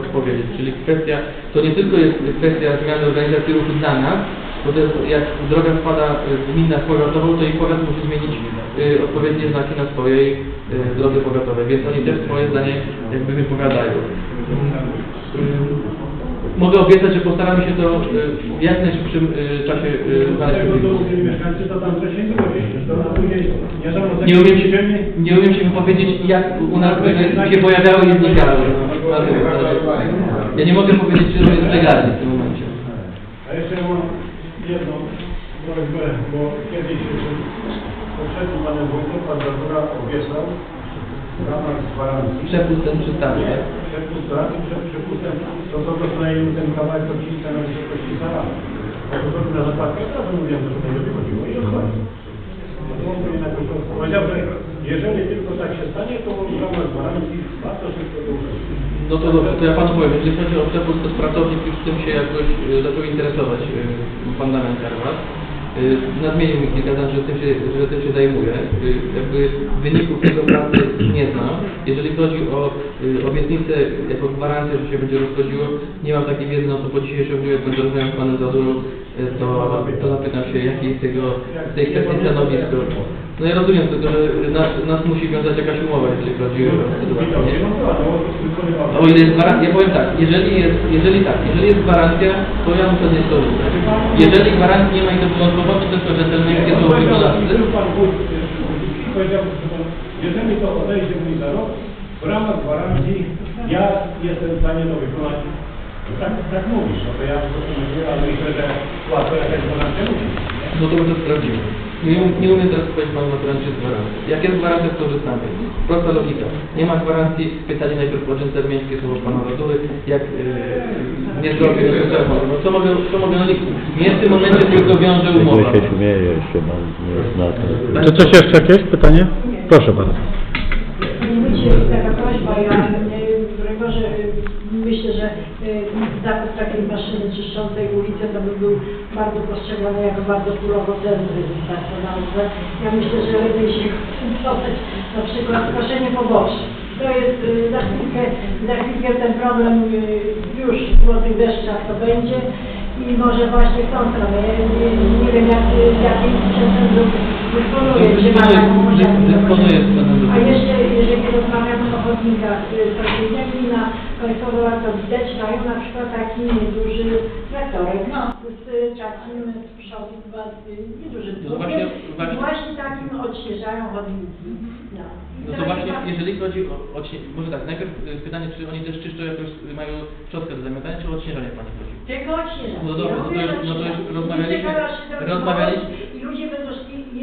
odpowiedzieć. Czyli kwestia, to nie tylko jest kwestia zmiany organizacji ruchu dla nas, bo to jest, jak droga wpada gmina powiatową, to i powiat musi zmienić odpowiednie znaki na swojej drodze powiatowej, więc oni też moje zdanie jakby wypowiadają. mogę obiecać, że postaramy się to w jak najszybszym czasie znaleźć. Nie umiem się wypowiedzieć, jak u nas się pojawiały i znikały. Ja nie mogę powiedzieć, że to jest legalne w tym momencie. A jeszcze mam jedną prośbę, bo kiedyś poprzednim panem wójtem pan doktora obiecał w ramach gwarancji. Przepust ten przystawił. Przepustem, to co poznaje ten kawałek odcinka na wysokości zarady. A to zrobił na zapadkę, to mówiłem, że to nie wychodziło i odchodzi. Powiedział, że jeżeli tylko tak się stanie, to w ramach gwarancji warto szybko to uzyskać. No to dobrze, to ja panu powiem, jeżeli chodzi o przepust, to pracownik już tym się jakoś zaczął interesować fundamentami, tak? Nadmienił mi kilka razy, że tym się zajmuje. Jakby wyników tego pracy nie znam. Jeżeli chodzi o obietnicę jako gwarancję, że się będzie rozchodziło, nie mam takiej wiedzy, no to po dzisiejszym dniu, jak będę rozmawiał z panem Zadurą, to zapytam się, jakie jest tej kwestii stanowisko. No ja rozumiem tylko, że nas musi wiązać jakaś umowa, jeżeli chodzi o sytuację. O ile jest gwarancja, ja powiem tak, jeżeli jest gwarancja, to ja muszę nie skorzystać. Jeżeli gwarancji nie ma i to wyjątkowo, to tylko rzetelnie jest to wykonawcy. Jeżeli to odejdzie mi za rok, w ramach gwarancji ja jestem w stanie to wykonać. Tak mówisz, no to ja po prostu mówię, ale myślę, że łatwo jakaś gwarancja musi. No to może sprawdzimy. Nie umiem teraz powiedzieć panu na gwarancji z gwarancji. Jak jest gwarancja, to korzystamy. Prosta logika. Nie ma gwarancji, pytanie najpierw o czynce miejskie słowo pana Rodury, jak nie zrobię, no co mogę na nich. Nie w tym momencie tylko wiąże umowa. Ja się śmieję, jeszcze mam nie zna. Czy coś jeszcze jakieś pytanie? Proszę bardzo. Taka prośba, ja myślę, że zakup takiej maszyny czyszczącej ulicę to by był bardzo postrzegany jako bardzo kurowo-centry, tak to nazwę. Ja myślę, że lepiej się koncentrować na przykład koszenie poboczne. To jest za chwilkę ten problem już w złotych deszczach to będzie i może właśnie w tą stronę. Nie wiem, jakim sprzętem dysponuje, czy ma taką możliwość. A jeszcze, jeżeli rozmawiamy o chodnikach, na Państwowe Łato widać, mają na przykład taki nieduży traktorek, no, z takim przodem, niedużym drukiem, właśnie takim odświeżają chodniki. No. No to właśnie, jeżeli chodzi o może tak, najpierw pytanie, czy oni też czyszczą, jakoś mają szczotkę do zamiatania, czy o odśnieżanie Pani chodzi? Tylko odśnieżanie. No dobra, no to już rozmawialiśmy. I ludzie będą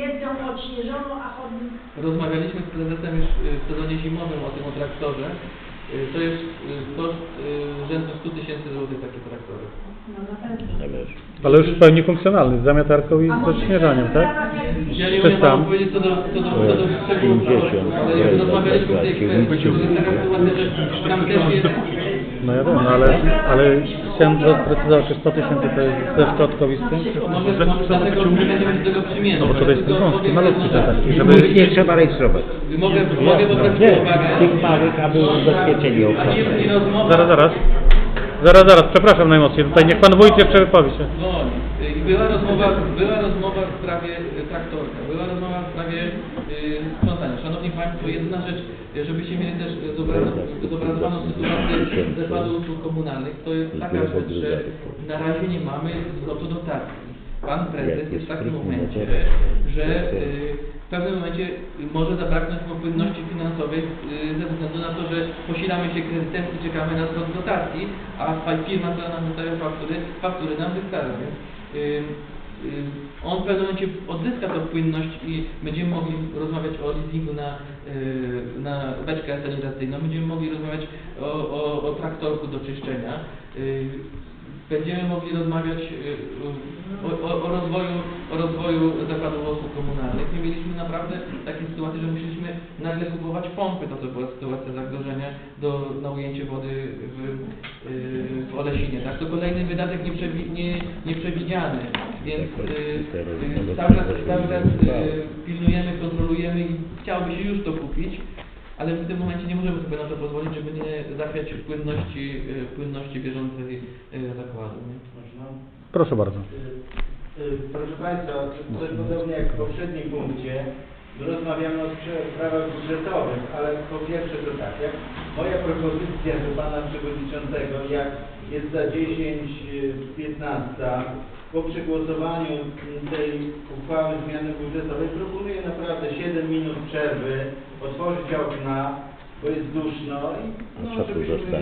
jedzą odśnieżoną, a chodnik. Rozmawialiśmy z prezesem już w sezonie zimowym o tym traktorze. To jest koszt rzędu 100 tysięcy złotych taki traktory. Ale już w pełni funkcjonalny, z zamiatarką i z odśnieżaniem, tak? Ja nie umiem Wam powiedzieć co do szczegółów, ale jak rozmawialiśmy w tej kwestii, to jest taka sytuacja, że tam też jest... No ja wiem, ale chciałem doprecyzować, czy 100 tysięcy to jest ze szczotkowistym? Może dlatego nie będziemy tego przymieniać. No bo to jest wąski, malutki taki, żeby... Nie trzeba rejestrować. Mogę poprosić uwagę. Tych małych, aby ubezpieczenie obszarować. Zaraz, przepraszam najmocniej, tutaj niech Pan Wójt jeszcze wypowie się. Była rozmowa w sprawie traktorka, była rozmowa w sprawie sprzątania. Szanowni Państwo, jedna rzecz, żebyście mieli też zobrazowaną sytuację zakładu usług komunalnych, to jest taka rzecz, że na razie nie mamy zwrotu dotacji. Pan prezes jest w takim momencie, że w pewnym momencie może zabraknąć płynności finansowej ze względu na to, że posilamy się kredytem i czekamy na zwrot dotacji, a firma, która nam wystawia faktury nam wystawia. On w pewnym momencie odzyska tą płynność i będziemy mogli rozmawiać o leasingu na beczkę sanitacyjną, będziemy mogli rozmawiać o traktorku do czyszczenia, będziemy mogli rozmawiać o rozwoju zakładów osób komunalnych. My mieliśmy naprawdę takie sytuacje, że musieliśmy nagle kupować pompy, to była sytuacja zagrożenia na ujęcie wody w Olesinie. Tak? To kolejny wydatek nieprzewidziany, więc cały czas pilnujemy, kontrolujemy i chciałoby się już to kupić, ale w tym momencie nie możemy sobie na to pozwolić, żeby nie zachwiać płynności bieżącej zakładu. Proszę bardzo. Proszę Państwa, to jest podobnie jak w poprzednim punkcie, rozmawiamy o sprawach budżetowych, ale po pierwsze to tak, jak moja propozycja do Pana Przewodniczącego, jak jest za 10:15, po przegłosowaniu tej uchwały zmiany budżetowej proponuję naprawdę 7 minut przerwy, otworzyć okna, bo jest duszno i no, żebyśmy,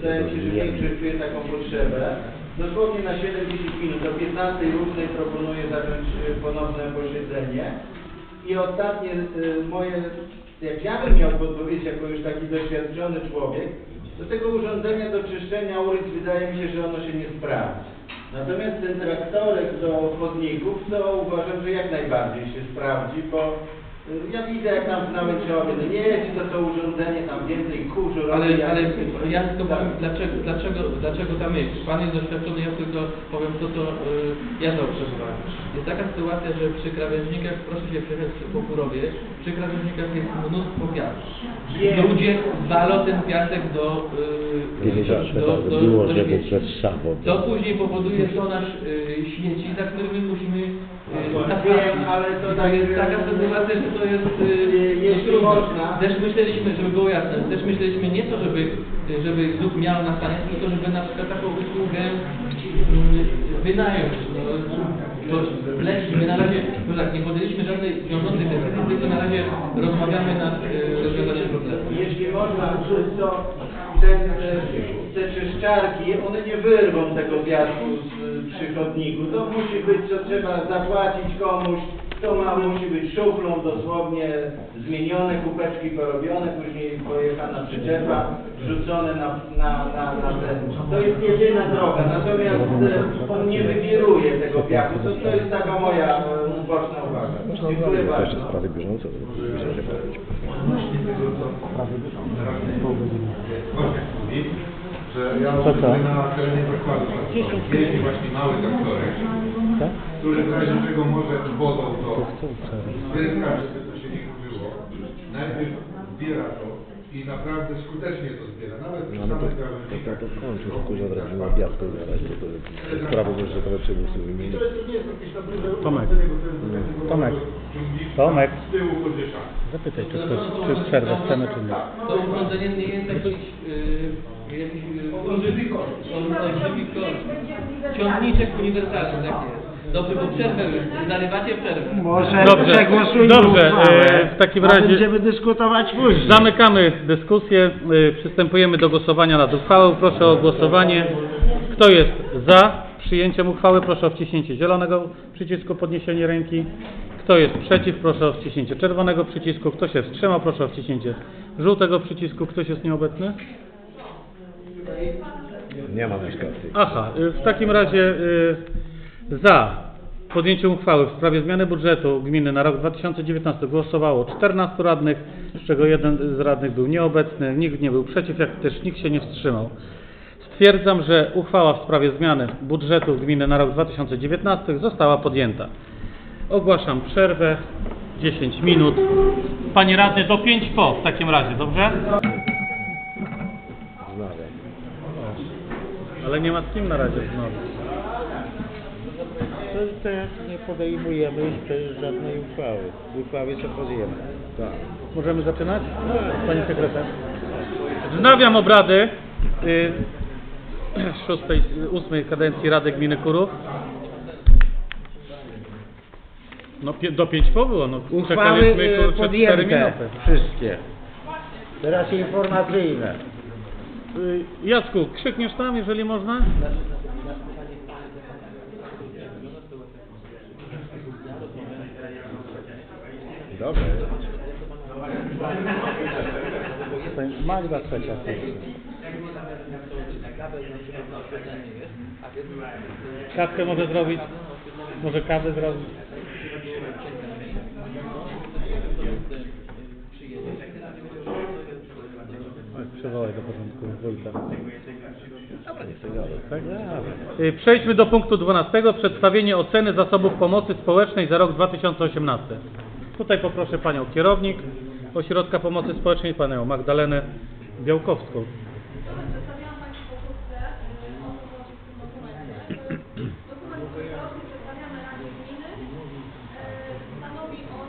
wydaje mi się, że większość czuje taką potrzebę. Dosłownie na 7-10 minut, do 15 różnej proponuję zacząć ponowne posiedzenie. I ostatnie moje, jak ja bym miał podpowiedź jako już taki doświadczony człowiek, do tego urządzenia do czyszczenia ulic wydaje mi się, że ono się nie sprawdzi. Natomiast ten traktorek do chodników, to uważam, że jak najbardziej się sprawdzi, bo ja widzę, jak tam nawet człowiek nie jeździ, to urządzenie tam więcej kurzu. Ale ja tylko powiem, dlaczego tam jest? Pan jest doświadczony, ja tylko powiem to, co ja dobrze uważam. Jest taka sytuacja, że przy krawężnikach, proszę się przejechać po Kurowie, przy krawężnikach jest mnóstwo piasku. Ludzie walą ten piasek do to później powoduje, że nasz śmieci, za którym my musimy ale to tak jest taka sytuacja, że to jest jeśli można. Też myśleliśmy, żeby było jasne, też myśleliśmy nie to, żeby ZUK miał na stanie, tylko żeby na przykład taką usługę wynająć. My na razie, no tak, nie podjęliśmy żadnej wiążącej decyzji, tylko na razie rozmawiamy nad rozwiązaniem problemu. Jeśli można, to te czyszczarki, one nie wyrwą tego piasku z przychodniku. To musi być, co trzeba zapłacić komuś, to musi być szuflą dosłownie zmienione, kubeczki porobione, później pojechana przyczepa, rzucone na ten. To jest jedyna droga, natomiast on nie wywiruje tego piachu. To jest taka moja boczna uwaga. Dziękuję bardzo. Odnośnie tego, co Kośnik mówi, że ja tutaj na terenie zakładu jest właśnie mały traktorek, który w razie czego może wodą to spryska, żeby to się nie kurzyło. Najpierw zbiera to i naprawdę skutecznie to zbiera. Nawet przy samych krawężnikach. To skończy, kurza drażniła piaskę zaraz. Sprawy budżetowe przemysłu wymienić. Tomek. Zapytaj, czy przerwę chcemy, czy nie. To urządzenie nie jest jakiś olbrzymi koszt. Ciągniczek uniwersalny, tak jest. Dobrze, bo przerwę już, zarywacie przerwę. Może przegłosujmy. Dobrze, w takim razie będziemy dyskutować później. Zamykamy dyskusję, przystępujemy do głosowania nad uchwałą. Proszę o głosowanie. Kto jest za przyjęciem uchwały? Proszę o wciśnięcie zielonego przycisku, podniesienie ręki. Kto jest przeciw? Proszę o wciśnięcie czerwonego przycisku. Kto się wstrzymał? Proszę o wciśnięcie żółtego przycisku. Ktoś jest nieobecny? Nie ma dyskusji. Aha, w takim razie za podjęciem uchwały w sprawie zmiany budżetu gminy na rok 2019 głosowało 14 radnych, z czego jeden z radnych był nieobecny, nikt nie był przeciw, jak też nikt się nie wstrzymał. Stwierdzam, że uchwała w sprawie zmiany budżetu gminy na rok 2019 została podjęta. Ogłaszam przerwę 10 minut. Panie radny, do 5 po w takim razie, dobrze? Ale nie ma z kim na razie znowu. To nie podejmujemy jeszcze żadnej uchwały. Uchwały co podjęliśmy. Tak. Możemy zaczynać? Pani sekretarz. Wznawiam obrady 8 kadencji Rady Gminy Kurów. No do 5 po było. No, uchwały podjęte wszystkie. Teraz informacyjne. Jacku, krzykniesz tam, jeżeli można? Dobrze. Magda trzecia. Kawkę może zrobić. Może kawę zrobić. Przywołaj do porządku wójta. Przejdźmy do punktu 12. Przedstawienie oceny zasobów pomocy społecznej za rok 2018. Tutaj poproszę Panią kierownik Ośrodka Pomocy Społecznej, Panią Magdalenę Białkowską. Dokument kierownik przedstawiamy Radzie Gminy. Stanowi on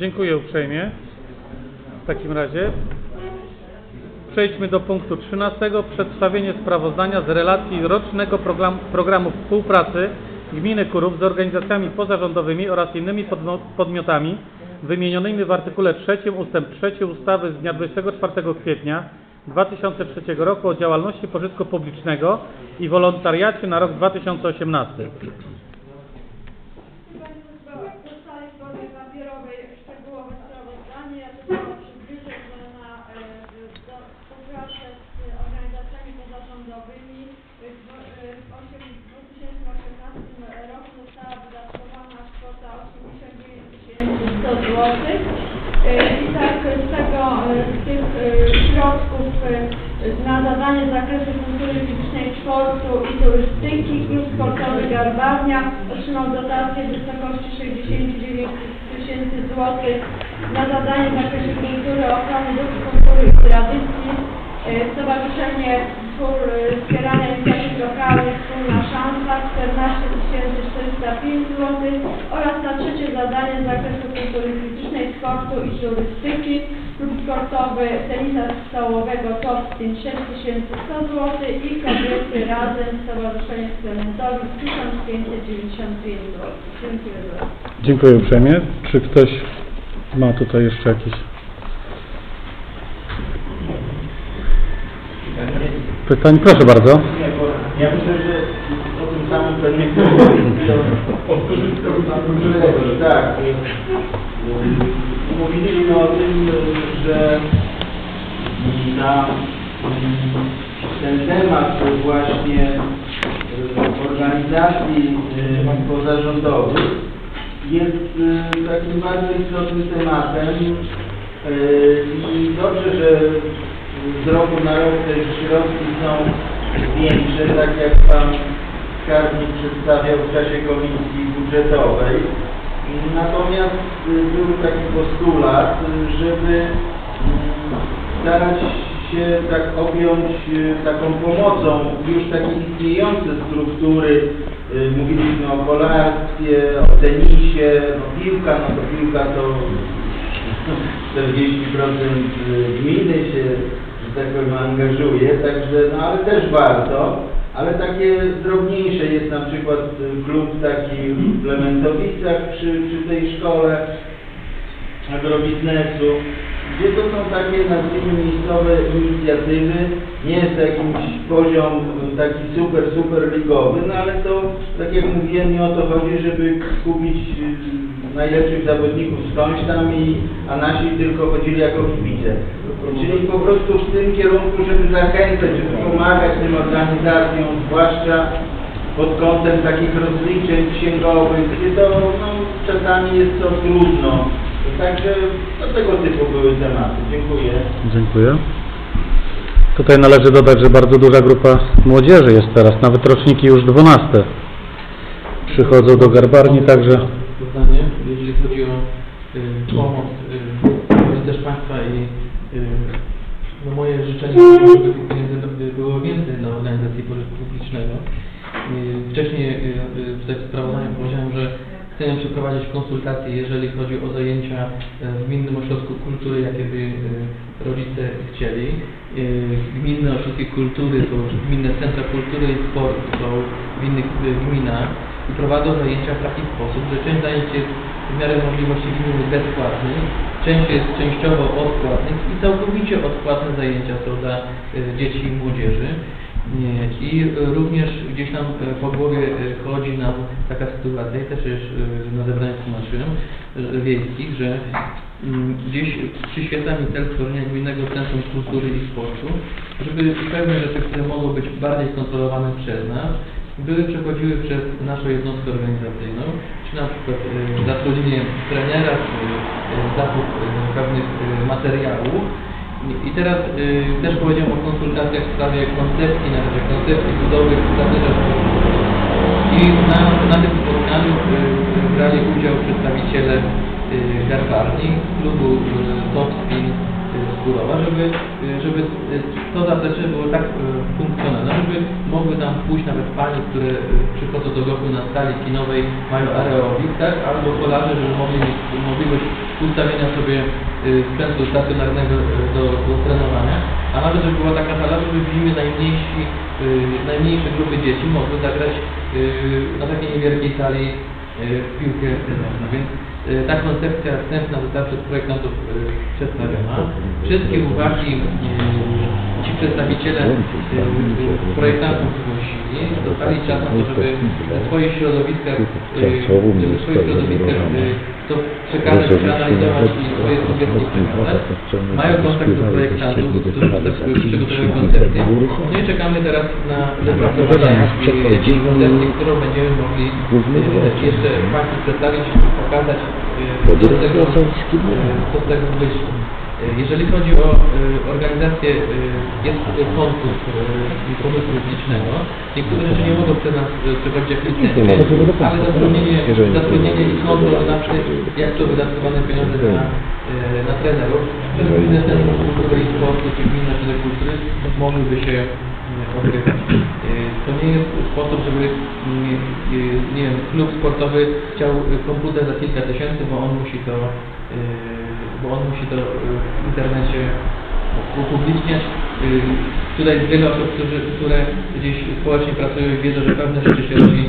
Dziękuję uprzejmie. W takim razie przejdźmy do punktu 13. Przedstawienie sprawozdania z relacji rocznego programu współpracy Gminy Kurów z organizacjami pozarządowymi oraz innymi podmiotami wymienionymi w artykule 3 ust. 3 ustawy z dnia 24 kwietnia 2003 roku o działalności pożytku publicznego i wolontariacie na rok 2018. I tak z tych środków na zadanie z zakresu kultury fizycznej, sportu i turystyki klub sportowy Garbarnia otrzymał dotację w wysokości 69 tysięcy złotych na zadanie w zakresie kultury, ochrony dóbr kultury i tradycji. Stowarzyszenie Wspierania Inicjatyw Lokalnych Wspólna Szansa 14 405 zł oraz na trzecie zadanie z zakresu kultury fizycznej, sportu i turystyki klub sportowy tenisa stołowego Topstin 6100 zł i Kobiety Razem Stowarzyszenie Klementowic 1595 zł. Dziękuję bardzo. Dziękuję uprzejmie. Czy ktoś ma tutaj jeszcze jakieś pytań? Proszę bardzo. Ja myślę, że o tym samym pewnie powtórzyć to już tak. Mówiliśmy o tym, że na ten temat właśnie organizacji pozarządowych jest takim bardzo istotnym tematem i dobrze, że z roku na rok te środki są większe, tak jak Pan Skarbnik przedstawiał w czasie komisji budżetowej. Natomiast był taki postulat, żeby starać się tak objąć taką pomocą już takie istniejące struktury. Mówiliśmy o kolarstwie, o tenisie, o piłka, no to piłka to 40% gminy się, że tak powiem, angażuje, także, no ale też warto, ale takie drobniejsze jest na przykład klub taki w Klementowicach przy tej szkole agrobiznesu, gdzie to są takie, nazwijmy, miejscowe inicjatywy, nie jest jakiś poziom taki super ligowy, no ale to, tak jak mówiłem, nie o to chodzi, żeby kupić najlepszych zawodników skądś tam, a nasi tylko chodzili jako kibice. Czyli po prostu w tym kierunku, żeby zachęcać, żeby pomagać tym organizacjom, zwłaszcza pod kątem takich rozliczeń księgowych, gdzie to no, czasami jest to trudno. Także do tego typu były tematy. Dziękuję. Dziękuję. Tutaj należy dodać, że bardzo duża grupa młodzieży jest teraz, nawet roczniki już 12 przychodzą do Garbarni, także... Pytanie, jeżeli chodzi o pomoc też Państwa i no moje życzenie, żeby tych pieniędzy było więcej dla organizacji pożytku publicznego. Wcześniej w sprawozdaniu powiedziałem, że chcemy przeprowadzić konsultacje, jeżeli chodzi o zajęcia w Gminnym Ośrodku Kultury, jakie by rodzice chcieli. Gminne Ośrodki Kultury to Gminne Centra Kultury i Sportu są w innych gminach i prowadzą zajęcia w taki sposób, że część zajęć jest w miarę możliwości gminy bezpłatnych, część jest częściowo odpłatnych i całkowicie odpłatne zajęcia są dla dzieci i młodzieży. I również gdzieś tam po głowie chodzi nam taka sytuacja, też już na zebraniu tłumaczyłem, wiejskich, że gdzieś przyświeca mi cel stworzenia Gminnego Centrum Kultury i Sportu, żeby pewne rzeczy, które mogą być bardziej kontrolowane przez nas, były przechodziły przez naszą jednostkę organizacyjną, czy na przykład zatrudnienie trenera, czy zakup pewnych materiałów. I teraz też powiedziałem o konsultacjach w sprawie koncepcji, na razie koncepcji budowy i na tym spotkaniu brali udział przedstawiciele Garbarni, klubu Topspin, budowa, żeby to zaplecze było tak funkcjonalne, żeby mogły tam pójść nawet panie, które przychodzą do roku na sali kinowej, mają aerobik, tak, albo kolarze, żeby mogli mieć możliwość ustawienia sobie sprzętu stacjonarnego do trenowania, a nawet żeby była taka sala, żeby w zimie najmniejsze grupy dzieci mogły zagrać na takiej niewielkiej sali piłkę nożną. Więc ta koncepcja wstępna została przez projektantów przedstawiona. Wszystkie uwagi ci przedstawiciele projektantów zgłosili, dostali czas na to, żeby swoje środowiska to przekazać, przeanalizować i swoje sugestie przekazać. Mają kontakt do projektantów, którzy przygotowują koncepcję. No i czekamy teraz na wypracowanie koncepcji, którą będziemy mogli jeszcze Państwu przedstawić, pokazać, co z tego wyszło. Jeżeli chodzi o organizację, jest konkurs pomysłu publicznego. Niektóre rzeczy nie mogą przez nas przechodzić jak licencje, ale zatrudnienie i kontrol zawsze, jak to wydatkowane pieniądze na trenerów, przez gminne centrum kultury i sportu, czy gminne ośrodki kultury mogliby się ogrywać. To nie jest sposób, żeby nie wiem, klub sportowy chciał komputer za kilka tysięcy, bo on musi to w internecie upubliczniać. Tutaj jest wiele osób, które gdzieś społecznie pracują i wiedzą, że pewne rzeczy się robi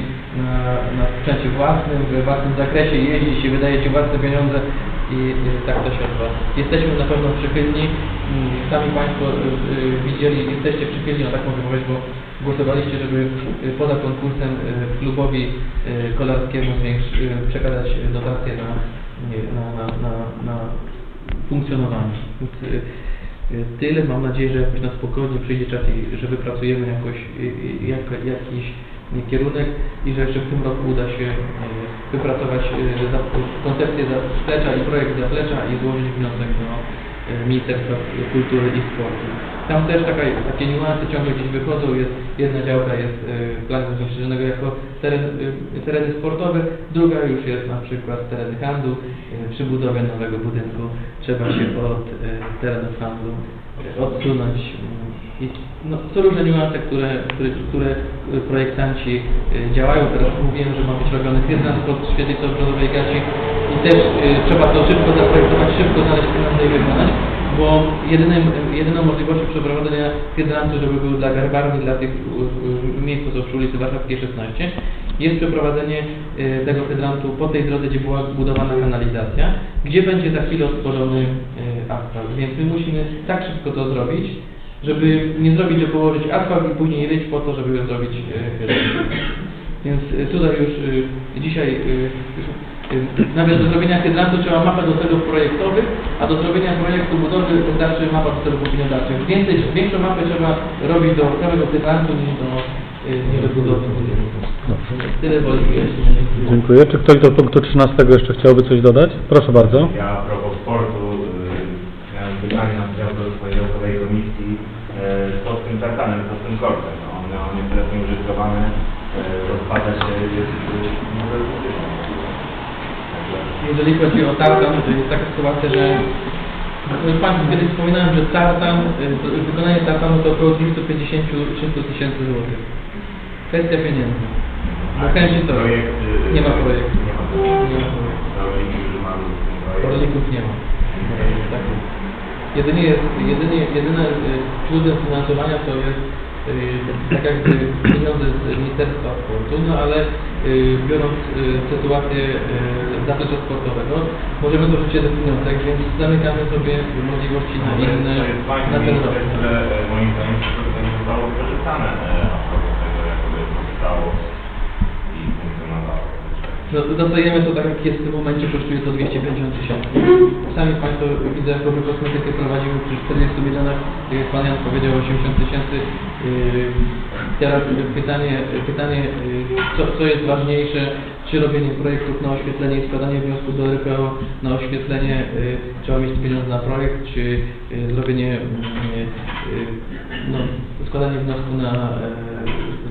na sprzęcie własnym, we własnym zakresie, jeździ się, wydaje się własne pieniądze i tak to się odbywa. Jesteśmy na pewno przychylni, sami Państwo widzieli, jesteście przychylni na taką wypowiedź, bo głosowaliście, żeby poza konkursem klubowi kolarskiemu przekazać dotacje na funkcjonowanie. Więc tyle. Mam nadzieję, że jakoś na spokojnie przyjdzie czas i że wypracujemy jakoś jakiś kierunek i że jeszcze w tym roku uda się wypracować koncepcję zaplecza i projekt zaplecza i złożyć wniosek do Ministerstwa Kultury i Sportu. Tam też takie niuanse ciągle gdzieś wychodzą. Jedna działka jest planu zastrzeżonego jako tereny sportowe, druga już jest na przykład tereny handlu. Przy budowie nowego budynku trzeba się od terenów handlu odsunąć. No, są różne niuanse, które projektanci działają. Teraz mówiłem, że ma być robiony piętna spod świetlicy ogrodowej gaci i też trzeba to szybko zaprojektować, szybko znaleźć pieniądze i wykonać, bo jedyną możliwością przeprowadzenia hydrantu, żeby był dla garbarni, dla tych miejsc, co przy ulicy Warszawskiej 16, jest przeprowadzenie tego hydrantu po tej drodze, gdzie była budowana kanalizacja, gdzie będzie za chwilę otworzony asfalt. Więc my musimy tak szybko to zrobić, żeby nie zrobić, że położyć asfalt i później jedyć po to, żeby zrobić Więc tutaj już dzisiaj nawet do zrobienia hydrantu trzeba mapę do celów projektowych, a do zrobienia projektu budowy wystarczy mapa do celów gospodarczych. Większą mapę trzeba robić do całego hydrantu niż do budowy. Tyle wolę. Dziękuję. Czy ktoś do punktu 13 jeszcze chciałby coś dodać? Proszę bardzo. Ja a propos sportu miałem pytanie na podziałkowej komisji co z tym tartanem, co z tym kortem. On jest teraz nieużytkowany, rozpada się, jest Jeżeli chodzi o tartan, to jest taka sytuacja, że Państwu kiedyś wspominałem, że wykonanie tartanu to około 250–300 tysięcy złotych. Kwestia pieniędzy. Bo chęci to nie ma projektu. Rolników nie ma. Jedyne źródłem finansowania to jest tak jakby pieniądze z Ministerstwa Sportu, no ale biorąc sytuację zaplecza sportowego, możemy dorzucić jeden wniosek, więc zamykamy sobie możliwości na inne. To jest fajne miejsce, które moim zdaniem nie zostało wykorzystane, a propos tego jakby powstało i funkcjonowało. Dostajemy to tak jak jest w tym momencie, kosztuje to 250 tysięcy. Sami Państwo widzę, jak dobrą kosmetykę prowadzimy przy 40 milionach, jak Pan Jan powiedział 80 tysięcy. Teraz pytanie co jest ważniejsze, czy robienie projektów na oświetlenie i składanie wniosku do RPO na oświetlenie, trzeba mieć pieniądze na projekt, czy zrobienie składanie wniosku na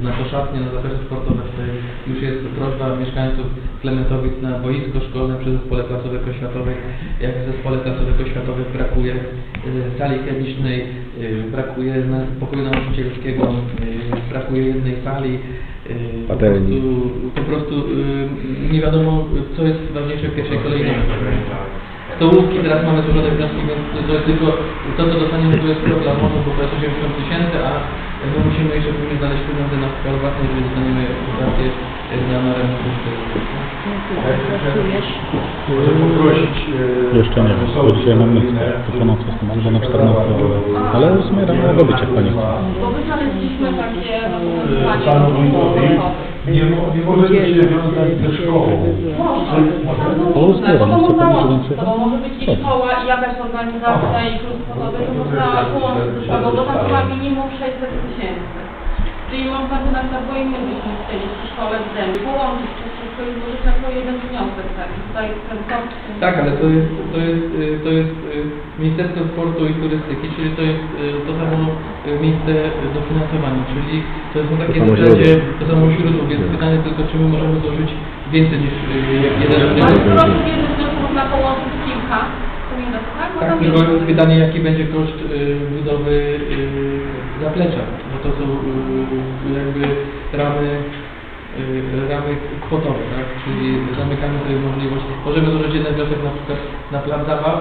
na koszatnie, na zaplecze sportowe. Tutaj już jest prośba mieszkańców Klementowic na boisko szkolne przy Zespole Placówek Oświatowych. Jak w Zespole Placówek Oświatowych brakuje sali chemicznej, brakuje pokoju nauczycielskiego, brakuje jednej sali, po prostu nie wiadomo, co jest ważniejsze w pierwszej kolejności. Stołówki teraz mamy złożone wnioski, więc to jest tylko to, co dostaniemy, to jest problem, bo to jest 80 000, a my musimy jeszcze później znaleźć pieniądze na wkład własny, jeżeli dostaniemy dotację na remont. Chcę poprosić jeszcze nie wiem, bo mamy to że na 14, ale w sumie rano robić, jak Pani chce. Bo my znaleźliśmy takie planie. Nie możemy się wiązać ze szkołą. Może. To może być i szkoła, i jakaś organizacja, i klub sportowy, to można połączyć, bo to tam chyba minimum 600 000. Czyli można by na przykład, bo innym byśmy chcieli szkołę w Dębie połączyć, to wszystko i złożyć na to jeden wniosek, tak? Tak, ale to jest Ministerstwo Sportu i Turystyki, czyli to jest to samo miejsce dofinansowania, czyli to są takie zasadzie, to samo źródło, więc pytanie tylko, czy my możemy złożyć więcej niż jeden wniosek. Ale to jeden wniosek można połączyć kilka, tak, tylko jest pytanie, jaki będzie koszt budowy zaplecza, bo to są jakby ramy kwotowe, tak? Czyli zamykamy sobie możliwość, możemy złożyć jeden wniosek na przykład na plac zabaw,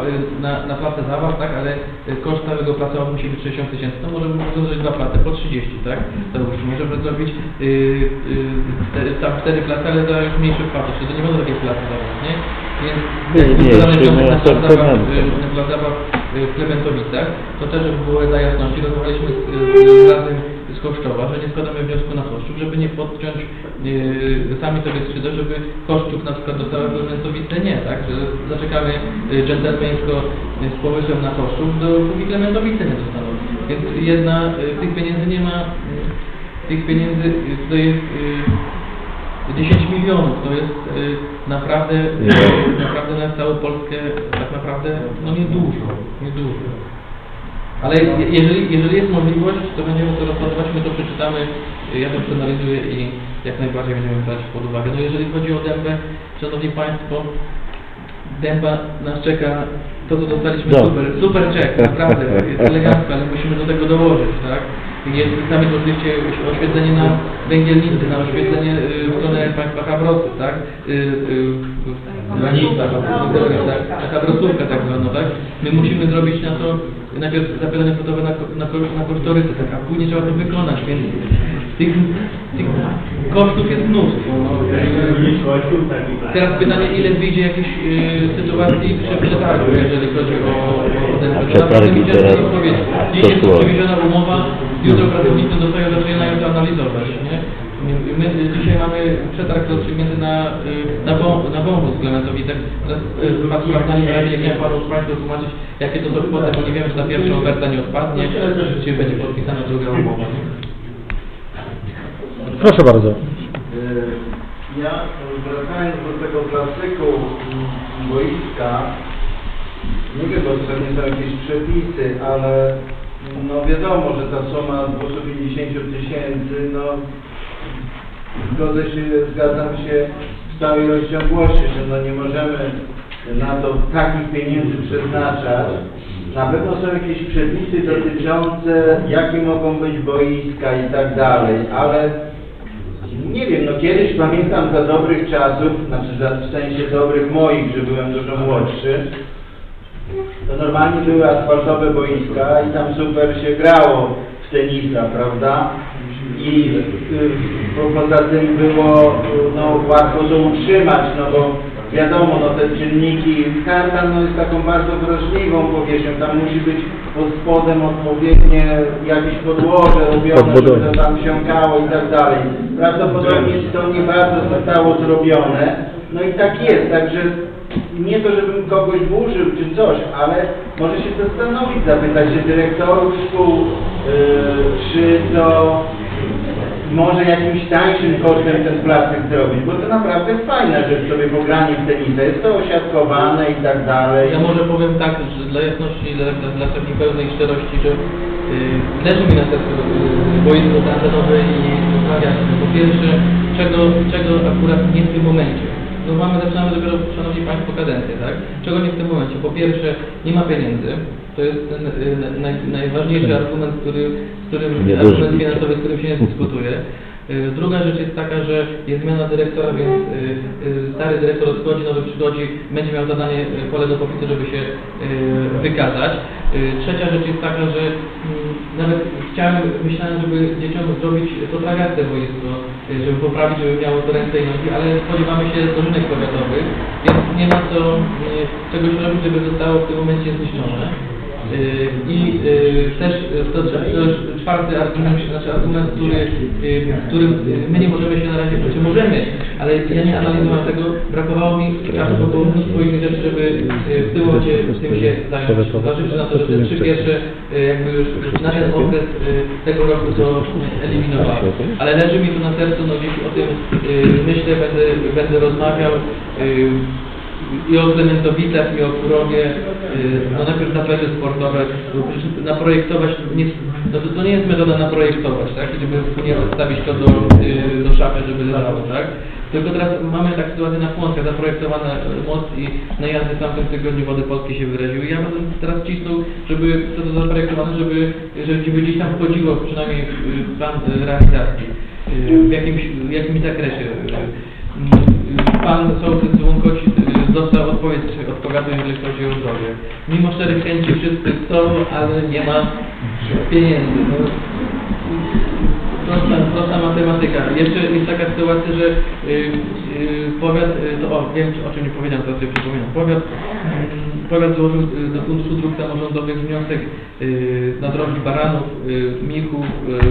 na placę zabaw, tak? Ale koszt całego placu musi być 60 000, no możemy złożyć dwa place po 30, tak? To już możemy zrobić tam 4 place, ale to już mniejsze kwoty, czyli to nie będą takie place zabaw, nie? Więc na zabaw w Klementowicach, to też żeby było dla jasności, rozmawialiśmy z razem z Koszczowa, że nie składamy wniosku na Koszczuk, żeby nie podciąć sami sobie skrzydła, żeby Koszczuk na przykład dostały Klementowice, nie, tak? Że zaczekamy dżentelmeńsko z pomysłem na Koszczuk, dopóki Klementowice nie dostaną. Więc jedna tych pieniędzy nie ma, tych pieniędzy to jest 10 000 000, to jest naprawdę na całą Polskę tak naprawdę no niedużo. Ale jeżeli jest możliwość, to będziemy to rozpatrywać, my to przeczytamy, ja to przeanalizuję i jak najbardziej będziemy brać pod uwagę. No jeżeli chodzi o Dębę, Szanowni Państwo, Dęba nas czeka, to co dostaliśmy super czek, naprawdę, jest elegancko, ale musimy do tego dołożyć, tak? Jest tam jest oczywiście oświetlenie na Węgielnicy, na oświetlenie w stronę Państwa Chabrosy, tak? Granica, Chabrosówka tak zwana, tak? My musimy zrobić na to najpierw zapylenie gotowe na kosztorysy, tak? A później trzeba to wykonać, więc tych kosztów jest mnóstwo. Teraz pytanie, ile wyjdzie jakiejś sytuacji przy przetargu, jeżeli chodzi o ten przetarg. Dziś jest przewieziona umowa, jutro pracownicy dostają, zaczynają to analizować. Nie? My dzisiaj mamy przetarg rozstrzygnięty na wąwóz w Klementowicach. Teraz patrzyłam na nie, jak miałem Panu Państwu tłumaczyć, jakie to są kwoty, bo nie wiemy, czy ta pierwsza oferta nie odpadnie, czy będzie podpisana druga umowa. Proszę bardzo. Ja wracając do tego klasyku boiska, nie wiem, bo pewnie są jakieś przepisy, ale no wiadomo, że ta suma 250 000, no zgadzam się w całej rozciągłości, że no nie możemy na to takich pieniędzy przeznaczać. Na pewno są jakieś przepisy dotyczące, jakie mogą być boiska i tak dalej, ale nie wiem, no kiedyś pamiętam za dobrych czasów, znaczy w sensie dobrych moich, że byłem dużo młodszy, to normalnie były asfaltowe boiska i tam super się grało w tenisa, prawda? I poza tym było no, łatwo to utrzymać, no bo wiadomo, no te czynniki, karta no, jest taką bardzo wrażliwą powierzchnią, tam musi być pod spodem odpowiednie jakieś podłoże robione, żeby to tam wsiąkało i tak dalej. Prawdopodobnie to nie bardzo zostało zrobione, no i tak jest, także nie to, żebym kogoś burzył czy coś, ale może się zastanowić, zapytać się dyrektorów szkół, czy to może jakimś tańszym kosztem ten plastyk zrobić, bo to naprawdę jest fajna rzecz sobie pogranie w tenisa, jest to osiadkowane i tak dalej. Ja może powiem tak, że dla jasności, dla takiej pełnej szczerości, że Leży mi na sercu, bo jest to antenowy i rozmawiać po pierwsze, czego akurat nie w tym momencie. No mamy, zaczynamy dopiero, Szanowni Państwo, kadencję, tak? Czego nie w tym momencie? Po pierwsze, nie ma pieniędzy. To jest ten najważniejszy argument, argument finansowy, z którym się nie dyskutuje. Druga rzecz jest taka, że jest zmiana dyrektora, więc stary dyrektor odchodzi, nowy przychodzi, będzie miał zadanie pole do popisu, żeby się wykazać. Trzecia rzecz jest taka, że nawet myślałem, żeby dzieciom zrobić to trawiaste wojsko, żeby poprawić, żeby miało to ręce i nogi, ale spodziewamy się dożynek powiatowych, więc nie ma co czegoś robić, żeby zostało w tym momencie zniszczone. I też to czwarty argument, znaczy argument, którym my nie możemy się na razie, znaczy możemy, ale ja nie analizowałem tego, brakowało mi czasu, bo mnóstwo innych rzeczy, żeby w tym momencie tym się zająć. Zważywszy na to, że te trzy pierwsze jakby już na ten okres tego roku to eliminowałem. Ale leży mi to na sercu, no dziś o tym myślę, będę rozmawiał. I o Klementowicach, i o Kurowie, no najpierw zaplecze sportowe, bo przecież naprojektować, to nie jest metoda naprojektować, tak? Żeby nie odstawić to do szafy, żeby leżało, tak? Tylko teraz mamy tak sytuację na Płonskach, zaprojektowany most i najazdy w tamtym tygodniu Wody Polskie się wyraziły. Ja bym teraz cisnął, żeby to zaprojektowane, żeby gdzieś tam wchodziło, przynajmniej w plan realizacji, w jakimś zakresie. Pan sołtys Łąkoci dostał odpowiedź od powiatu, jeżeli chodzi o zdrowie. Mimo czterech chęci wszyscy chcą, ale nie ma pieniędzy. No, prosta matematyka. Jeszcze jest taka sytuacja, że powiat, wiem o czym nie powiedziałem, teraz sobie przypominam. Powiat złożył do Funduszu Dróg Samorządowych wniosek na drogi Baranów, Michów,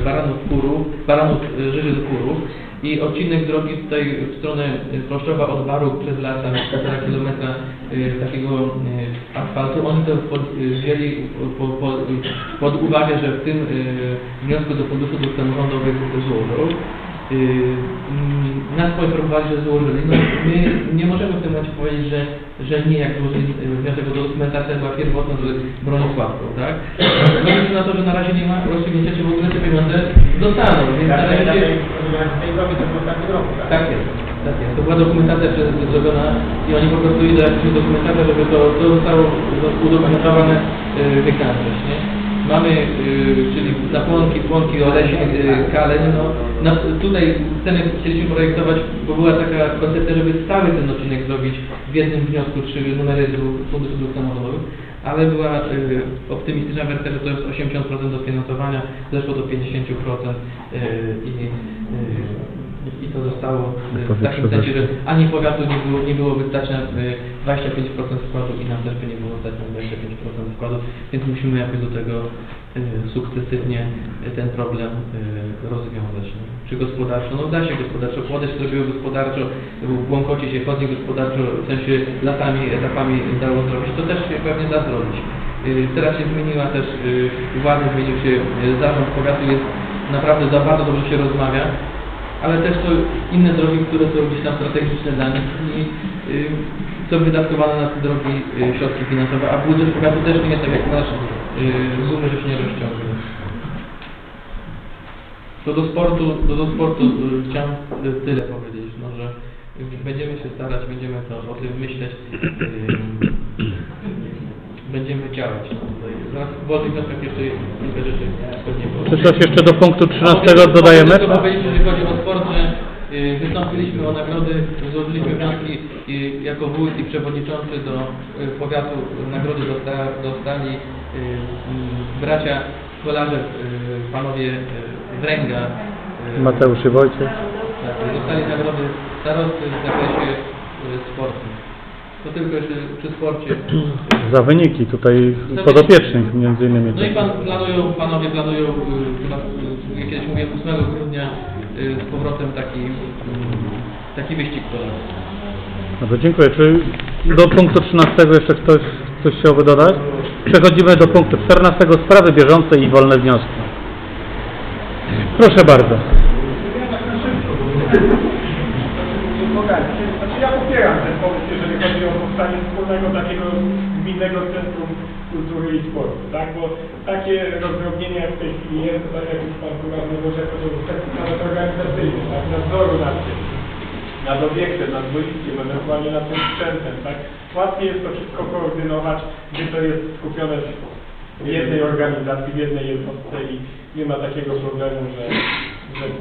Baranów, Kurów, Baranów, Żyży do Kurów. I odcinek drogi tutaj w stronę Proszczowa od Baru przez las, tam 1,5 km takiego asfaltu. Oni to wzięli pod uwagę, że w tym wniosku do Funduszu Dróg Samorządowych złożą. Nas poinformowali, że złożyli. No, my nie możemy w tym momencie powiedzieć, że nie, jak złożyli wniosek, bo dokumentacja była pierwotna z Bronisławką, tak? Zgodnie na to, że na razie nie ma rozstrzygnięcia, czy w ogóle te pieniądze dostaną, więc na razie... Tak jest, tak jest. To była dokumentacja zrobiona i oni po prostu idą jakąś dokumentację, żeby to zostało udokumentowane wykazań, nie? Mamy, czyli zapłonki, Oleśnik, Kaleń, no tutaj cenę chcieliśmy projektować, bo była taka koncepcja, żeby cały ten odcinek zrobić w jednym wniosku, 3 numery z Funduszu Dróg Samorządowych, ale była optymistyczna wersja, że to jest 80% dofinansowania, zeszło do 50% i to zostało w takim sensie, że ani powiatu nie byłoby stać na 25% wkładu i nam też by nie było stać na 25% wkładu, więc musimy jakoś do tego sukcesywnie ten problem rozwiązać. Czy gospodarczo? No da się gospodarczo. Płody się zrobiło gospodarczo, w Łąkocie się chodzi gospodarczo, w sensie latami, etapami dało zrobić. To też się pewnie da zrobić. Teraz się zmieniła też władza, zmienił się zarząd powiatu, jest naprawdę za bardzo dobrze się rozmawia. Ale też to inne drogi, które są gdzieś tam strategiczne dla nich i są wydatkowane na te drogi środki finansowe, a budżet powiatu też nie jest tak jak nasz, zumy, że się nie rozciągnie. To do sportu chciałem tyle powiedzieć, no, że będziemy się starać, będziemy o tym myśleć, będziemy działać. W wolnych wnioskach jeszcze kilka rzeczy. Czy coś jeszcze do punktu 13 dodajemy? Chcę powiedzieć, jeżeli chodzi o sport, że wystąpiliśmy o nagrody, złożyliśmy wnioski jako wójt i przewodniczący do powiatu, nagrody dostali bracia kolarze, panowie Wręga. Mateusz i Wojciech. Tak, dostali nagrody starosty w zakresie sportu. To tylko jeszcze przy sporcie. Za wyniki tutaj podopiecznych między innymi. No i panowie planują, jak kiedyś mówię, 8 grudnia z powrotem taki wyścig kolarski. No to dziękuję. Czy do punktu 13 jeszcze ktoś coś chciałby dodać? Przechodzimy do punktu 14. Sprawy bieżące i wolne wnioski. Proszę bardzo. Ja popieram ten pomysł, jeżeli chodzi o powstanie wspólnego takiego gminnego centrum kultury i sportu, tak? Bo takie rozdrobnienia w tej chwili jest, to tak jak już Pan Burowny może powiedzieć, taki nawet organizacyjny, tak? Nadzoru nad tym, nad obiektem, nad boiskiem, ewentualnie nad tym sprzętem, tak? Łatwiej jest to wszystko koordynować, gdy to jest skupione w jednej organizacji, w jednej jednostce i nie ma takiego problemu, że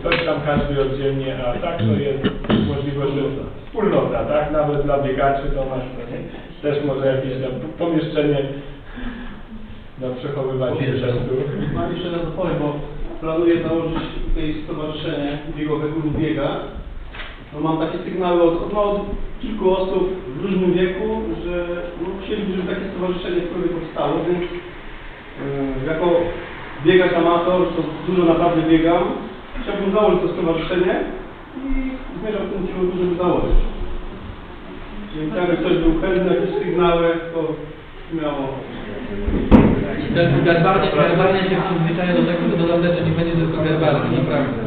ktoś tam każdy oddzielnie, a tak to jest możliwość, że wspólnota, tak? Nawet dla biegaczy to masz też może jakieś tam pomieszczenie na przechowywanie sprzętu. Mam jeszcze raz odpowiedź, bo planuję założyć tutaj stowarzyszenie biegowego lub biega. No mam takie sygnały od kilku osób w różnym wieku, że chcieliby, żeby takie stowarzyszenie w którym powstało, więc jako biegacz amator, to dużo naprawdę biegam, chciałbym założyć to stowarzyszenie i zmierzam w tym kierunku, żeby założyć. Czyli jakby ktoś był chętny, jakieś sygnały, to miało... Garbarnia się przyzwyczaja do tego, że to naprawdę nie będzie tylko garbarnia, naprawdę.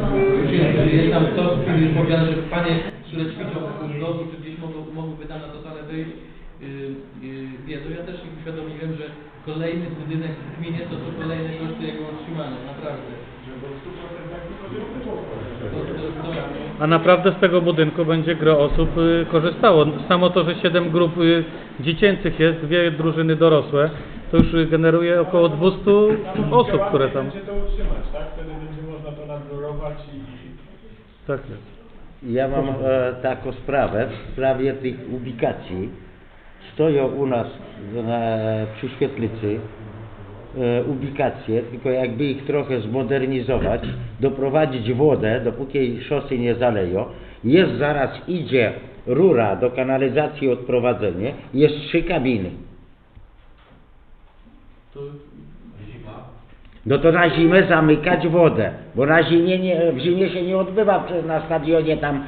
Jest tam ktoś, który już powiedział, że panie, które ćwiczą w domu, czy gdzieś mogłyby tam na to salę wyjść, wiedzą. Ja też się uświadomiłem, że kolejny budynek w gminie to są kolejne koszty jego utrzymania, naprawdę. A naprawdę z tego budynku będzie gro osób korzystało. Samo to, że 7 grup dziecięcych jest, 2 drużyny dorosłe, to już generuje około 200 osób, które tam... Będzie to utrzymać, tak? Wtedy będzie można to nadzorować i... Tak jest. Ja mam taką sprawę, w sprawie tych ubikacji. Stoją u nas przy świetlicy ubikacje, tylko jakby ich trochę zmodernizować, doprowadzić wodę, dopóki jej szosy nie zaleją. Jest zaraz idzie rura do kanalizacji odprowadzenie, jest 3 kabiny. No to na zimę zamykać wodę, bo na zimie nie, w zimie się nie odbywa na stadionie tam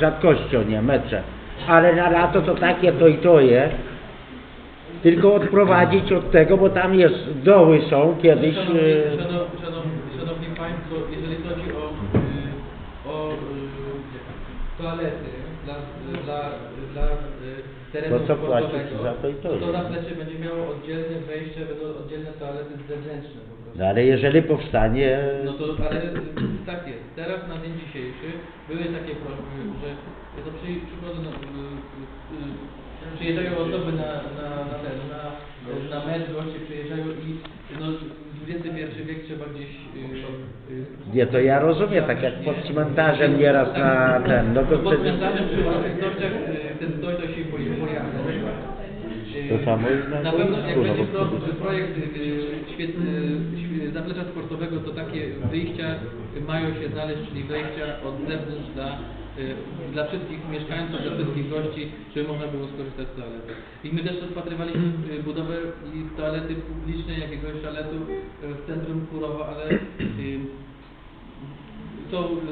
rzadkością, nie, mecze. Ale na lato to takie to i to jest. Tylko odprowadzić od tego, bo tam jest, doły są kiedyś... Szanowni Państwo, jeżeli chodzi o toalety dla terenu sportowego, to na plecie będzie miało oddzielne wejście, będą oddzielne toalety zewnętrzne po prostu. No ale jeżeli powstanie... No to ale tak jest. Teraz na dzień dzisiejszy były takie prośby, że to przychodzą przyjeżdżają osoby na mecz, goście przyjeżdżają i no, XXI wiek trzeba gdzieś... Nie, to ja rozumiem, tak jak pod cmentarzem nieraz tak, na ten... No to pod cmentarzem przy własnościach ten stoi to się pojawia. To samo jest na pewno jak będzie projekt zaplecza sportowego, to takie wyjścia mają się znaleźć, czyli wejścia od zewnątrz dla wszystkich mieszkańców, dla wszystkich gości, żeby można było skorzystać z toalety. I my też rozpatrywaliśmy budowę toalety publicznej, jakiegoś szaletu w centrum Kurowa, ale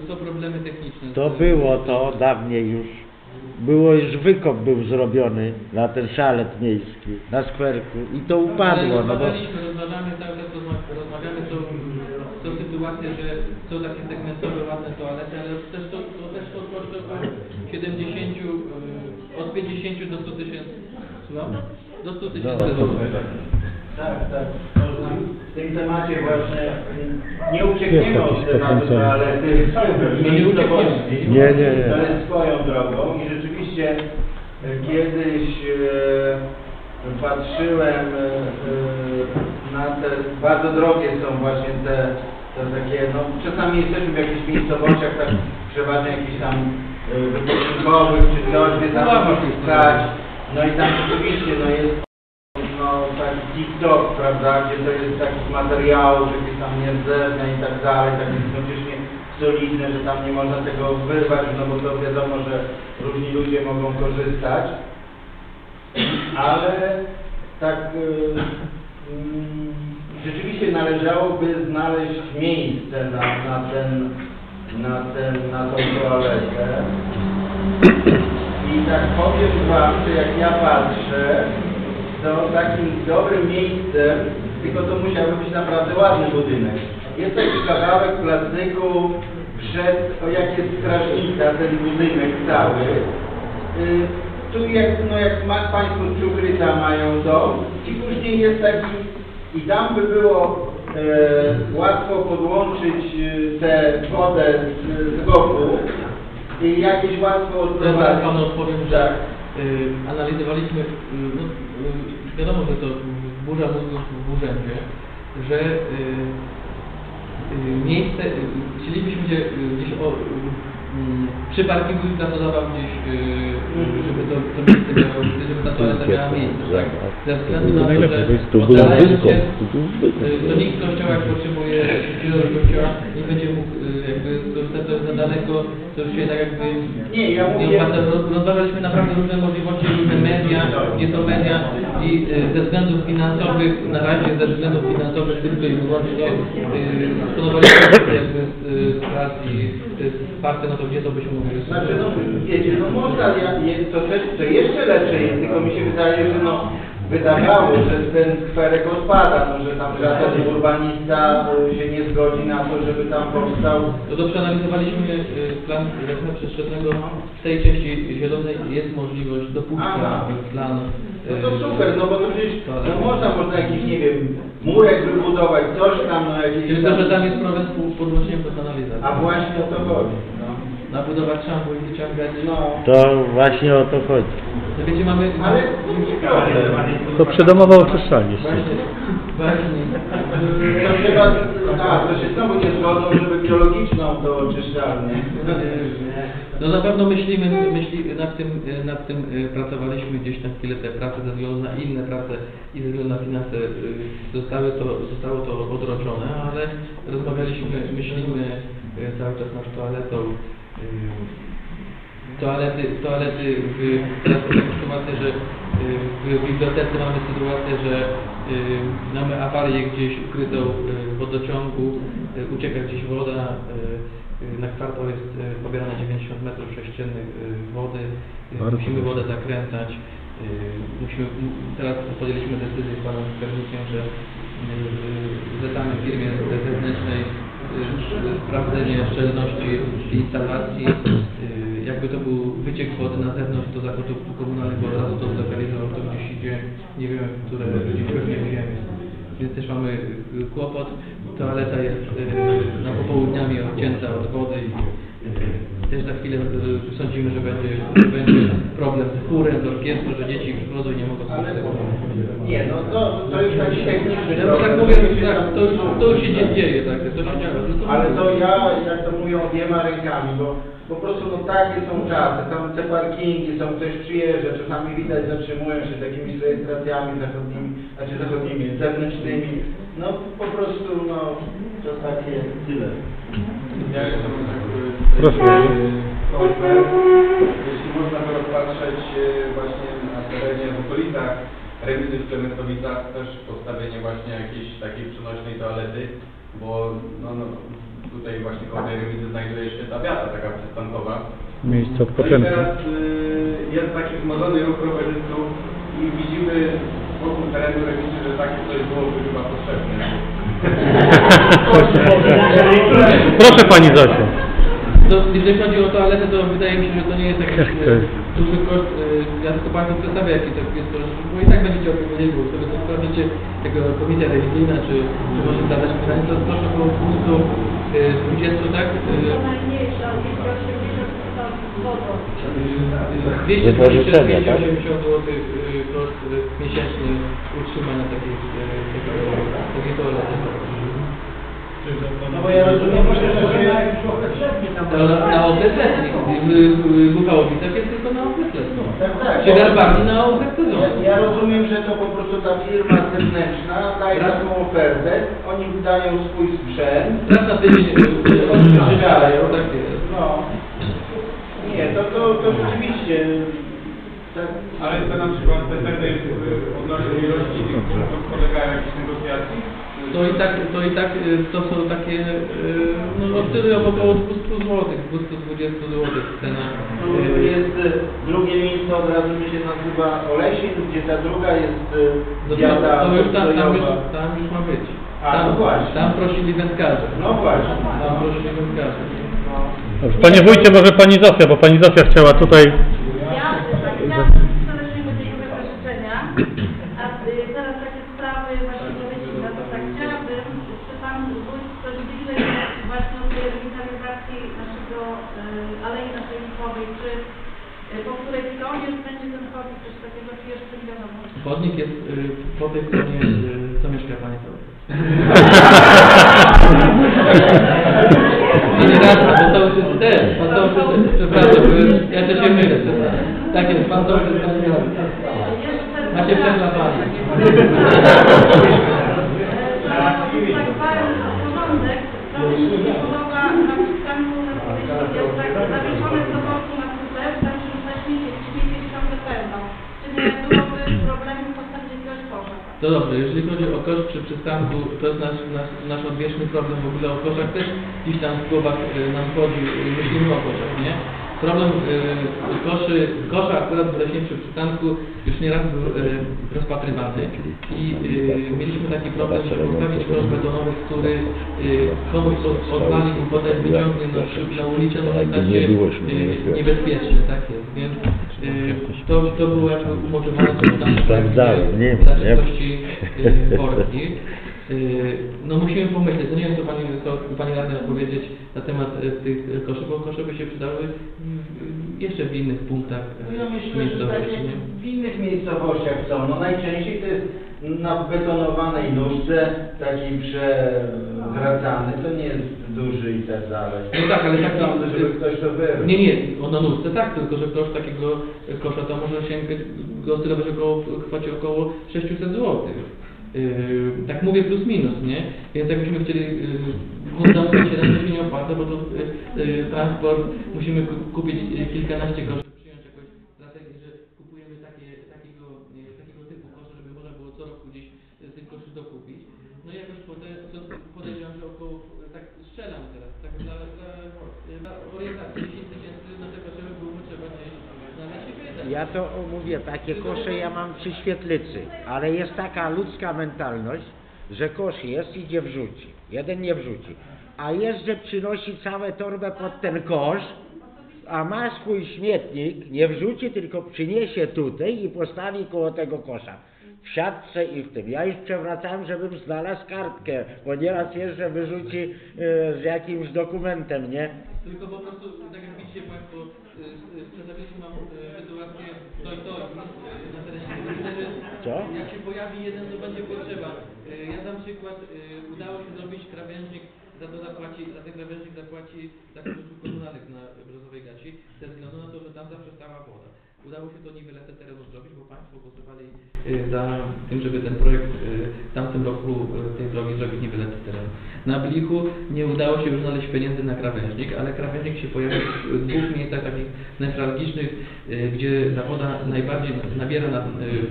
są problemy techniczne. To było to dawniej już. Było już wykop był zrobiony na ten szalet miejski, na skwerku i to upadło. No bo... Rozmawiamy są sytuacje, że są takie segmentowe ładne toalety, ale też to kosztuje od 70, od 50 do 100 tysięcy. Do 100 tysięcy. Tak. W tym temacie właśnie nie uciekniemy od tematu toalety, nie. To jest swoją drogą i rzeczywiście kiedyś patrzyłem na te, bardzo drogie są właśnie te takie, no czasami jesteśmy w jakichś miejscowościach, tak przeważnie jakichś tam wypoczynkowych czy coś, gdzie tam można stać, no i tam rzeczywiście no jest taki TikTok, prawda, gdzie to jest takich materiałów, jakieś tam nierdzewne i tak dalej, takie jednocześnie solidne, że tam nie można tego wyrwać, no bo to wiadomo, że różni ludzie mogą korzystać, ale tak rzeczywiście należałoby znaleźć miejsce na tą toaletę i tak powiem wam, że jak ja patrzę, to takim dobrym miejscem, tylko to musiałby być naprawdę ładny budynek. Jest taki kawałek plastyku przed, o jak jest strażnica, ten budynek cały. tu jak ma Państwo Czukryca mają dom i później jest taki i tam by było łatwo podłączyć tę wodę z GOP-u i jakieś łatwo odprowadzić. Panu odpowiem, że analizowaliśmy, wiadomo, że to burza mózgu w urzędzie, że miejsce, chcielibyśmy gdzieś przyparkingu i zabudował gdzieś, żeby to miejsce miało, żeby ta toaleta miała miejsce. Tak? Ze względu na to, że oddaje się, to nikt w kościołach potrzebuje, nie będzie mógł skorzystać, to jest za daleko, to już się tak jakby nie opłaca. Rozważaliśmy naprawdę różne możliwości, różne media, nie to media i ze względów finansowych, na razie ze względów finansowych tylko i wyłącznie planowaliśmy z pracy wsparte na to, gdzie to byśmy mogli. Znaczy, no wiecie, no można, to jeszcze lepiej, tylko mi się wydaje, że no wydawało, że ten skwerek odpada, no, że tam żaden urbanista się nie zgodzi na to, żeby tam powstał. No to przeanalizowaliśmy plan rozwoju przestrzennego. W tej części zielonej jest możliwość dopuszczenia planu. No to super, no bo to przecież no można jakiś, nie wiem, murek wybudować, coś tam, no jakieś... Tylko, że tam jest problem z podłączeniem do kanalizacji. A właśnie o to chodzi, no. Na budowę trzeba było i wyciągać, no... To właśnie o to chodzi. No wiecie, mamy... Ale... To przedomowe oczyszczalnie jeszcze. Właśnie. To trzeba... A, to się znowu nie zgodzą, żeby biologiczną to oczyszczalnię. No na pewno nad tym pracowaliśmy gdzieś na chwilę, te prace ze względu na inne prace i ze względu na finanse zostało to odroczone, ale rozmawialiśmy, myślimy cały czas nad toaletą. Toalety teraz mamy sytuację, że w bibliotece mamy sytuację, że mamy awarię gdzieś ukrytą w wodociągu, ucieka gdzieś woda, na kwartał jest pobierane 90 metrów sześciennych wody, musimy wodę zakręcać, teraz podjęliśmy decyzję z panem skarbnikiem, że zlecamy firmie zewnętrznej sprawdzenie szczelności instalacji. Jakby to był wyciek wody na zewnątrz do zakładów komunalnych, bo od razu to zlokalizował, to gdzieś idzie, nie wiemy, które gdzieś pewnie wiemy. Więc też mamy kłopot. Toaleta jest na popołudniami odcięta od wody i też za chwilę sądzimy, że będzie problem z chórem, z orkiestrą, że dzieci przychodzą i nie mogą sobie nie, no to już tak technicznie. Ja tak powiem, tak, to już się nie dzieje, tak, to się dzieje. Ale to ja, jak to mówią, dwiema rękami, bo po prostu no takie są czasy, tam te parkingi, są ktoś przyjeżdża, czasami widać, zatrzymują się takimi rejestracjami zachodnimi, znaczy zachodnimi, zewnętrznymi. No po prostu no to takie tyle. Ja jestem tak, jeśli można by rozpatrzeć właśnie na terenie w okolicach remizy w Klementowicach też postawienie właśnie jakiejś takiej przenośnej toalety, bo no tutaj właśnie koło tej remizy znajduje się ta wiata taka przystankowa. Miejsce odpoczynku. Teraz jest taki wzmożony ruch rowerzystów i widzimy wokół terenu remizy, że takie coś byłoby chyba potrzebne. Proszę Pani Zosiu. Jeżeli chodzi o toaletę, to wydaje mi się, że to nie jest taki duży koszt. Ja tylko Państwu przedstawię, jaki to jest koszt, bo i tak będziecie odpowiedzieli, bo sobie to sprawdzicie tego komisja rewizyjna, czy może zadać pytanie, to proszę około 220, tak? Najmniejsza, 280 zł koszt miesięczny utrzymania takiej toalety. No bo ja rozumiem, że już określenie tam... Na określenie, w Buchałowice jest tylko na określenie. Tak. Czy bardziej na określenie. Ja rozumiem, że to po prostu ta firma zewnętrzna daje taką ofertę, oni wydają swój sprzęt. Raz na tydzień odżywiają, tak jest. No. Nie, to rzeczywiście... Tak. Ale to na przykład wtedy odnośnie ilości podlegają jakiejś negocjacji? To są takie około 200 zł, 220 zł cena. Tu jest drugie miejsce, od razu mi się nazywa Oleśnik, gdzie ta druga jest wiata. To już tam już ma być. Tam prosili wędkarze. No właśnie. Tam prosili wędkarze. Panie Wójcie, może Pani Zofia, bo Pani Zofia chciała tutaj... A teraz takie sprawy właśnie powiedzieć, na to tak chciałabym, czy Pan Wójt coś bliżej właśnie o tej rewitalizacji naszego Alei Naszej Lipowej, czy po której stronie będzie ten chodnik, czy takie rzeczy jeszcze nie wiadomo? Chodnik jest po tej stronie, co mieszka Pani to? Nie raz, bo to już jest ten, Pan to już jest, przepraszam, ja też się mylę. Tak jest, Pan to już jest ten. Macie przed latami. Tak parę porządek, to mi się podoba na przystanku na powiedzieć, tak zawieszone w doborku na kuter, tam się zaśmiecie, śmiecie się tam wypełną. Czyli to byłoby problem w postaci jakiegoś kosza. To dobrze, jeżeli chodzi o kosz przy przystanku, to jest nasz odwieczny problem w ogóle o koszach też. Dziś tam w głowach nam chodzi, myślimy o koszach, nie? Problem kosza akurat w Oleśniku przy przystanku już nieraz był rozpatrywany i mieliśmy taki problem, żeby ustawić kosz betonowy, który komuś odpali i potem wyciągnie na ulicę, no i tak się niebezpieczny, tak jest, więc to było jakby umotywowane w zaczynności portki. No musimy pomyśleć, nie wiem co Pani radna powiedzieć na temat tych koszy, bo kosze by się przydały jeszcze w innych punktach. No myślę, że takie w innych miejscowościach są. No najczęściej to jest na betonowanej nóżce, takiej przewracany, to nie jest duży i tak dalej. No tak, ale tak tam, żeby ktoś to wybrał. Nie, na nóżce tak, tylko że ktoś takiego kosza to może sięgać go stylować około kwocie około 600 zł. Tak mówię plus minus, nie? Więc jakbyśmy chcieli kontaktować się, to się nie opłaca, bo to transport, musimy kupić kilkanaście koszy, przyjąć jakąś strategię, że kupujemy takiego typu koszy, żeby można było co roku gdzieś z tych koszy dokupić. No i jakoś podejrzewam, że około, tak strzelam teraz, tak za orientację 10 000 na te kosze by było potrzeba na siebie. Ja to mówię, takie kosze ja mam przy świetlicy, ale jest taka ludzka mentalność, że kosz jest, idzie wrzuci, jeden nie wrzuci, a jest, że przynosi całą torbę pod ten kosz, a ma swój śmietnik, nie wrzuci, tylko przyniesie tutaj i postawi koło tego kosza. W siatce i w tym. Ja już przewracałem, żebym znalazł kartkę, bo nieraz jest, że wyrzuci z jakimś dokumentem, nie? Tylko po prostu, tak jak widzicie Państwo, przedstawiliśmy nam sytuację toj na terenie. Co? Jak się pojawi jeden, to będzie potrzeba. Ja dam przykład, udało się zrobić krawężnik, za ten krawężnik zapłaci za komunalnych na Brzozowej Gaci, ze względu na to, że tam zawsze stała woda. Udało się to niby latę terenu zrobić, bo Państwo głosowali za tym, żeby ten projekt w tamtym roku tej drogi zrobić niby latę terenu. Na Blichu nie udało się już znaleźć pieniędzy na krawężnik, ale krawężnik się pojawił w dwóch miejscach takich newralgicznych, gdzie ta woda najbardziej nabiera na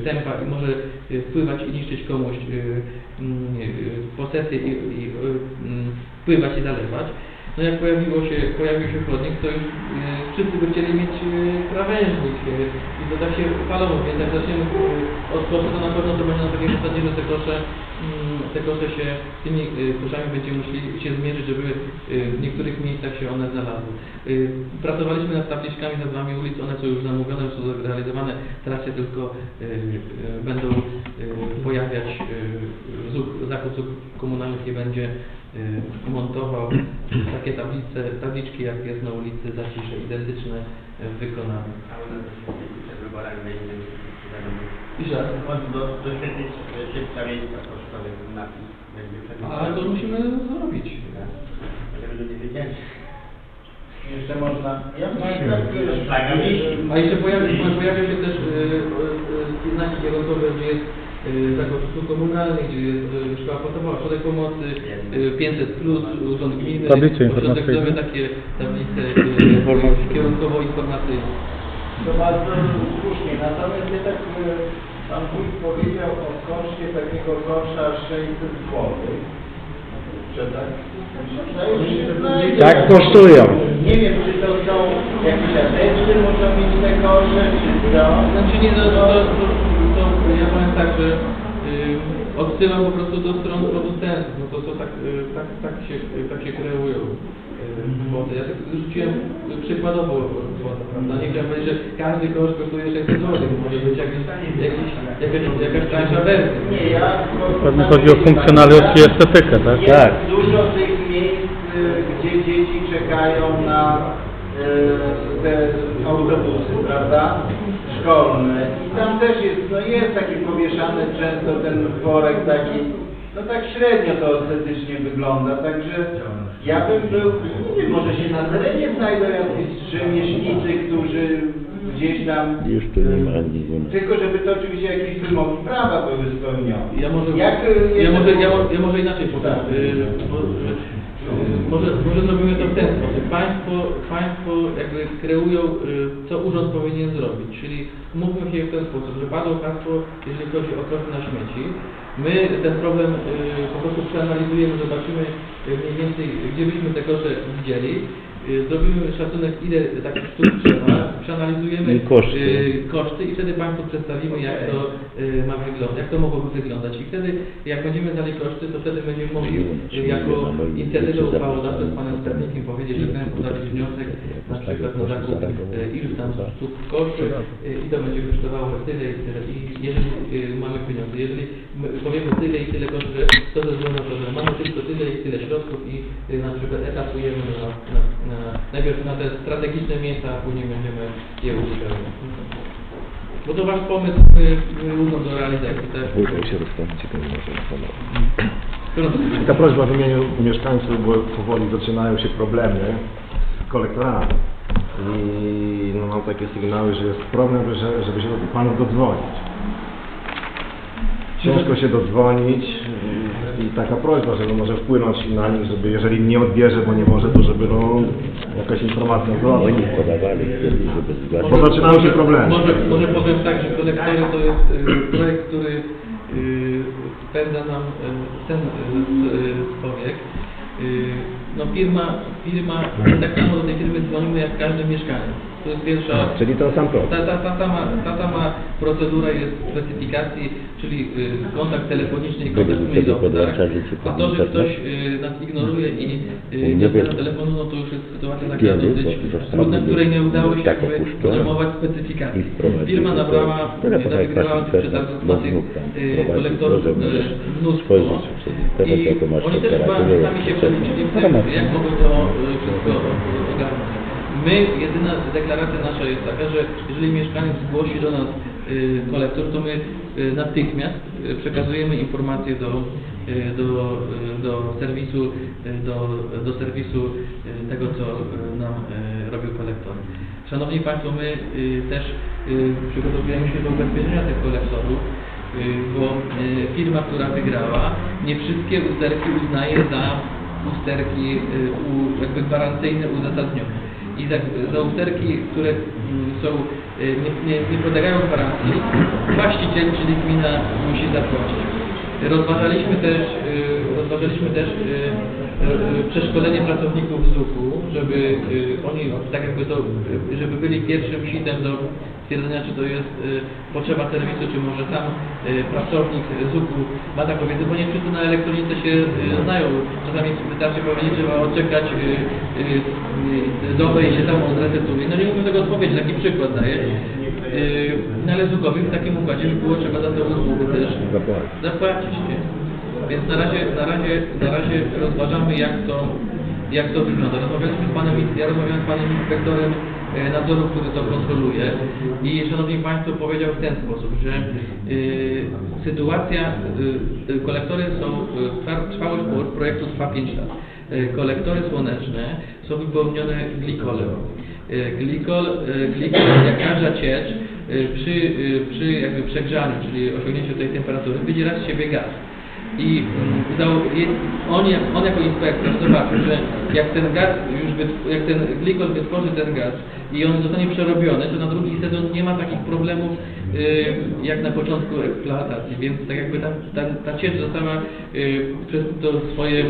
tempa i może wpływać i niszczyć komuś posesję i wpływać i zalewać. No jak pojawił się chodnik, to już wszyscy by chcieli mieć krawężnik i to tak się palono, więc jak zaczniemy od kosza, to na pewno to będzie na takiej zasadzie, że te kosze się tymi koszami będziemy musieli się zmierzyć, żeby w niektórych miejscach się one znalazły. Pracowaliśmy nad tabliczkami nad wami ulic, one są już zamówione, już są zrealizowane, teraz się tylko będą pojawiać zakład ZUK komunalnych nie będzie montował takie tabliczki, jak jest na ulicy Zacisze, identyczne w wykonaniu. I że do środka miejsca kosztowych napis będzie przedmiotowany. Ale to musimy zrobić. Żeby ludzie wiedzieli. Jeszcze można... A jeszcze pojawia się też znaki kierunkowe, gdzie jest zakład usług komunalnych, gdzie jest szkoła podstawowa, ośrodek pomocy, 500+, urząd gminy, urząd gminy, takie tablice kierunkowo-informacyjne. To bardzo słusznie, natomiast nie tak Pan Wójt powiedział o koszcie takiego kosza 600 zł. Tak? Tak kosztują. Nie wiem, czy to są jakieś adeczki, muszą mieć te kosze, czy to... Znaczy nie, no to ja powiem tak, że odsyłam po prostu do stron producentów, no to co tak się kreują kwoty. Ja tak rzuciłem przykładowo kwotę, prawda? Nie chciałem powiedzieć, że każdy koszt kosztuje 600 zł, może być jakaś tańsza wersja. Nie, ja... Pewnie chodzi o funkcjonalność i estetykę, tak? Jest tak. Dużo tych miejsc, gdzie dzieci czekają na te autobusy, prawda? Szkolne. I tam też jest, no jest taki powieszany często ten worek taki, no tak średnio to estetycznie wygląda, także ja bym był, nie wiem, może się na terenie znajdą jacyś rzemieślnicy, którzy gdzieś tam, już tu nie ma tylko żeby to oczywiście jakieś wymogi prawa były spełnione. Ja może inaczej powiem. Może zrobimy to w ten sposób. Państwo jakby kreują, co urząd powinien zrobić. Czyli mówmy się w ten sposób, że padło hasło, jeżeli chodzi o koszt na śmieci. My ten problem po prostu przeanalizujemy, zobaczymy mniej więcej, gdzie byśmy te kosze widzieli. Zrobimy szacunek, ile takich sztuk trzeba, przeanalizujemy koszty i wtedy Państwu przedstawimy, jak to ma wyglądać, jak to mogłoby wyglądać. I wtedy, jak będziemy znali koszty, to wtedy będziemy mogli jako inicjatywa uchwałodawcy z Panem Skarbnikiem powiedzieć, że chcemy podać wniosek na przykład na zakup ilu tam sztuk kosztów i to będzie kosztowało tyle i tyle. I jeżeli mamy pieniądze, jeżeli powiemy tyle i tyle kosztów, to ze względu na to, że mamy tylko tyle i tyle środków i na przykład etatujemy najpierw na te strategiczne miejsca, a później będziemy je uzupełniać. Bo to Wasz pomysł do realizacji też. Wójt się rozstanie, ciekawie może. Ta prośba w imieniu mieszkańców, bo powoli zaczynają się problemy z kolektorami. I no, mam takie sygnały, że jest problem, żeby się do Panów dodzwonić. Ciężko się dodzwonić i taka prośba, żeby może wpłynąć na nich, żeby jeżeli nie odbierze, bo nie może, to żeby no, jakaś informacja była. Oni podawali, żeby bo zaczynają się problemy. Może powiem tak, że kolektory to jest projekt, który spędza nam ten człowiek. No firma, tak samo do tej firmy dzwonimy jak każdy mieszkaniec. To jest pierwsza... Czyli to sam proces. Ta sama procedura jest w specyfikacji, czyli kontakt telefoniczny i kontakt mailowy. A to, że ktoś nas ignoruje i nie odbiera telefonu, no to już jest sytuacja taka dosyć trudna, której nie udało się zajmować specyfikacji. Firma nabrała, przetargów kolektorów mnóstwo i oni też chyba sami się przeliczyli w tym, jak mogą to wszystko ogarnąć. My, jedyna deklaracja nasza jest taka, że jeżeli mieszkaniec zgłosi do nas kolektor, to my natychmiast przekazujemy informację do serwisu tego, co nam robił kolektor. Szanowni Państwo, my też przygotowujemy się do ubezpieczenia tych kolektorów, bo firma, która wygrała, nie wszystkie usterki uznaje za usterki jakby gwarancyjne, uzasadnione. I za usterki, które są, nie podlegają gwarancji, właściciel, czyli gmina, musi zapłacić. Rozważaliśmy też przeszkolenie pracowników ZUK-u, żeby oni tak jakby to, żeby byli pierwszym sitem do stwierdzenia, czy to jest potrzeba serwisu, czy może sam pracownik ZUK-u ma taką wiedzę, bo nie wszyscy na elektronice się znają. Czasami wystarczy powiedzieć, że ma odczekać dobę i się tam odresetuje. No nie umiem tego odpowiedzieć, taki przykład daję. No ale ZUK-owi w takim układzie już było trzeba za tę usługę też zapłacić. Więc na razie rozważamy, jak to wygląda. Ja rozmawiałem z Panem Inspektorem Nadzoru, który to kontroluje i Szanowni Państwo powiedział w ten sposób, że sytuacja, kolektory są, trwałość projektu trwa 5 lat. Kolektory słoneczne są wypełnione glikolem. Glikol jak każda ciecz przy jakby przegrzaniu, czyli osiągnięciu tej temperatury, wydziela z siebie gaz. I on jako inspektor zobaczył, że jak ten glikol wytworzy ten gaz i on zostanie przerobiony, to na drugi sezon nie ma takich problemów jak na początku eksploatacji, więc tak jakby ta ciecz została przez to swoje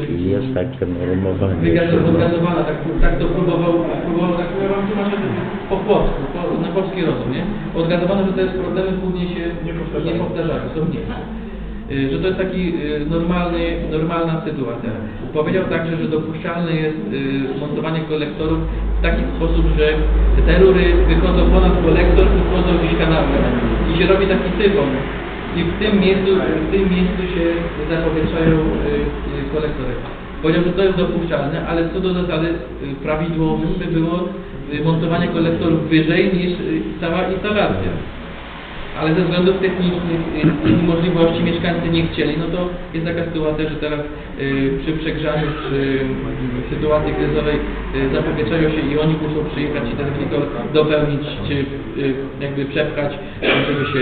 wygazowana, tak to próbował tak na polski rozum, nie? Odgazowane, że to jest problemy, później się nie powtarzają, są mniejsze. że to jest taki normalna sytuacja. Powiedział także, że dopuszczalne jest montowanie kolektorów w taki sposób, że te rury wychodzą ponad kolektor i wchodzą gdzieś kanałem i się robi taki tyfon. I w tym miejscu się zapowietrzają kolektory. Powiedział, że to jest dopuszczalne, ale co do zasady prawidłowym by było montowanie kolektorów wyżej niż cała instalacja. Ale ze względów technicznych i możliwości mieszkańcy nie chcieli, no to jest taka sytuacja, że teraz przy przegrzaniu, przy sytuacji kryzysowej zapowietrzają się i oni muszą przyjechać i ten tylko dopełnić, czy jakby przepchać, żeby się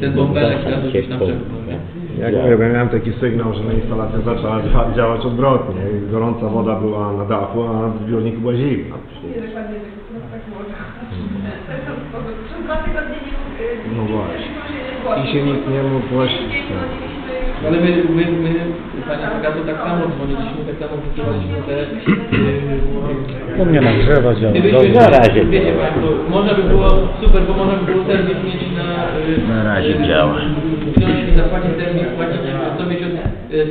ten bąbelek razu gdzieś tam przepchnął. Ja miałem taki sygnał, że na instalacja zaczęła działać odwrotnie. Gorąca woda była na dachu, a w zbiorniku była zimna. No właśnie. I się nikt nie mógł właśnie. Ale my Pani Agato, tak samo dzwoniliśmy, tak samo wysyłaliśmy te... U mnie na drzewa działa. Na razie działa. Może by było super, bo można by było termin mieć na... Na razie działa. Wziąć i zapłacić termin, płacić co miesiąc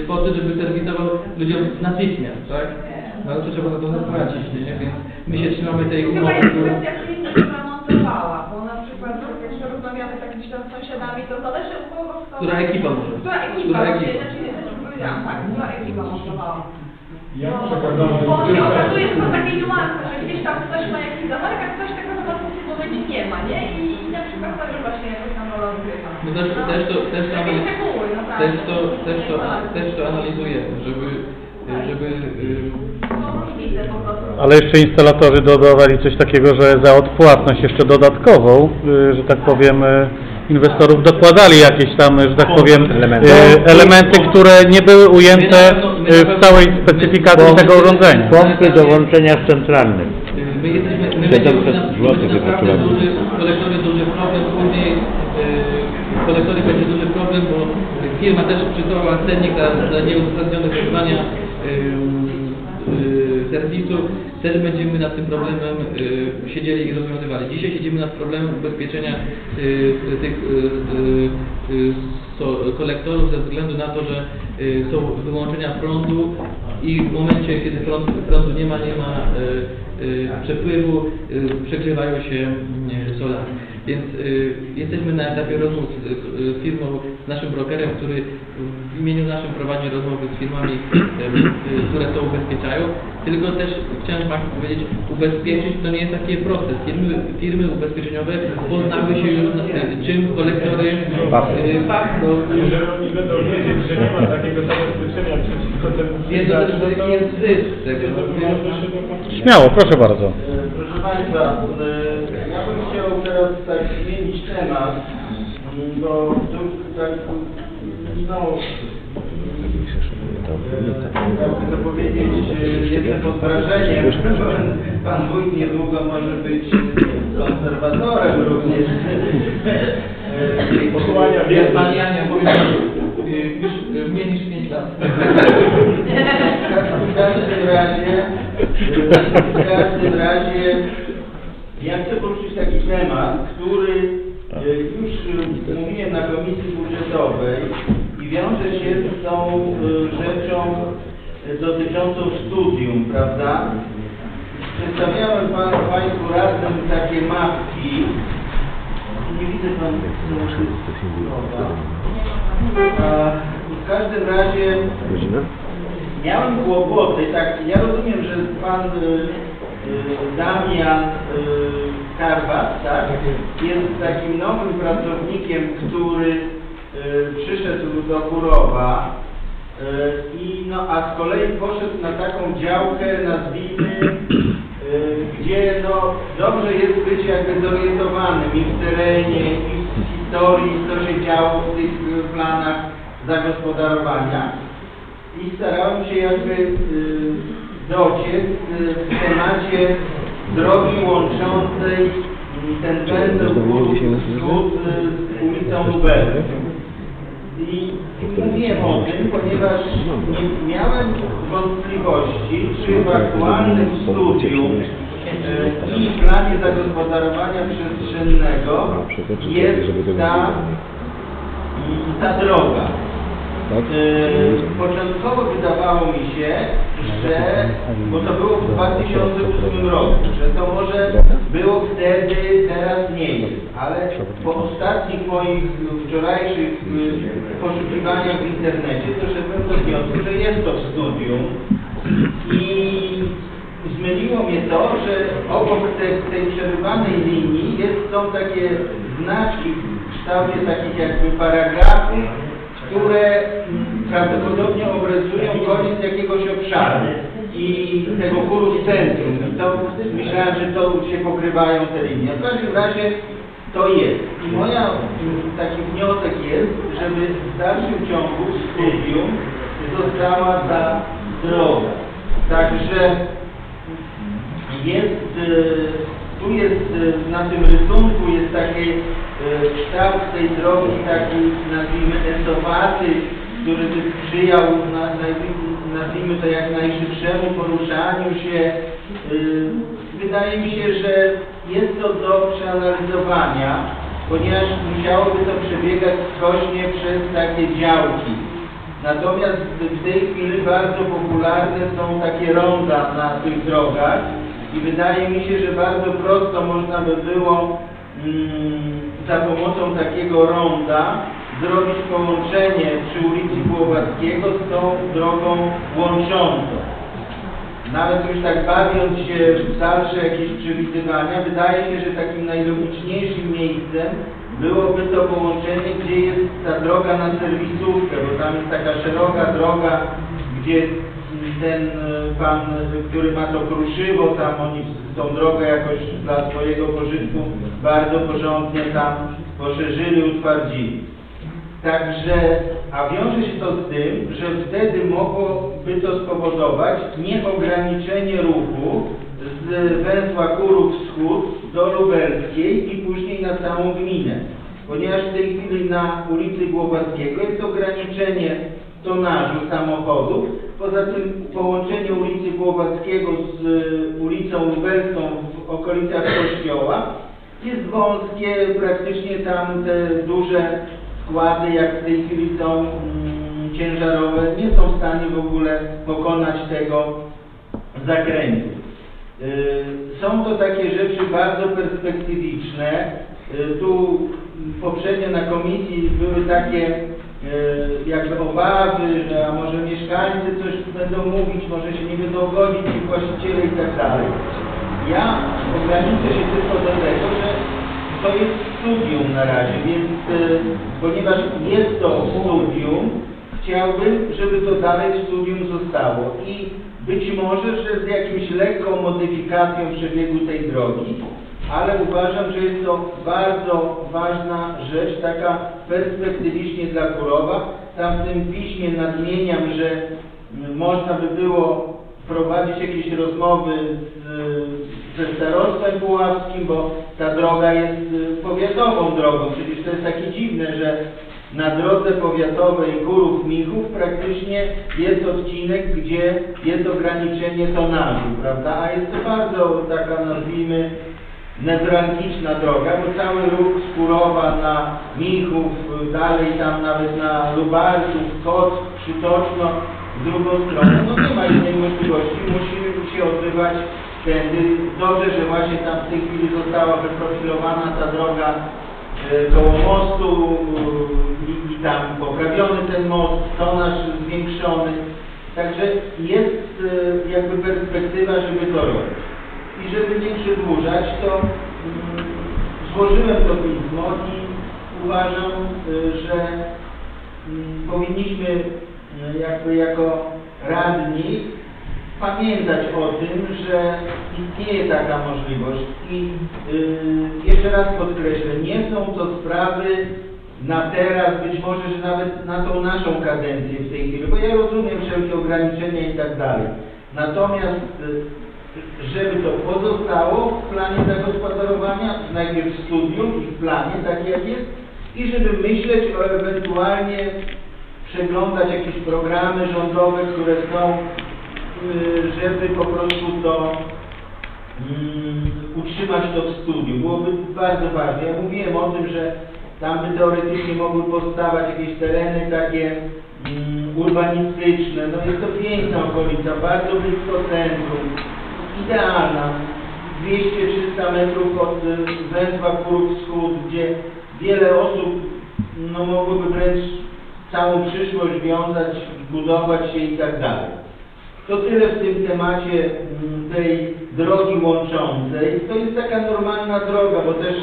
kwoty, żeby serwisował ludziom natychmiast, tak? No ale to trzeba za to zapłacić, nie? Więc my się trzymamy tej umowy, która ekipa montowała. Ja to jest takie niuanse, że gdzieś tam ktoś ma jakiś zamarek, a ktoś tego w tym momencie nie ma, nie? I na przykład to, że właśnie jakoś tam rozgrywa. My też to analizujemy, Ale jeszcze instalatorzy dodawali coś takiego, że za odpłatność jeszcze dodatkową, że tak powiem, inwestorów dokładali jakieś tam, że tak powiem, elementy, które nie były ujęte w całej specyfikacji tego urządzenia. Pompy do łączenia z centralnym. Kolektory będzie duży problem, bo firma też przytoła cennik za nieuzasadnione wykonania serwisu. Też będziemy nad tym problemem siedzieli i rozwiązywali. Dzisiaj siedzimy nad problemem ubezpieczenia tych kolektorów ze względu na to, że są wyłączenia prądu i w momencie, kiedy prądu nie ma przepływu, przegrzewają się solary. Więc jesteśmy na etapie rozmów z firmą, z naszym brokerem, który w imieniu naszym prowadzi rozmowy z firmami, które to ubezpieczają. Tylko też chciałem Państwu powiedzieć, ubezpieczyć to nie jest taki proces. Firmy ubezpieczeniowe poznały się już na tym, czym kolektory faktu. Jeżeli oni będą wiedzieć, że nie ma takiego zabezpieczenia przeciwko temu, to jest zysk tego. Śmiało, proszę bardzo. Proszę Państwa, ja bym chciał teraz tak zmienić temat, bo tu tak, chcę powiedzieć, jestem pod wrażeniem, Pan Wójt niedługo może być konserwatorem również. Posłania wielkie. Pan Jania mówił, już mniej niż 5 lat. W każdym razie ja chcę poruszyć taki temat, który już mówiłem na komisji budżetowej i wiąże się z tą rzeczą dotyczącą studium, prawda? Przedstawiałem Państwu razem takie mapki. Nie widzę Pana słowa. W każdym razie miałem kłopoty, tak, ja rozumiem, że Pan Damian Karwat, tak, jest takim nowym pracownikiem, który przyszedł do Kurowa a z kolei poszedł na taką działkę, nazwijmy, gdzie no dobrze jest być jakby zorientowanym i w terenie, i w historii, co się działo w tych planach zagospodarowania i starałem się jakby dociec w temacie drogi łączącej ten węzeł wschód z ulicą Lubelskiej. I mówiłem o tym, ponieważ nie miałem wątpliwości, czy w aktualnym studium i planie zagospodarowania przestrzennego jest ta ta droga. Tak? Początkowo wydawało mi się, że, bo to było w 2008 roku, że to może było wtedy, teraz nie jest, ale po ostatnich moich wczorajszych poszukiwaniach w internecie doszedłem do wniosku, że jest to w studium i zmyliło mnie to, że obok tej przerywanej linii są takie znaczki w kształcie takich jakby paragrafów, które prawdopodobnie obrazują koniec jakiegoś obszaru i tego Kurów centrum. I to myślałem, że to się pokrywają te linie. W każdym razie to jest. I moja taki wniosek jest, żeby w dalszym ciągu studium została ta droga. Także jest, tu jest, na tym rysunku jest taki kształt tej drogi, taki, nazwijmy, entowaty, który sprzyjał, nazwijmy to, jak najszybszemu poruszaniu się. Wydaje mi się, że jest to do przeanalizowania, ponieważ musiałoby to przebiegać skośnie przez takie działki. Natomiast w tej chwili bardzo popularne są takie ronda na tych drogach. I wydaje mi się, że bardzo prosto można by było za pomocą takiego ronda zrobić połączenie przy ulicy Głowackiego z tą drogą łączącą. Nawet już tak bawiąc się w dalsze jakieś przewidywania, wydaje się, że takim najlogiczniejszym miejscem byłoby to połączenie, gdzie jest ta droga na serwisówkę, bo tam jest taka szeroka droga, gdzie ten pan, który ma to kruszywo, tam oni tą drogę jakoś dla swojego pożytku bardzo porządnie tam poszerzyli, utwardzili. Także, a wiąże się to z tym, że wtedy mogłoby to spowodować nieograniczenie ruchu z węzła Kurów Wschód do Lubelskiej i później na całą gminę. Ponieważ w tej chwili na ulicy Głowackiego jest ograniczenie tonażu samochodów. Poza tym połączenie ulicy Głowackiego z ulicą Lubelską w okolicach kościoła jest wąskie, praktycznie tam te duże składy, jak w tej chwili są ciężarowe, nie są w stanie w ogóle pokonać tego zakrętu. Są to takie rzeczy bardzo perspektywiczne. Tu poprzednio na komisji były takie jakby obawy, że a może mieszkańcy coś będą mówić, może się nie będą godzić i właściciele i tak dalej. Ja ograniczę się tylko do tego, że to jest studium na razie, więc ponieważ jest to studium, chciałbym, żeby to dalej w studium zostało i być może, że z jakimś lekką modyfikacją przebiegu tej drogi, ale uważam, że jest to bardzo ważna rzecz, taka perspektywicznie dla Kurowa. Tam w tym piśmie nadmieniam, że można by było prowadzić jakieś rozmowy ze starostwem puławskim, bo ta droga jest powiatową drogą. Przecież to jest takie dziwne, że na drodze powiatowej Górów-Michów praktycznie jest odcinek, gdzie jest ograniczenie tonażu, prawda? A jest to bardzo taka, nazwijmy, newralgiczna droga, bo cały ruch z Kurowa na Michów, dalej tam nawet na Lubarców, Koc, Przytoczno, z drugą stronę, no nie ma innej możliwości, musi się odbywać wtedy. Dobrze, że właśnie tam w tej chwili została wyprofilowana ta droga koło mostu i tam poprawiony ten most, tonaż zwiększony, także jest jakby perspektywa, żeby to robić. I żeby nie przedłużać, to złożyłem to pismo i uważam, że powinniśmy jakby jako radni pamiętać o tym, że istnieje taka możliwość. I jeszcze raz podkreślę, nie są to sprawy na teraz, być może, że nawet na tą naszą kadencję w tej chwili, bo ja rozumiem wszelkie ograniczenia i tak dalej. Natomiast żeby to pozostało w planie zagospodarowania, najpierw w studium i w planie, tak jak jest, i żeby myśleć o ewentualnie przeglądać jakieś programy rządowe, które są, żeby po prostu to utrzymać to w studium. Byłoby bardzo ważne. Ja mówiłem o tym, że Tam by teoretycznie mogły powstawać jakieś tereny takie urbanistyczne. No jest to piękna okolica, bardzo blisko centrum, idealna. 200-300 metrów od węzła Kurów Wschód, gdzie wiele osób no, mogłoby wręcz całą przyszłość wiązać, budować się i tak dalej. To tyle w tym temacie tej drogi łączącej. To jest taka normalna droga, bo też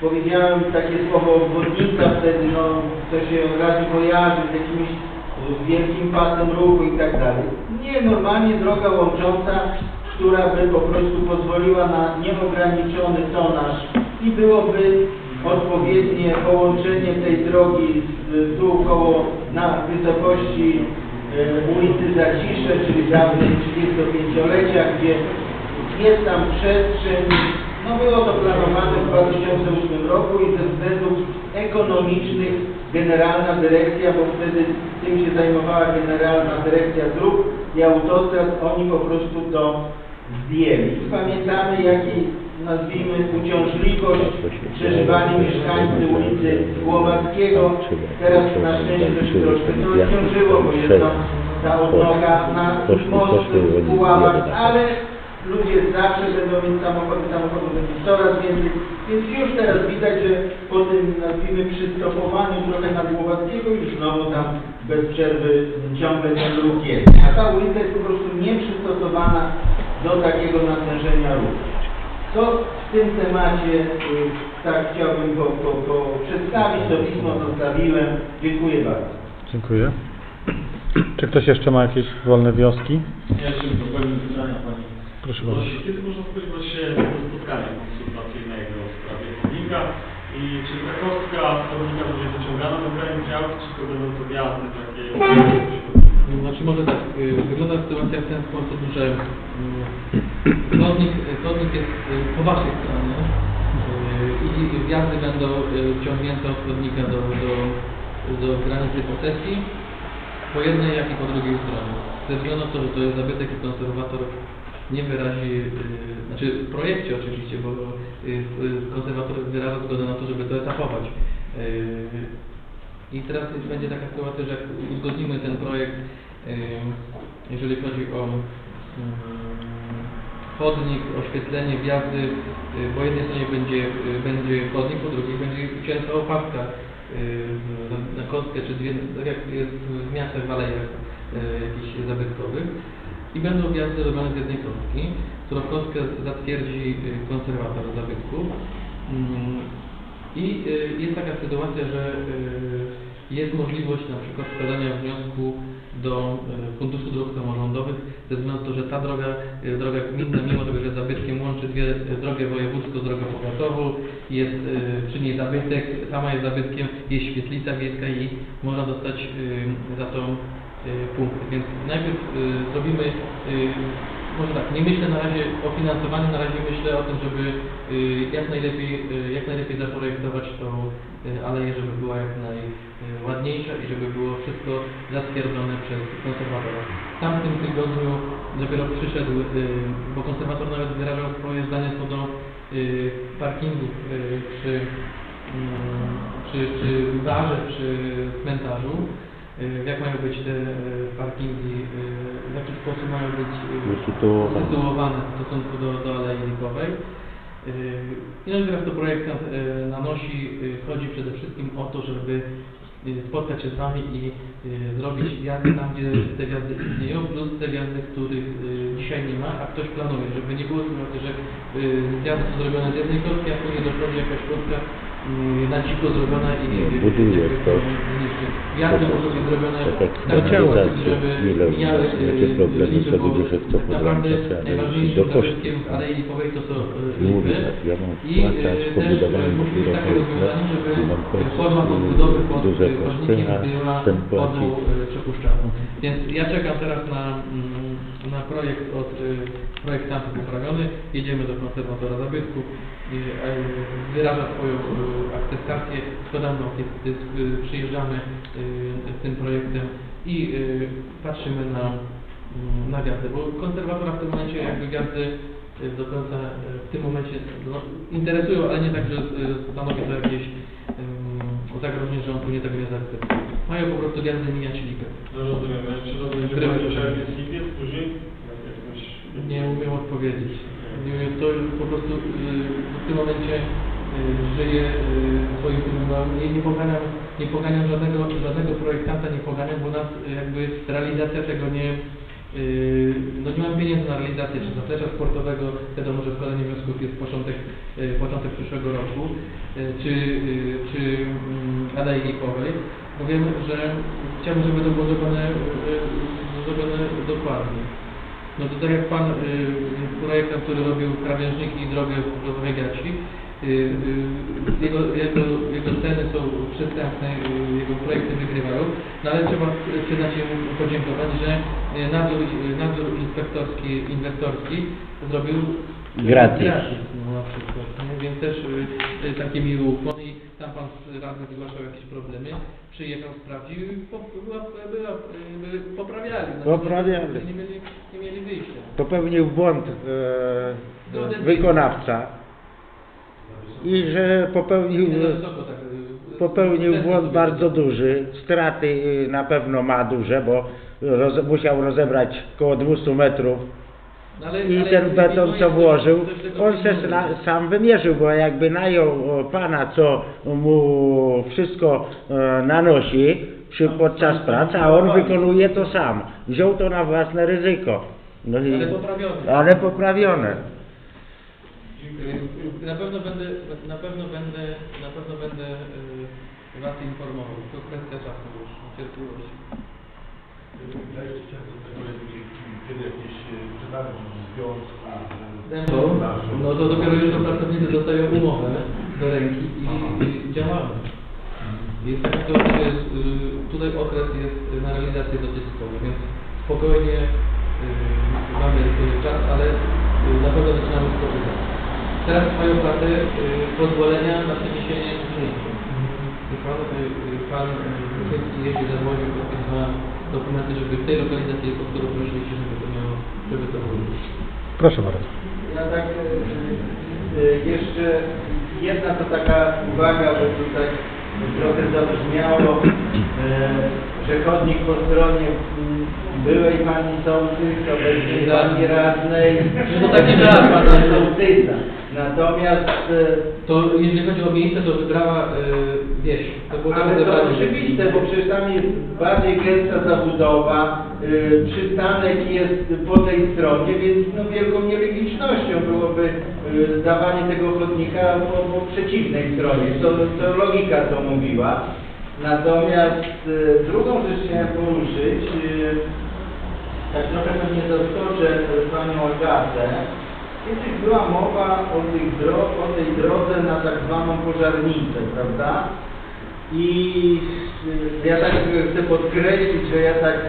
powiedziałem takie słowo obwodnica wtedy, no, to się od razu kojarzy z jakimś wielkim pasem ruchu i tak dalej. Nie, normalnie droga łącząca, która by po prostu pozwoliła na nieograniczony tonaż i byłoby odpowiednie połączenie tej drogi z, tu koło na wysokości ulicy Zacisze, czyli dawnej 35-lecia, gdzie jest tam przestrzeń. No było to planowane w 2008 roku i ze względów ekonomicznych Generalna Dyrekcja, bo wtedy tym się zajmowała Generalna Dyrekcja Dróg i Autostrad, oni po prostu to zdjęli. I pamiętamy, jaki, nazwijmy, uciążliwość przeżywali mieszkańcy ulicy Słowackiego. Teraz na szczęście to się troszkę to uciążyło, bo jest tam ta odnoga na mosty w Puławach, ale ludzie zawsze będą mieć samochody, samochodów będzie coraz więcej, więc już teraz widać, że po tym, nazwijmy, przystopowaniu trochę na Głowackiego już znowu tam bez przerwy ciągle ten ruch jest. A ta ulica jest po prostu nieprzystosowana do takiego natężenia ruchu. Co w tym temacie tak chciałbym go przedstawić, to pismo zostawiłem. Dziękuję bardzo. Dziękuję. Czy ktoś jeszcze ma jakieś wolne wnioski? Ja jeszcze powiem pytania Pani. Proszę bardzo. Kiedy można spodziewać się spotkania konsultacyjnego w sprawie chodnika i czy ta kostka chodnika będzie wyciągana do krajów działki, czy to będą to wjazdy takie? Znaczy może tak, wygląda sytuacja w ten sposób, że chodnik jest po waszej stronie i wjazdy będą ciągnięte od chodnika do granicy posesji po jednej jak i po drugiej stronie. Ze względu na to, że to jest zabytek i konserwator nie wyrazi, znaczy w projekcie oczywiście, bo konserwator wyraża zgodę na to, żeby to etapować. I teraz będzie taka sytuacja, że jak uzgodnimy ten projekt, jeżeli chodzi o chodnik, oświetlenie, wjazdy, po jednej stronie będzie chodnik, po drugiej będzie cięta opaska na kostkę, czy dwie, tak jak jest w miastach, w alejach jakichś zabytkowych. I będą wjazdy robione z jednej kostki, którą kostkę zatwierdzi konserwator zabytku. I jest taka sytuacja, że jest możliwość na przykład składania wniosku do Funduszu Dróg Samorządowych, ze względu na to, że ta droga gminna, mimo tego, że zabytkiem łączy dwie drogę wojewódzką z drogą powiatową, jest przy niej zabytek, sama jest zabytkiem, jest świetlica wiejska i można dostać za to punkt. Więc najpierw zrobimy, może tak, nie myślę na razie o finansowaniu, na razie myślę o tym, żeby jak najlepiej zaprojektować tą aleję, żeby była jak najładniejsza i żeby było wszystko zatwierdzone przez konserwatora. Tam w tym tygodniu dopiero przyszedł, bo konserwator nawet wyrażał swoje zdanie co do parkingów przy barze, przy cmentarzu. Jak mają być te parkingi, w jaki sposób mają być usytuowane w stosunku do alei lipkowej. I no i teraz to projektant nanosi, chodzi przede wszystkim o to, żeby spotkać się z Wami i zrobić wjazdy tam, gdzie te wjazdy istnieją, plus te wjazdy, których dzisiaj nie ma, a ktoś planuje, żeby nie było sytuacji, że wjazdy są zrobione z jednej kostki, a później dochodzi jakaś kostka na dziko zrobiona i wjazdy mogą być zrobione na ciało, żeby miały liczby, bo naprawdę najważniejszym zabytkiem w alei lipowej to są liczby i też musimy być takie rozwiązanie, żeby forma podbudowy pod chodnikiem była wodą przepuszczalną. Więc ja czekam teraz na projekt od projektantów poprawiony, jedziemy do konserwatora zabytku, wyraża swoją akceptację, składamy okietę, przyjeżdżamy z tym projektem i patrzymy na gwiazdę, bo konserwatora w tym momencie jakby gwiazdy do końca w tym momencie interesują, ale nie tak, że stanowi to jakieś bo tak również, że on później tego nie zapisuje. Mają po prostu gęstnienia silika. Rozumiem, ale czy rozumiem, że Pani musiała mieć lipiec później? Nie umiem odpowiedzieć. Nie umiem, to już po prostu w tym momencie żyję swoim umysłem. Nie poganiam żadnego projektanta, nie poganiam, bo nas jakby realizacja tego nie... No nie mam pieniędzy na realizację czy zaplecza sportowego, wiadomo, że składanie wniosków jest początek przyszłego roku, czy Adaje Giejkowej. Powiem, że chciałbym, żeby to było zrobione dokładnie. No to tak jak pan projektant, który robił krawężniki i drogę do Wiegaci, jego ceny są przystępne, jego projekty wygrywają, no ale trzeba przyznać i podziękować, że nadzór inwestorski zrobił gratis. No, na przykład, nie? Więc też takie miłe ukłony i tam pan radny zgłaszał jakieś problemy, przyjechał, sprawdził i poprawiali. No, poprawiali. Nie mieli wyjścia. Popełnił błąd wykonawca. I że popełnił błąd bardzo duży, straty na pewno ma duże, bo musiał rozebrać około 200 metrów i ten beton co włożył, on się sam wymierzył, bo jakby najął pana, co mu wszystko nanosi podczas pracy, a on wykonuje to sam, wziął to na własne ryzyko, no i, ale poprawione. Na pewno będę was informował. To kwestia czasu już, cierpliwości. Kiedy jakieś czytanie związki? No to dopiero jeszcze pracownicy dostają umowę do ręki i działamy. Jest to, tutaj okres jest na realizację dotychczasowy, więc spokojnie mamy czas, ale na pewno zaczynamy skorzystać. Teraz mają pracę pozwolenia na przeniesienie czynienia. Pan Musiejewski jeździ za Włodzią, ma dokumenty, żeby w tej lokalizacji, po którą prosiliście, żeby to było. Proszę bardzo. Ja tak jeszcze jedna to taka uwaga, bo tutaj trochę zabrzmiało, że chodnik po stronie byłej pani sołtys, obecnej pani radnej, no tak nie była pani sołtysa. Natomiast to jeżeli chodzi o miejsce, to wybrała wieś. Ale to oczywiste, bo przecież tam jest bardziej gęsta zabudowa, przystanek jest po tej stronie, więc no, wielką nielogicznością byłoby dawanie tego chodnika po przeciwnej stronie. To logika to mówiła. Natomiast drugą rzecz chciałem poruszyć, tak trochę pewnie zaskoczę panią Agatę. Kiedyś była mowa o tej drodze na tak zwaną pożarnicę, prawda? I ja tak chcę podkreślić, że ja tak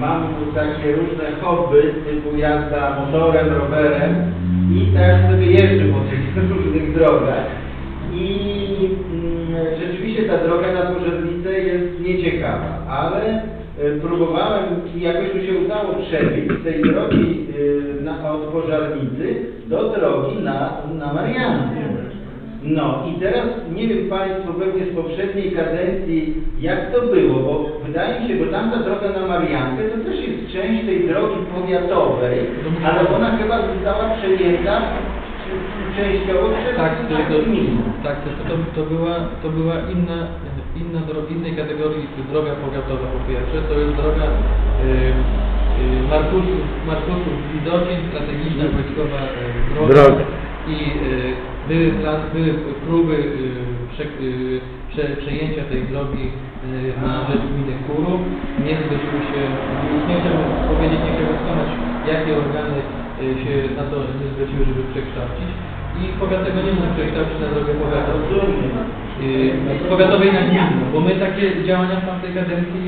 mam takie różne hobby, typu jazda motorem, rowerem i tak sobie jeżdżę po tych różnych drogach. I rzeczywiście ta droga na pożarnicę jest nieciekawa, ale próbowałem i jakoś mi się udało przebić z tej drogi od pożarnicy do drogi na Mariankę. No i teraz nie wiem Państwo pewnie z poprzedniej kadencji jak to było, bo wydaje mi się, bo tamta droga na Mariankę to też jest część tej drogi powiatowej, ale ona chyba została przejęta częściowo przez gminę. Tak, to była innej kategorii droga powiatowa po pierwsze, to jest droga Markusów Widocin, strategiczna wojskowa droga i były próby przejęcia tej drogi na rzecz gminy Kurów. Nie zdarzyły się, nie chciałbym powiedzieć, nie chciałbym wstrzymać, jakie organy się na to nie zgodziły, żeby przekształcić. I powiat tego nie mógł przekształcić na drogę powiatowej na gminę, bo my takie działania w tamtej kadencji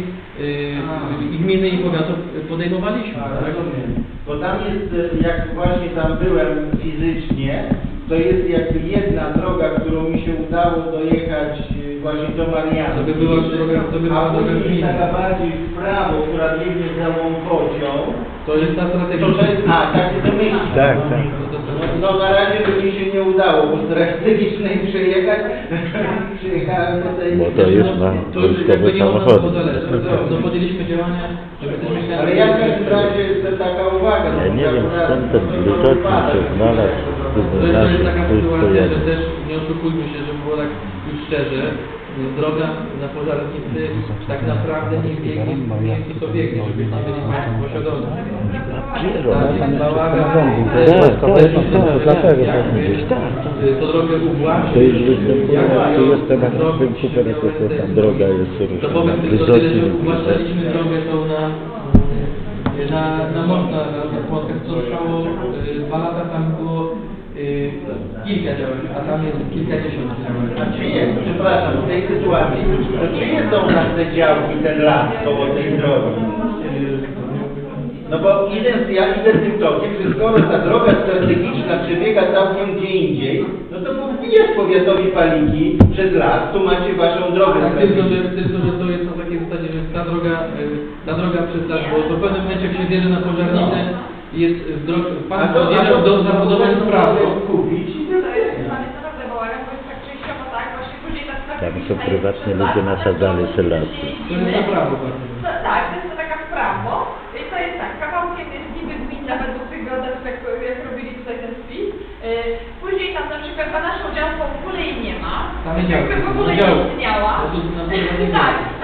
i gminy i powiatów podejmowaliśmy. Rozumiem. Bo tam jest, jak właśnie tam byłem fizycznie, to jest jakby jedna droga, którą mi się udało dojechać właśnie do Marianki. To by była droga, a później taka bardziej w prawo, która biegnie za Łąkocią. To jest ta strategia. To jest, tak, to myśli. Tak, tak. No na razie by mi się nie udało, bo z Reszczyńskiej przyjechać, przyjechałem tutaj. Bo to jest na wojskowe samochody. Podjęliśmy działania, żeby też mieć... Ale ja w każdym razie jest taka uwaga. Ja nie wiem, skąd ten glutatnik się znalazł. To jest taka sytuacja, że też nie oszukujmy się, żeby było tak już szczerze. Droga na pożarnicy tak naprawdę nie biegnie, co biegnie, żebyście byli Państwo świadomi. To drogę uwłaszczyć. To jest występuje, droga jest to powiem tylko tyle, że uwłaszczaliśmy drogę tą na most, na płotkach, co trwało 2 lata, tam było kilka działań, a tam jest kilkadziesiąt działań. A czyje, przepraszam, w tej sytuacji, to czyje są u nas te działki, ten las koło tej drogi? No bo ja idę tym tokiem, że skoro ta droga strategiczna przebiega całkiem gdzie indziej, no to mówisz powiatowi Paliki przez las, tu macie waszą drogę. Tak, tylko że to jest na takiej zasadzie, że ta droga przez las, bo to w pewnym momencie jak się zjedzie na pożarnicę, jest w drodze, pan podjeżdżał do zabudowań prawo. Tam są prywatnie ludzie nasadzali te lasy. To jest na prawo. Tak, to jest taka w prawo. I to jest tak, kawałkiem jest niby gmina według tych rodaków, jak robili tutaj ten spis. Później tam na przykład na naszą działkę w ogóle jej nie ma. Tam jest działka. W ogóle nie istniała.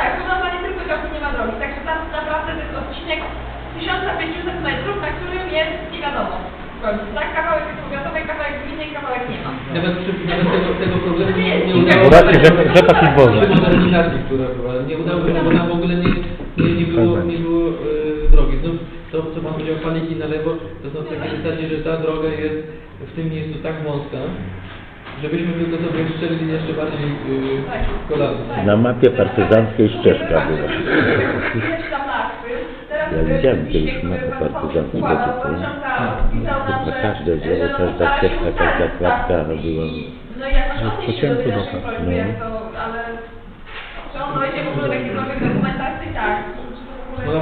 Tak, to normalnie tylko działki nie ma drogi. Także tam naprawdę ten odcinek 1500 metrów, na którym jest nie wiadomo. Tak, kawałek jest powiatowy, kawałek gminy i kawałek nie ma. Nawet tego problemu nie udało się bo tam w ogóle nie było drogi. Znów to, co Pan powiedział, Paliki na lewo, to są takie zasadzie, że ta droga jest w tym miejscu tak wąska, żebyśmy tylko sobie strzelili jeszcze bardziej kolano. Na mapie partyzanckiej ścieżka była. Ja widziałem kiedyś mapę partyzancką tutaj. Na każde drzewo, każda ścieżka, każda klatka robiła. No i jak masz odnieśli do naszej kolbie, to ale... Przełączałeś się w ogóle takie nowe dokumentacje, tak. No na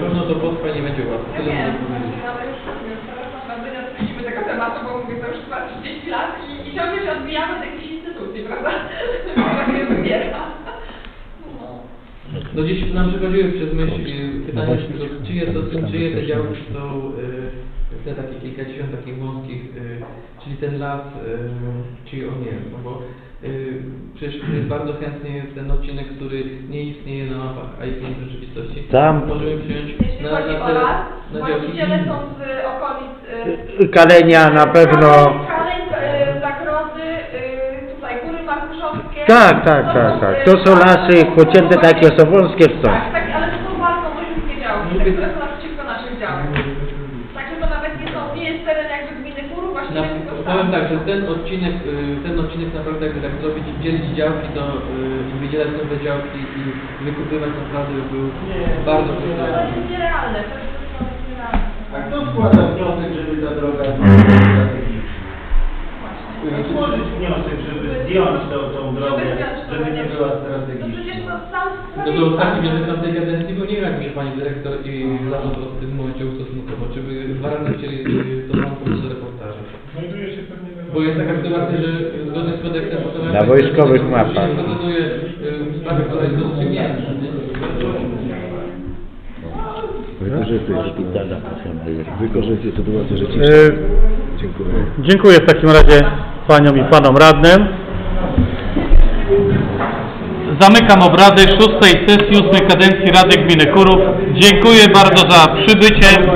pewno to Polska nie będzie łatwo. Ja wiem, ale już widzimy tego tematu, bo mówię, to już chyba 30 lat i ciągle się odbijamy z jakiejś instytucji, prawda? To się wybiera. No dziś nam przychodziły przez myśl pytania, czyje te działki są te takie kilkadziesiąt takich wąskich, czyli ten las, czy on nie, no bo przecież bardzo chętnie ten odcinek, który nie istnieje na mapach, a istnieje w rzeczywistości, tam możemy przyjąć na działki. Właściciele są z okolic Kalenia na pewno. Tak. To są lasy pocięte takie osobowskie w to. Tak, ale to są bardzo duże działki, które są naprzeciwko naszych działek. Także to nawet nie jest teren jakby gminy Kurów, właśnie tylko tam. Powiem tak, że ten odcinek naprawdę jakby tak zrobić, dzielić działki, to wydzielać nowe działki i wykupywać naprawdę był bardzo trudny. To jest nierealne, to jest nierealne. A kto składa wniosek, żeby ta droga złożyć wniosek, żeby zdjąć tą drogę, żeby nie była strategiczna. To przecież to sam sprawiedliwy. No to ostatni między tam tej kadencji był, nie wiem, jak się Pani Dyrektor i Zarząd w tym momencie ustosunkował. Czy by dwa razy chcieli to Pan powiedzieć do reportażu? Znajduje się pewnie... Bo jest taka sytuacja, że zgodnie z kodeksem... Na wojskowych mapach. ...się decyduje w sprawie, która jest rozstrzygnięta. Wykorzystuje sytuację rzeczywistą. Dziękuję. Dziękuję w takim razie Paniom i Panom Radnym. Zamykam obrady 6. sesji 8. kadencji Rady Gminy Kurów. Dziękuję bardzo za przybycie.